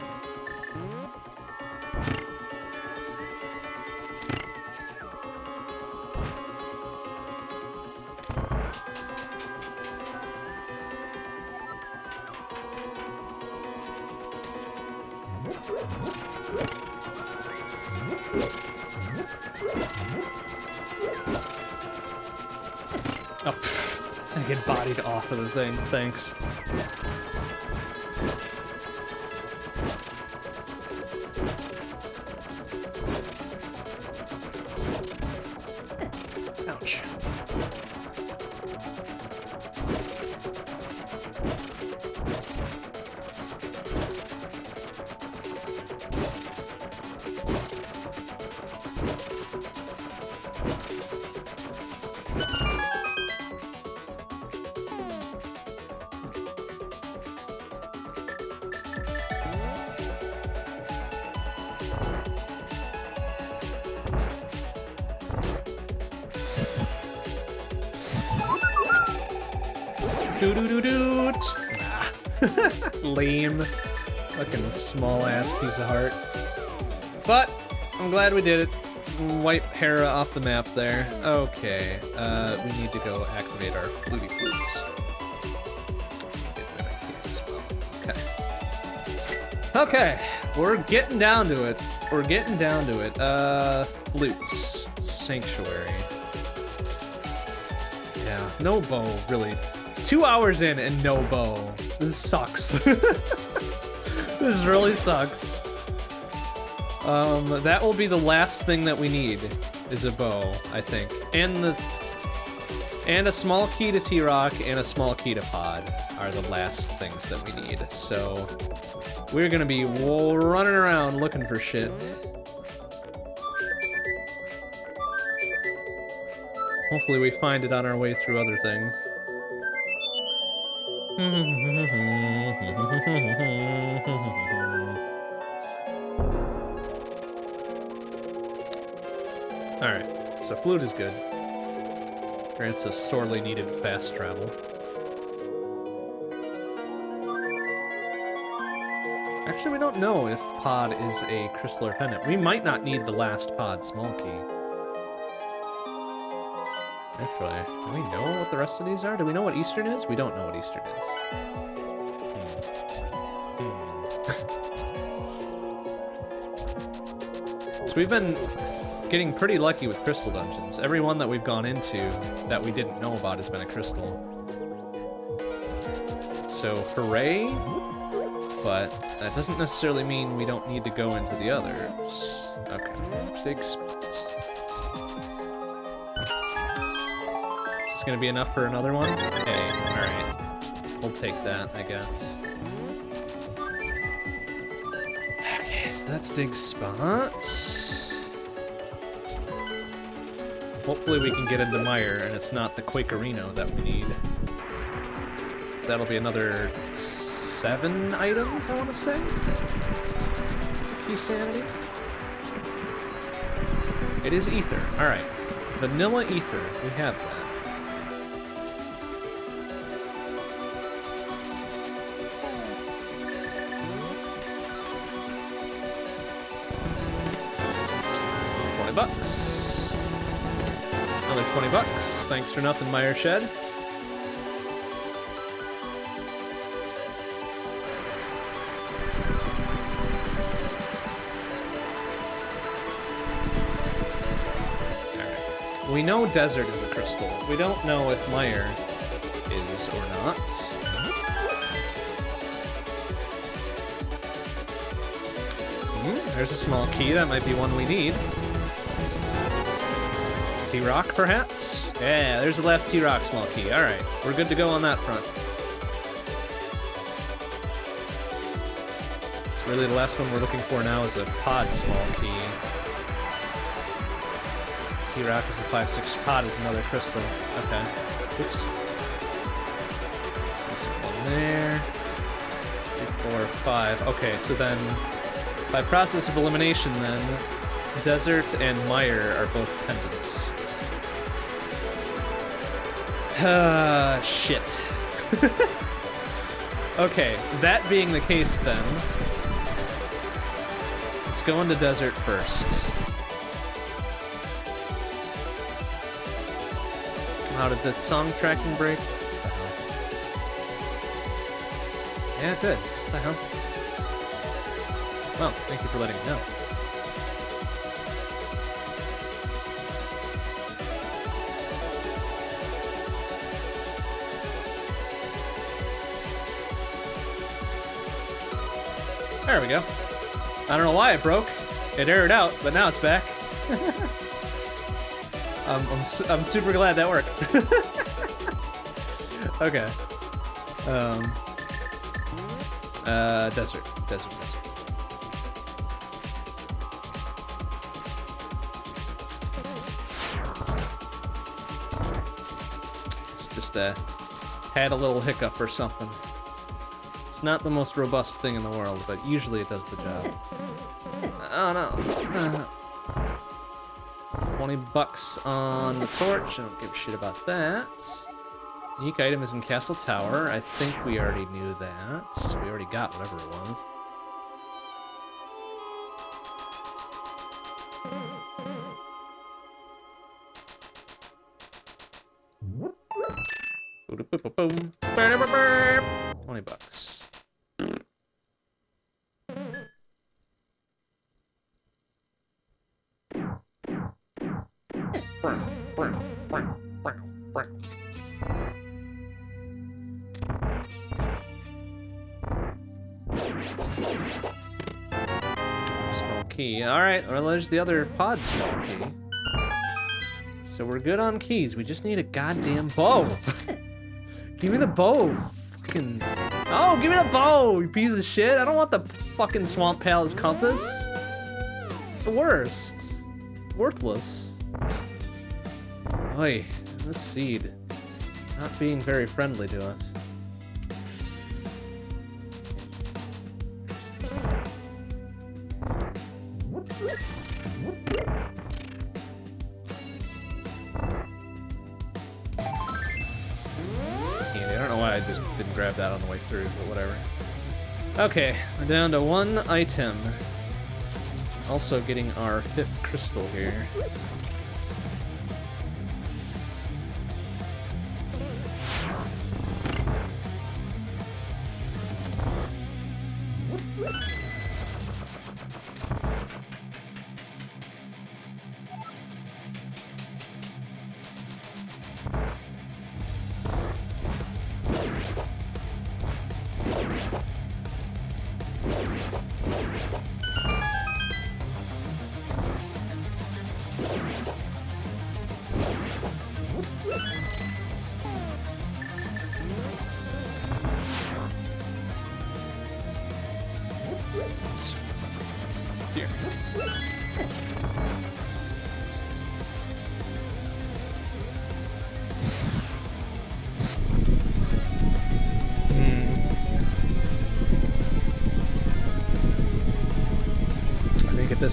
Off of the thing, thanks. Ouch. Do do do do. Ah. Lame. Fucking small ass piece of heart. But I'm glad we did it. Wipe Hera off the map there. Okay. Uh, we need to go activate our Booty Boots. Okay. Okay. We're getting down to it. We're getting down to it. Uh, flutes. Sanctuary. Yeah, no bow, really. Two hours in and no bow. This sucks. This really sucks. Um, that will be the last thing that we need, is a bow, I think. And the... And a small key to T-Rock and a small key to Pod are the last things that we need. So we're gonna be running around looking for shit. Hopefully we find it on our way through other things. Alright, so flute is good. Grants us sorely needed fast travel. Actually, we don't know if Pod is a crystal or pendant. We might not need the last Pod small key. Actually, do we know what the rest of these are? Do we know what Eastern is? We don't know what Eastern is. Hmm. Hmm. So we've been getting pretty lucky with crystal dungeons. Every one that we've gone into that we didn't know about has been a crystal. So hooray, but that doesn't necessarily mean we don't need to go into the others. Okay, six. Gonna be enough for another one? Okay, alright. We'll take that, I guess. Okay, so that's dig spots. Hopefully we can get into Mire and it's not the Quakerino that we need. So that'll be another seven items, I wanna say? Key Sanity? It is ether, alright. Vanilla ether, we have that. bucks. Another twenty bucks. Thanks for nothing, Mire Shed. Alright. We know Desert is a crystal. We don't know if Mire is or not. Mm, there's a small key. That might be one we need. T-Rock, perhaps? Yeah, there's the last T-Rock small key. Alright, we're good to go on that front. So really the last one we're looking for now is a Pod small key. T-Rock is a five six, Pod is another crystal. Okay. Oops. Let's miss one there. three, four, five. Okay, so then, by process of elimination then, Desert and Mire are both pendants. Ah, uh, shit. Okay, that being the case then, let's go into Desert first. How did the song tracking break? Uh-huh. Yeah, good. What the hell? Well, thank you for letting me know. There we go. I don't know why it broke. It aired out, but now it's back. um, I'm, su I'm super glad that worked. Okay. Um, uh, desert. Desert, desert. It's just uh, had a little hiccup or something. Not the most robust thing in the world, but usually it does the job. Oh no. Uh, twenty bucks on the torch. I don't give a shit about that. Unique item is in Castle Tower. I think we already knew that. We already got whatever it was. twenty bucks. Small key. Alright, well, there's the other pod small key. So we're good on keys. We just need a goddamn bow. Give me the bow, fucking... Oh, give me the bow, you piece of shit. I don't want the fucking Swamp Palace compass. It's the worst. Worthless. Oi, this seed. Not being very friendly to us. Grab that on the way through, but whatever. Okay, we're down to one item. Also getting our fifth crystal here.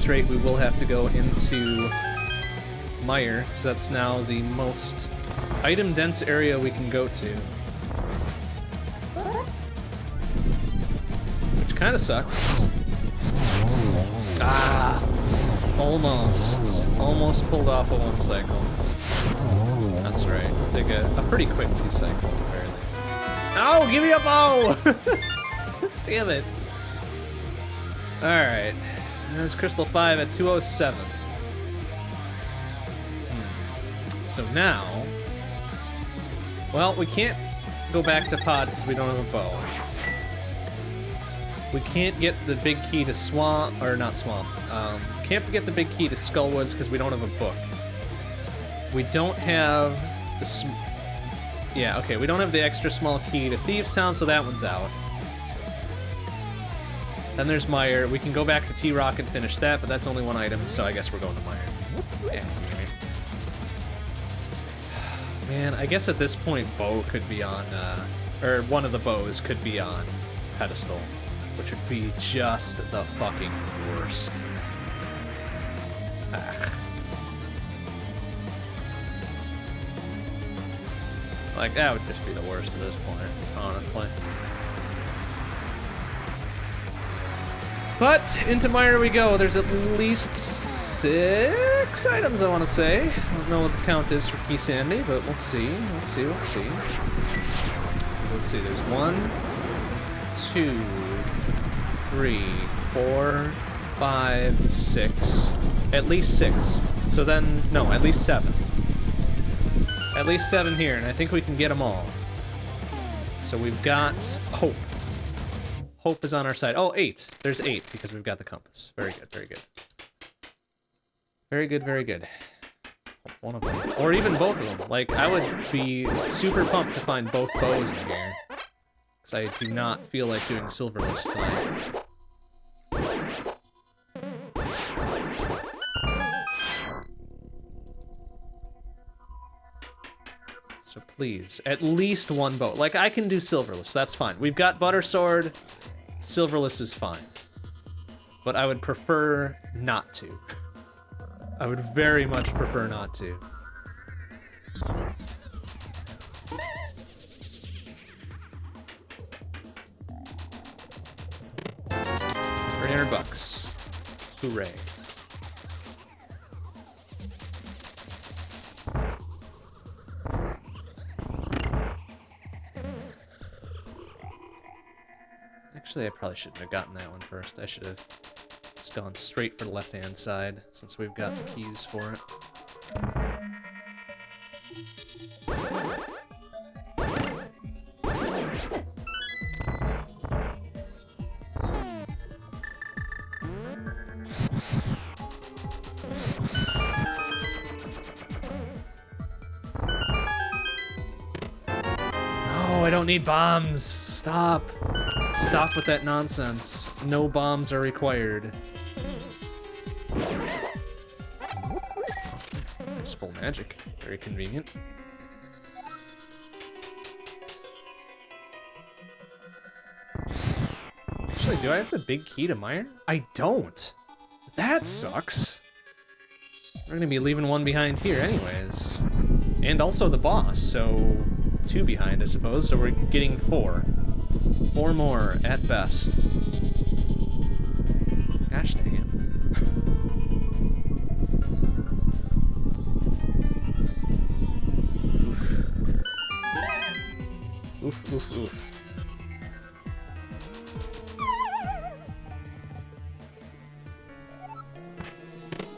Rate, we will have to go into Mire, because that's now the most item-dense area we can go to. Which kind of sucks. Ah! Almost. Almost pulled off a one cycle. That's right. We'll take a, a pretty quick two cycle, at the very least. Oh, give me a bow! Damn it. Alright. There's Crystal five at two oh seven. Hmm. So now... Well, we can't go back to Pod because we don't have a bow. We can't get the big key to Swamp... Or not Swamp. Um, can't get the big key to Skullwoods because we don't have a book. We don't have... the sm Yeah, okay, we don't have the extra small key to Thieves Town, so that one's out. Then there's Mire. We can go back to T-Rock and finish that, but that's only one item, so I guess we're going to Mire. Yeah, I mean. Man, I guess at this point, bow could be on, uh, or one of the bows could be on pedestal, which would be just the fucking worst. Ugh. Like, that would just be the worst at this point, honestly. But into Mire we go. There's at least six items, I want to say. I don't know what the count is for Key Sanity, but we'll see. We'll see, we'll see. So let's see, there's one, two, three, four, five, six. At least six. So then, no, at least seven. At least seven here, and I think we can get them all. So we've got Hope. Hope is on our side. Oh, eight. There's eight because we've got the compass. Very good, very good. Very good, very good. One of them. Or even both of them. Like, I would be super pumped to find both bows in here. Because I do not feel like doing silver this time. So please, at least one bow. Like, I can do silverless, that's fine. We've got butter sword, silverless is fine. But I would prefer not to. I would very much prefer not to. Starbucks. Hooray. Actually, I probably shouldn't have gotten that one first. I should have just gone straight for the left-hand side, since we've got the keys for it. No, I don't need bombs! Stop! Stop with that nonsense. No bombs are required. Municipal magic. Very convenient. Actually, do I have the big key to Mire? I don't! That sucks! We're gonna be leaving one behind here anyways. And also the boss, so... two behind, I suppose, so we're getting four. Four more, at best. Gosh dang it. Oof. Oof, oof, oof.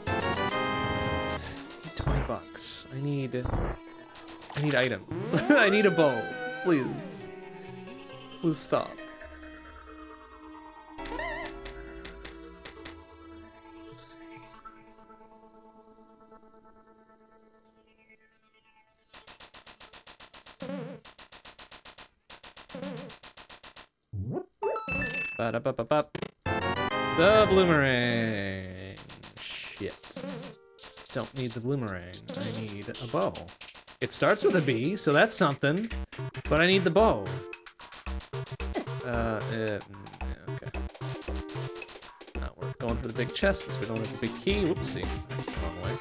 I need twenty bucks. I need... I need items. I need a bow. Please. Let's stop. Ba da ba ba ba. The bloomerang. Shit. Don't need the bloomerang. I need a bow. It starts with a B, so that's something. But I need the bow. Uh, uh, okay. Not worth going for the big chest since we don't have the big key. Whoopsie. That's the wrong way.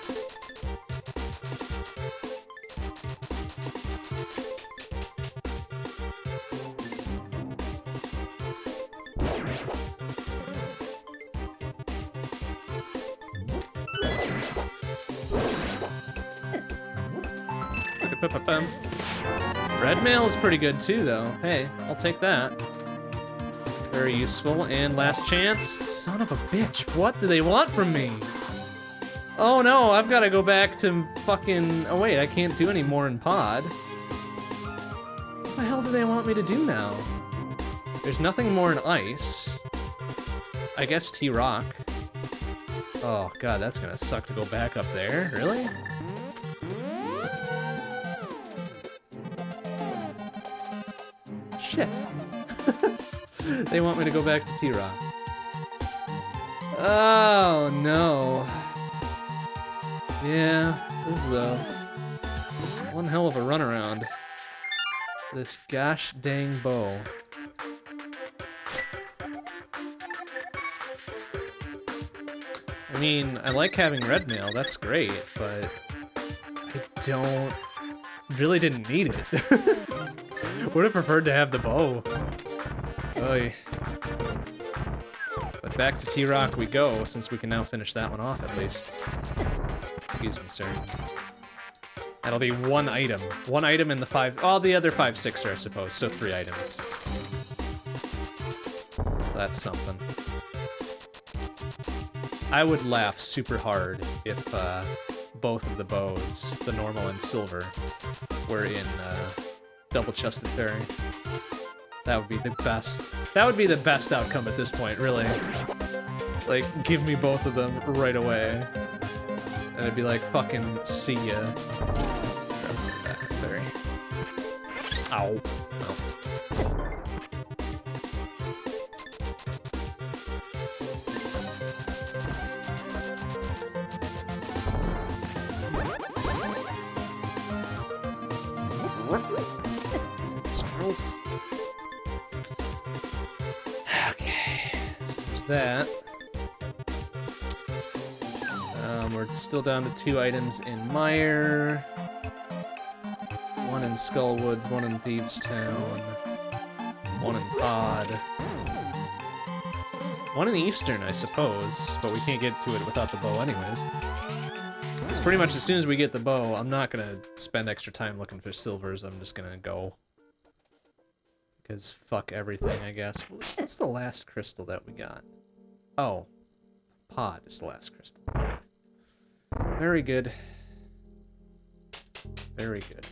Red mail is pretty good too, though. Hey, I'll take that. Very useful, and last chance. Son of a bitch, what do they want from me? Oh no, I've gotta go back to fucking... Oh wait, I can't do any more in Pod. What the hell do they want me to do now? There's nothing more in Ice. I guess T-Rock. Oh god, that's gonna suck to go back up there, really? Shit. They want me to go back to T-Rock. Oh, no. Yeah, this is a... This is one hell of a runaround. This gosh dang bow. I mean, I like having red mail, that's great, but... I don't... really didn't need it. Would have preferred to have the bow. Oy. But back to T-Rock we go, since we can now finish that one off, at least. Excuse me, sir. That'll be one item. One item in the five... all the other five sixer, I suppose, so three items. That's something. I would laugh super hard if uh, both of the bows, the normal and silver, were in uh, double-chested fairy. That would be the best. That would be the best outcome at this point, really. Like, give me both of them right away. And I'd be like, fucking, see ya. Ow. Oh. That. Um, we're still down to two items in Mire. One in Skullwoods, one in Thieves Town, one in Pod. One in the Eastern, I suppose, but we can't get to it without the bow anyways. It's pretty much as soon as we get the bow, I'm not gonna spend extra time looking for silvers, I'm just gonna go. Because fuck everything, I guess. What's the last crystal that we got? Oh. Pod is the last crystal. Very good. Very good.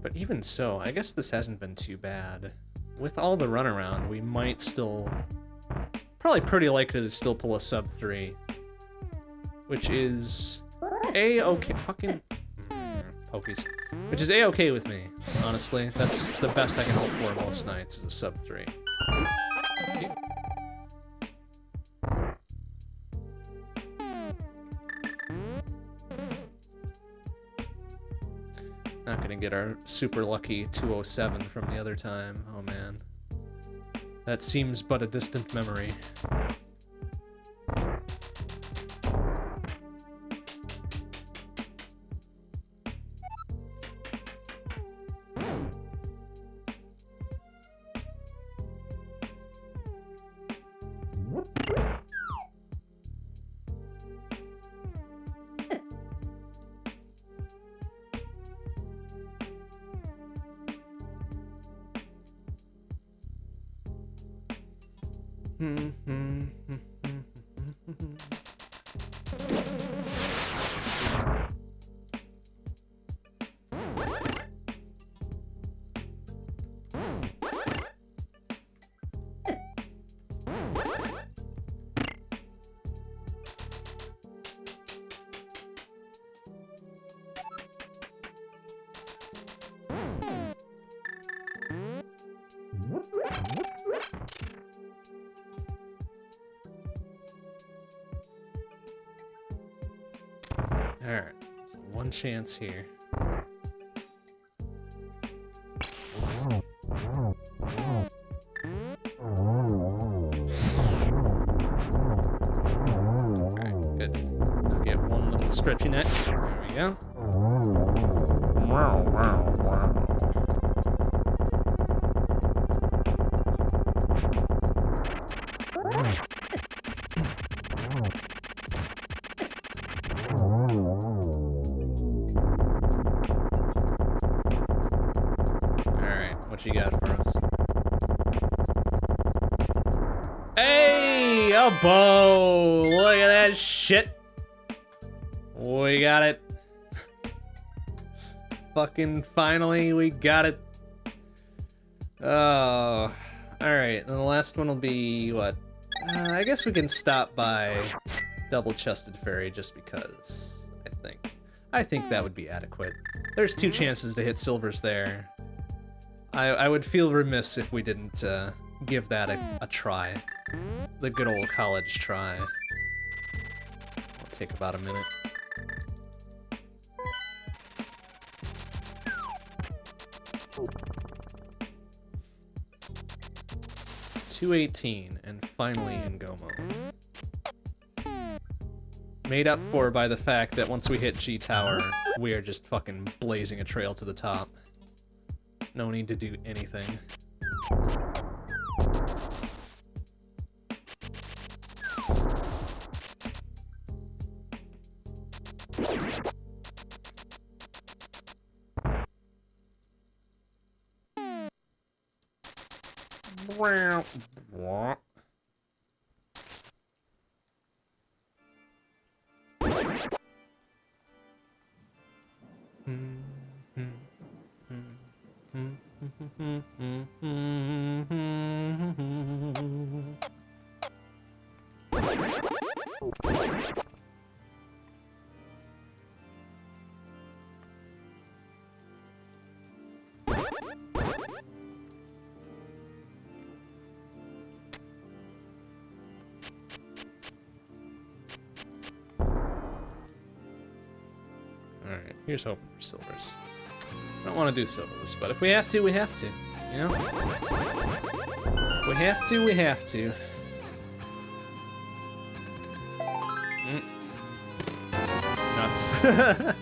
But even so, I guess this hasn't been too bad. With all the runaround, we might still... Probably pretty likely to still pull a sub three. Which is... A-okay. Fucking... Mm, pokies. Which is A-okay with me, honestly. That's the best I can hope for most nights, is a sub three. Okay. Not gonna get our super lucky two oh seven from the other time. Oh man. That seems but a distant memory. Chance here. Alright, good. I'll get one little stretchy neck. There we go. Wow, wow, wow. Bow! Look at that shit! We got it. Fucking finally, we got it. Oh. Alright, and the last one will be what? Uh, I guess we can stop by Double-Chested Fairy just because. I think. I think that would be adequate. There's two chances to hit silvers there. I, I would feel remiss if we didn't uh, give that a, a try. The good old college try. It'll take about a minute. two eighteen, and finally in go mode. Made up for by the fact that once we hit G Tower, we are just fucking blazing a trail to the top. No need to do anything. Here's hoping for silvers. I don't want to do silvers, but if we have to, we have to. You know? If we have to, we have to. Mm. Nuts.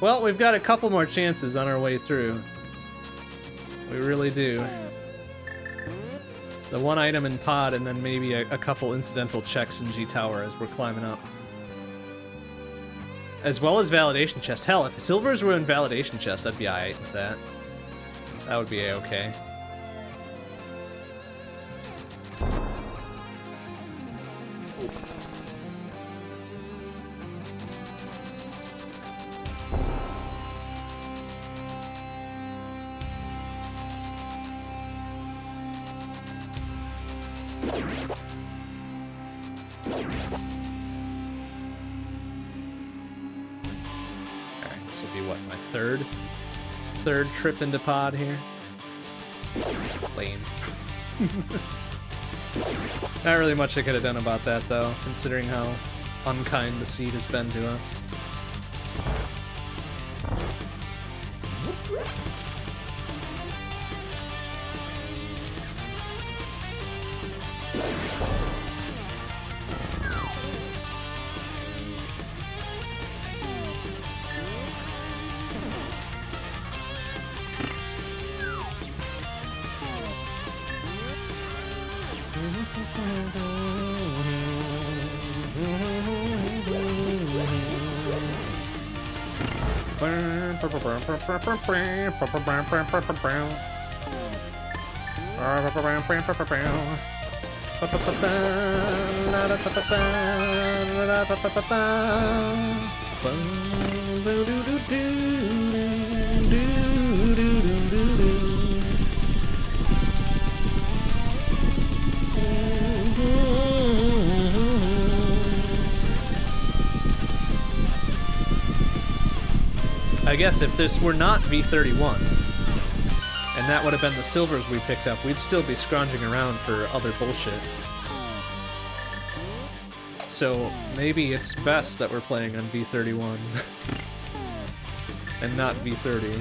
Well, we've got a couple more chances on our way through. We really do. The one item in Pod, and then maybe a, a couple incidental checks in G Tower as we're climbing up. As well as validation chests. Hell, if silvers were in validation chests, I'd be alright with that. That would be a-okay. Third trip into Pod here. Lame. Not really much I could have done about that though, considering how unkind the seed has been to us. I guess if this were not V thirty-one, and that would have been the silvers we picked up, we'd still be scrounging around for other bullshit. So maybe it's best that we're playing on V thirty-one and not V thirty.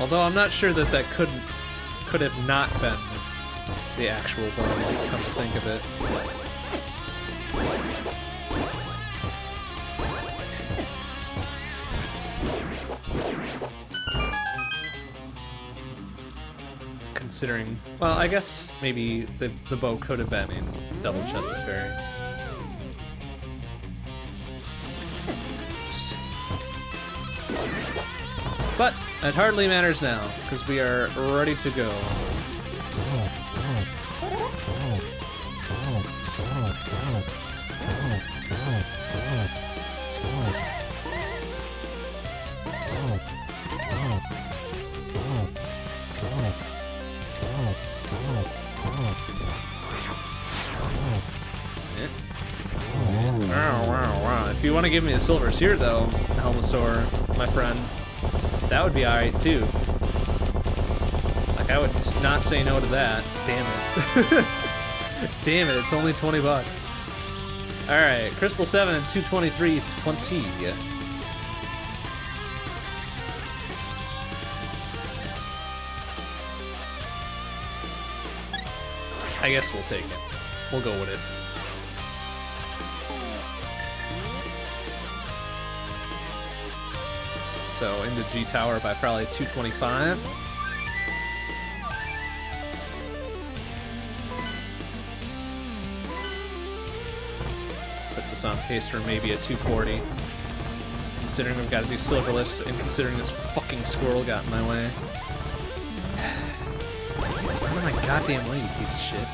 Although I'm not sure that that could could have not been the actual one, like, come to think of it. Considering, well, I guess maybe the, the bow could have been in double-chested fairy. Oops. But it hardly matters now, because we are ready to go. If you want to give me the silvers here, though, Helmasaur, my friend, that would be alright, too. Like, I would not say no to that. Damn it. Damn it, it's only twenty bucks. Alright, Crystal seven and two twenty-three twenty. I guess we'll take it. We'll go with it. So into G Tower by probably two twenty-five. Puts us on pace for maybe a two forty. Considering we've got to do silverless and considering this fucking squirrel got in my way. Out of my goddamn way, you piece of shit.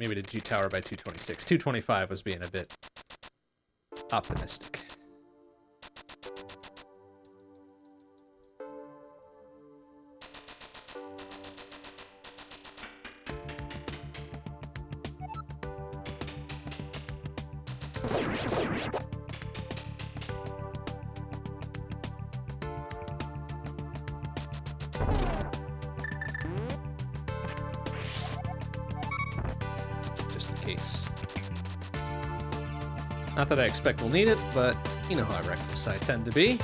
Maybe to G Tower by two twenty-six. two twenty-five was being a bit optimistic. Just in case. Not that I expect we'll need it, but you know how reckless I tend to be.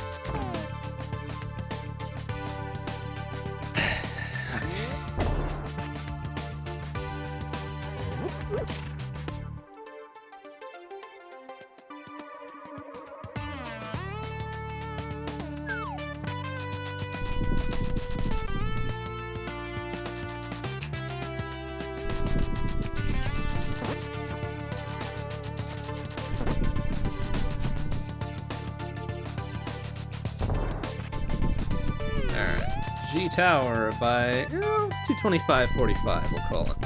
Tower by oh, two twenty-five forty-five, we'll call it.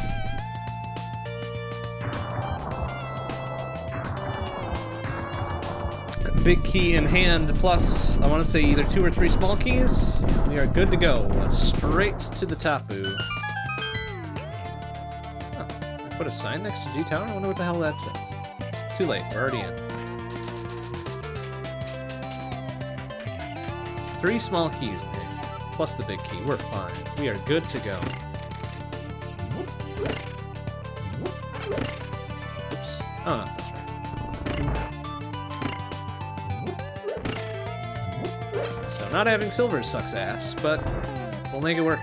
A big key in hand, plus I want to say either two or three small keys. We are good to go. Straight to the Tapu. Huh. I put a sign next to G Tower. I wonder what the hell that says. Too late. We're already in. Three small keys. Plus the big key. We're fine. We are good to go. Oops. Oh, no, that's right. So not having silver sucks ass, but we'll make it work.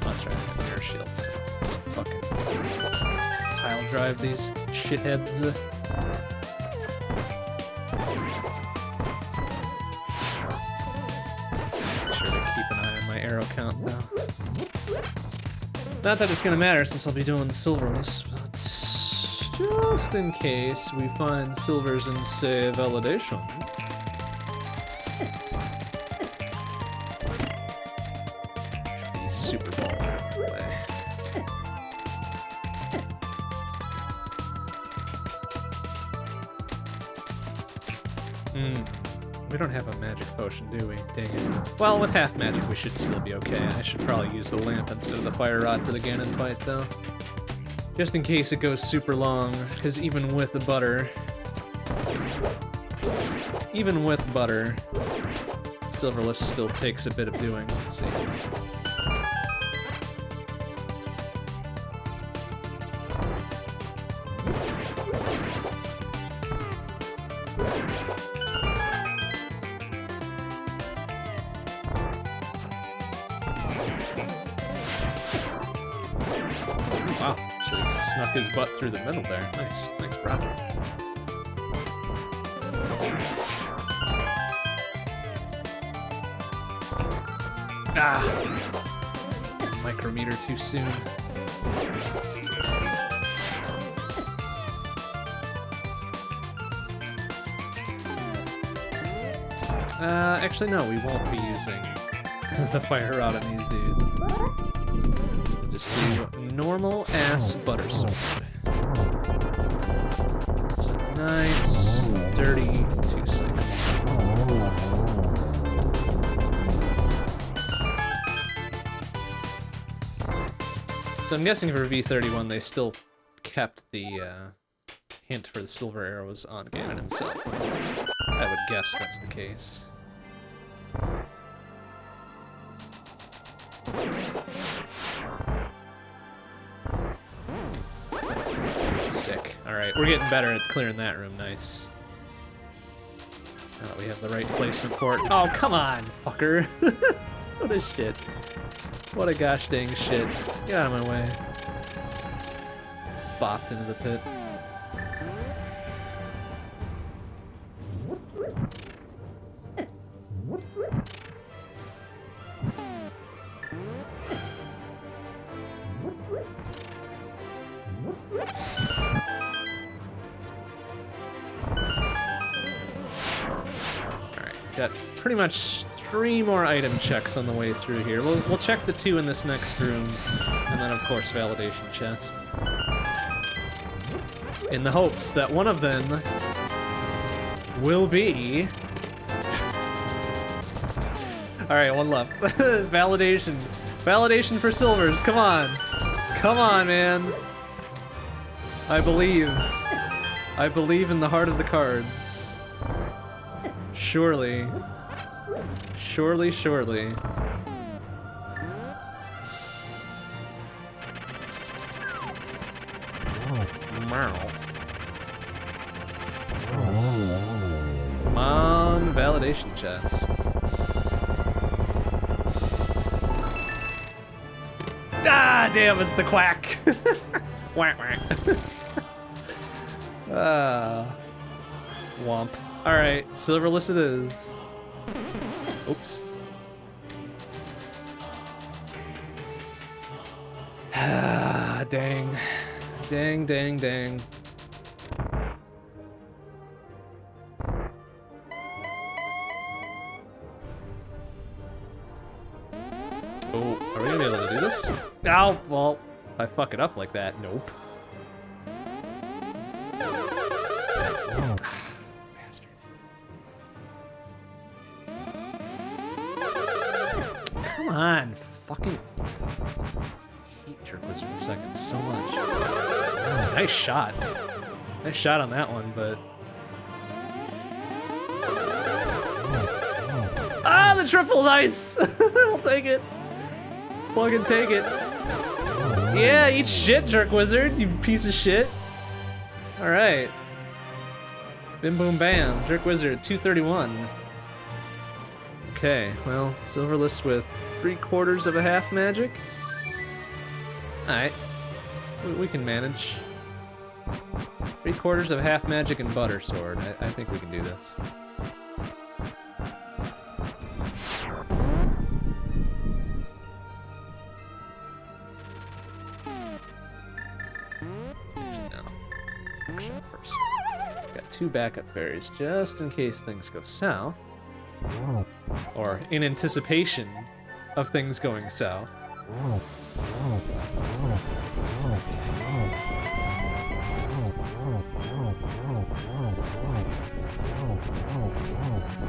That's right. I have air shields. Just fucking pile drive these shitheads. Make sure to keep an eye on my arrow count now. Not that it's gonna matter since I'll be doing the silvers, but just in case we find silvers in, say, validation. Do we? Dang it. Well, with half magic, we should still be okay. I should probably use the lamp instead of the fire rod for the Ganon fight, though. Just in case it goes super long, because even with the butter... Even with butter, Silverless still takes a bit of doing. Let's see. His butt through the middle there. Nice. Thanks, Rob. Ah! Micrometer too soon. Uh, actually, no, we won't be using the fire rod on these dudes. Just do normal ass butter sword. It's a nice, dirty two six. So I'm guessing for V thirty-one they still kept the uh, hint for the silver arrows on Ganon himself. I would guess that's the case. Sick. Alright, we're getting better at clearing that room. Nice. Now that we have the right placement for it. Oh, come on, fucker. What a shit. What a gosh dang shit. Get out of my way. Bopped into the pit. Pretty much three more item checks on the way through here. We'll, we'll check the two in this next room, and then, of course, validation chest. In the hopes that one of them will be... Alright, one left. Validation Validation for silvers, come on. Come on, man. I believe. I believe in the heart of the cards. Surely. Surely, surely. Come on, validation chest. Ah, damn, it's the quack. Whack, whack. Ah, womp. All right, silverless it is. Oops. Ah, dang. Dang, dang, dang. Oh, are we gonna be able to do this? Ow! Well, if I fuck it up like that, nope. Bastard. Come on, fucking... Jerk Wizard second so much. Oh, nice shot. Nice shot on that one, but... Ah, the triple, nice! I'll take it. Fucking take it. Yeah, eat shit, Jerk Wizard, you piece of shit. Alright. Bim boom bam, Jerk Wizard, two thirty-one. Okay, well, silverless with three quarters of a half magic. Alright, we can manage. Three quarters of half magic and butter sword. I, I think we can do this. No. Action first. Got two backup fairies just in case things go south. Or in anticipation of things going south.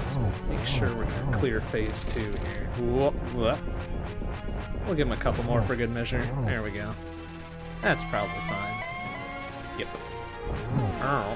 So make sure we're gonna clear phase two here. Whoa, whoa. We'll give him a couple more for good measure. There we go. That's probably fine. Yep. Ow.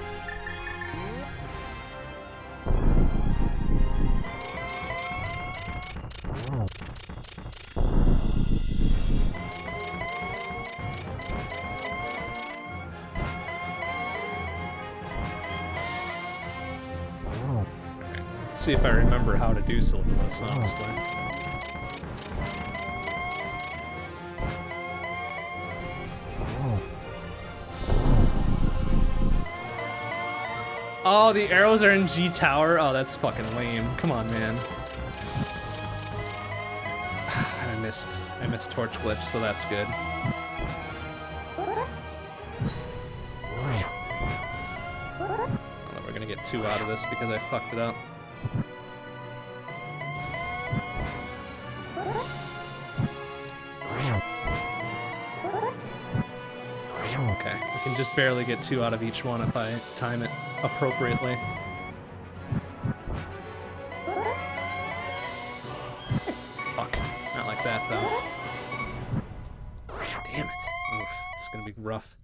See if I remember how to do silverless, honestly. Oh, the arrows are in G Tower? Oh, that's fucking lame. Come on, man. I missed. I missed Torch Glyphs, so that's good. Oh, we're gonna get two out of this because I fucked it up. Just barely get two out of each one if I time it appropriately. Fuck. Not like that, though. Damn it. Oof, it's gonna be rough.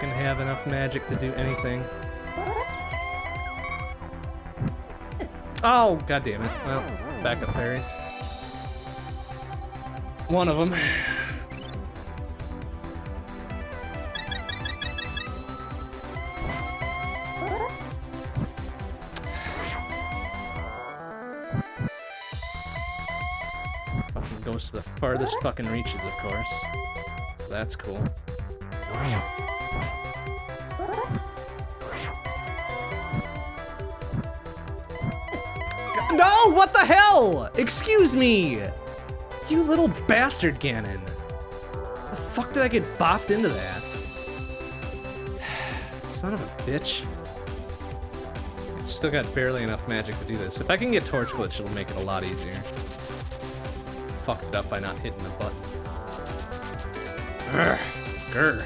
Have enough magic to do anything. Oh, god damn it. Well, backup fairies. One of them. Fucking goes to the farthest fucking reaches, of course. So that's cool. No, what the hell? Excuse me! You little bastard, Ganon. The fuck did I get bopped into that? Son of a bitch. I've still got barely enough magic to do this. If I can get Torch Glitch, it'll make it a lot easier. Fucked it up by not hitting the button. Ugh, grr.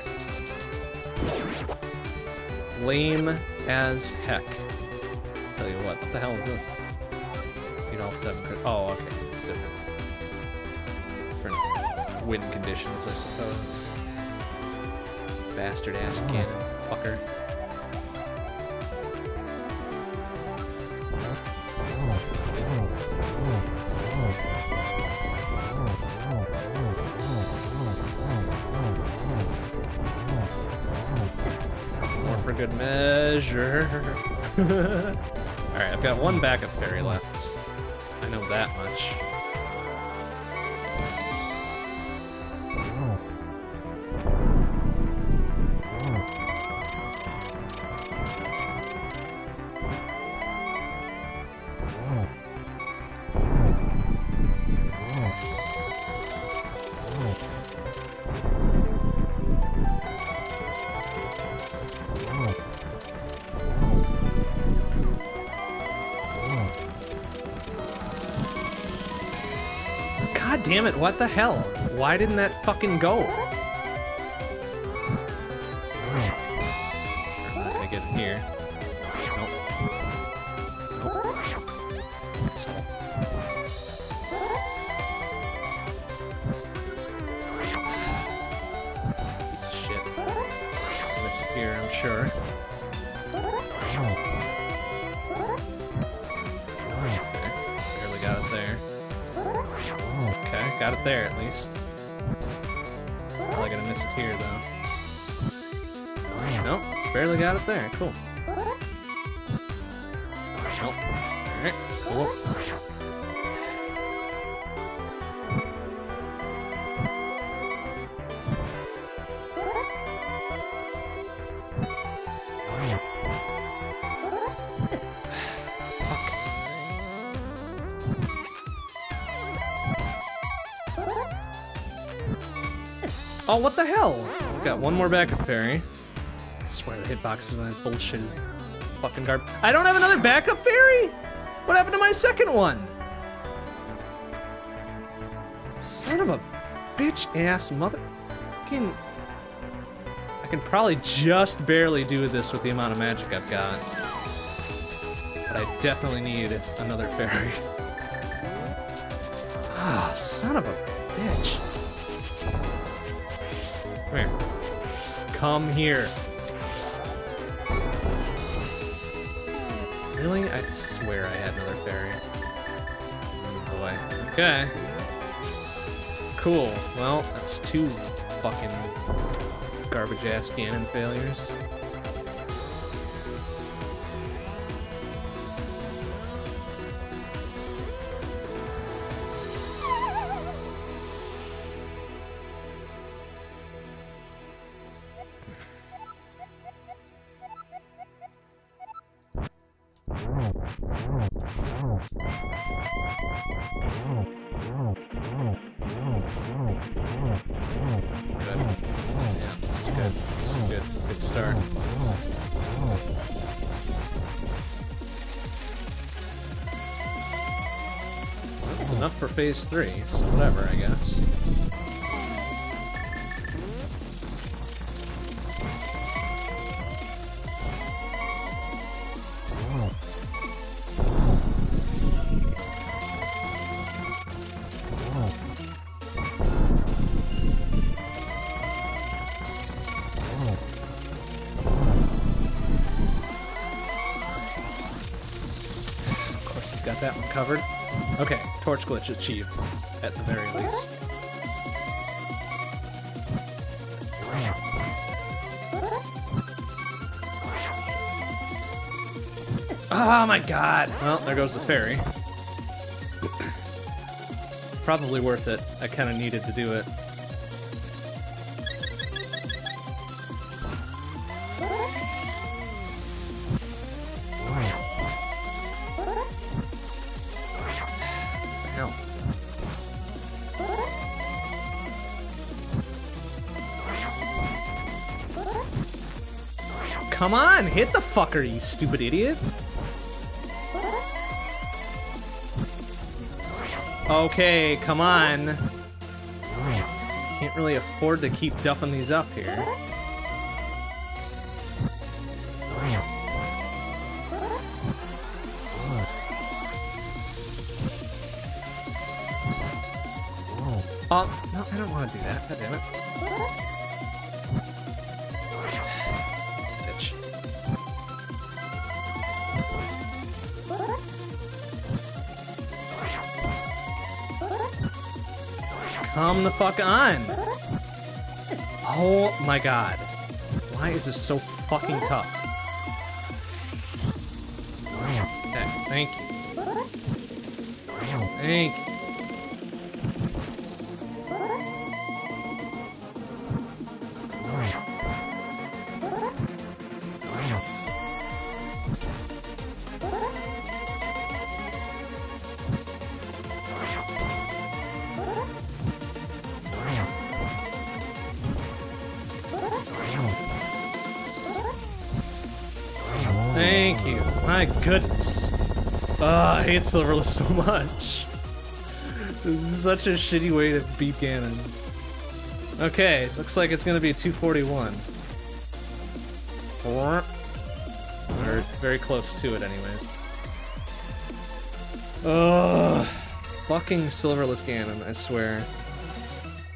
Lame as heck. Tell you what, what the hell is this? Need all seven crit. Oh, okay, it's different. Different wind conditions, I suppose. Bastard ass cannon, fucker. Good measure. Alright, I've got one back of fairy left. I know that much. Damn it, what the hell? Why didn't that fucking go? I'm not gonna get in here. Nope. Nope. So. Piece of shit. I'll disappear, I'm sure. Okay, just barely got it there. Okay, got it there at least. Probably gonna miss it here though. Nope, just barely got it there. Cool. Nope. Alright, cool. Oh, what the hell? We've got one more backup fairy. I swear the hitboxes on that bullshit is fucking garbage. I don't have another backup fairy? What happened to my second one? Son of a bitch-ass mother... Fucking... I can probably just barely do this with the amount of magic I've got. But I definitely need another fairy. Ah, oh, son of a bitch. Come here. Come here. Really? I swear I had another fairy. Oh boy. Okay. Cool. Well, that's two fucking garbage ass cannon failures. Phase three, so whatever, I guess. Of course, he's got that one covered. Okay. Torch glitch achieved, at the very least. Oh my god! Well, there goes the fairy. Probably worth it. I kind of needed to do it. Come on, hit the fucker, you stupid idiot. Okay, come on. Can't really afford to keep duffing these up here. Oh, no, I don't want to do that. God damn it. Bitch. Come the fuck on! Oh my god. Why is this so fucking tough? Okay, thank you. Thank you. Goodness. Uh, I hate Silverless so much. This is such a shitty way to beat Ganon. Okay, looks like it's gonna be two forty-one. Or very close to it, anyways. Ugh. Fucking Silverless Ganon, I swear.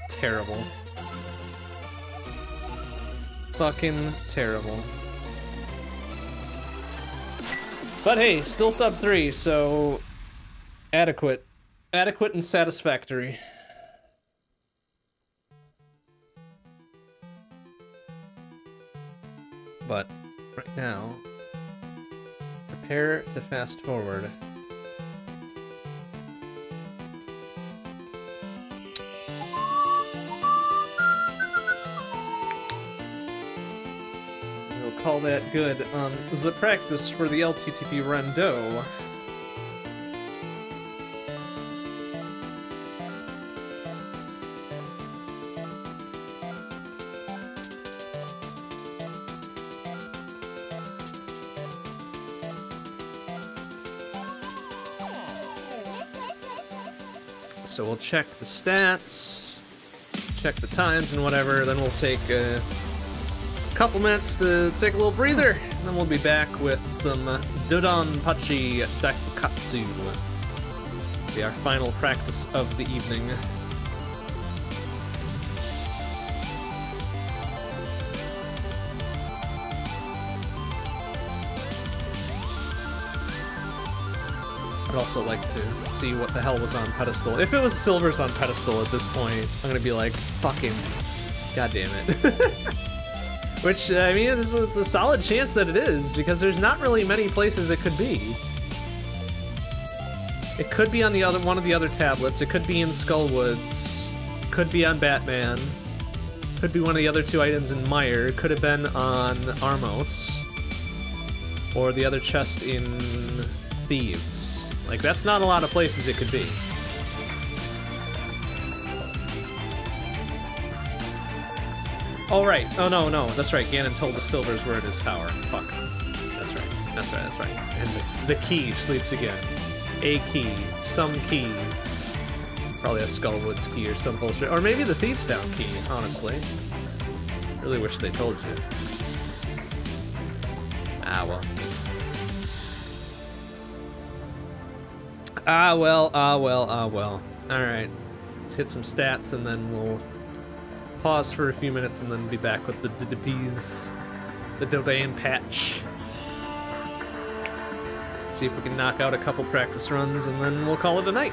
Terrible. Fucking terrible. But hey, still sub three, so adequate. Adequate and satisfactory. But right now, prepare to fast forward. Call that good. Um, the practice for the L T T P Rondo. So we'll check the stats, check the times and whatever, then we'll take uh, couple minutes to take a little breather, and then we'll be back with some Dodonpachi Daikatsu. It'll be our final practice of the evening. I'd also like to see what the hell was on pedestal. If it was Silver's on pedestal at this point, I'm gonna be like, fucking goddamn it. Which, I mean, it's, it's a solid chance that it is, because there's not really many places it could be. It could be on the other one of the other tablets, it could be in Skullwoods, could be on Batman, could be one of the other two items in Mire, could have been on Armos, or the other chest in Thieves. Like, that's not a lot of places it could be. Oh, right. Oh, no, no. That's right. Ganon told the Silvers where it is tower. Fuck. That's right. That's right. That's right. And the, the key sleeps again. A key. Some key. Probably a Skullwoods key or some bullshit. Or maybe the Thieves Town key, honestly. Really wish they told you. Ah, well. Ah, well. Ah, well. Ah, well. All right. Let's hit some stats and then we'll pause for a few minutes and then be back with the D D Ps, the Dodan patch. Let's see if we can knock out a couple practice runs and then we'll call it a night.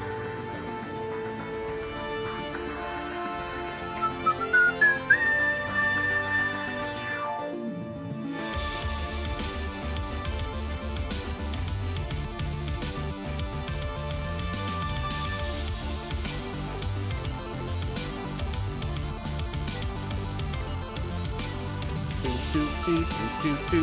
Do do do do do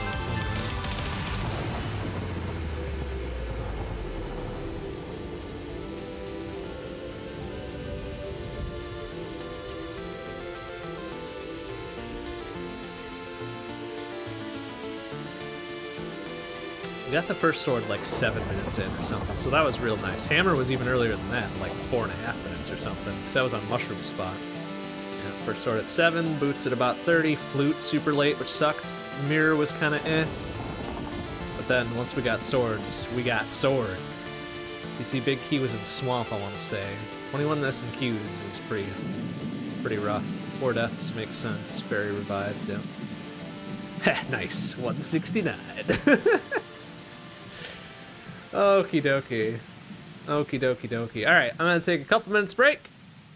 We got the first sword like seven minutes in or something, so that was real nice. Hammer was even earlier than that, like four and a half minutes or something, because that was on Mushroom Spot. Yeah, first sword at seven, boots at about thirty, flute super late, which sucked. Mirror was kind of eh. But then once we got swords, we got swords. D T Big Key was in the swamp, I want to say. twenty-one S and Qs is pretty, pretty rough. Four deaths makes sense. Fairy revives, yeah. Heh, nice. one sixty-nine. Okie dokie. Okie dokie dokie. Alright, I'm gonna take a couple minutes break.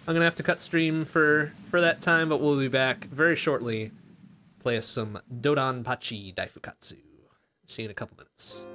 I'm gonna have to cut stream for, for that time, but we'll be back very shortly. Play us some Dodonpachi Daifukatsu. See you in a couple minutes.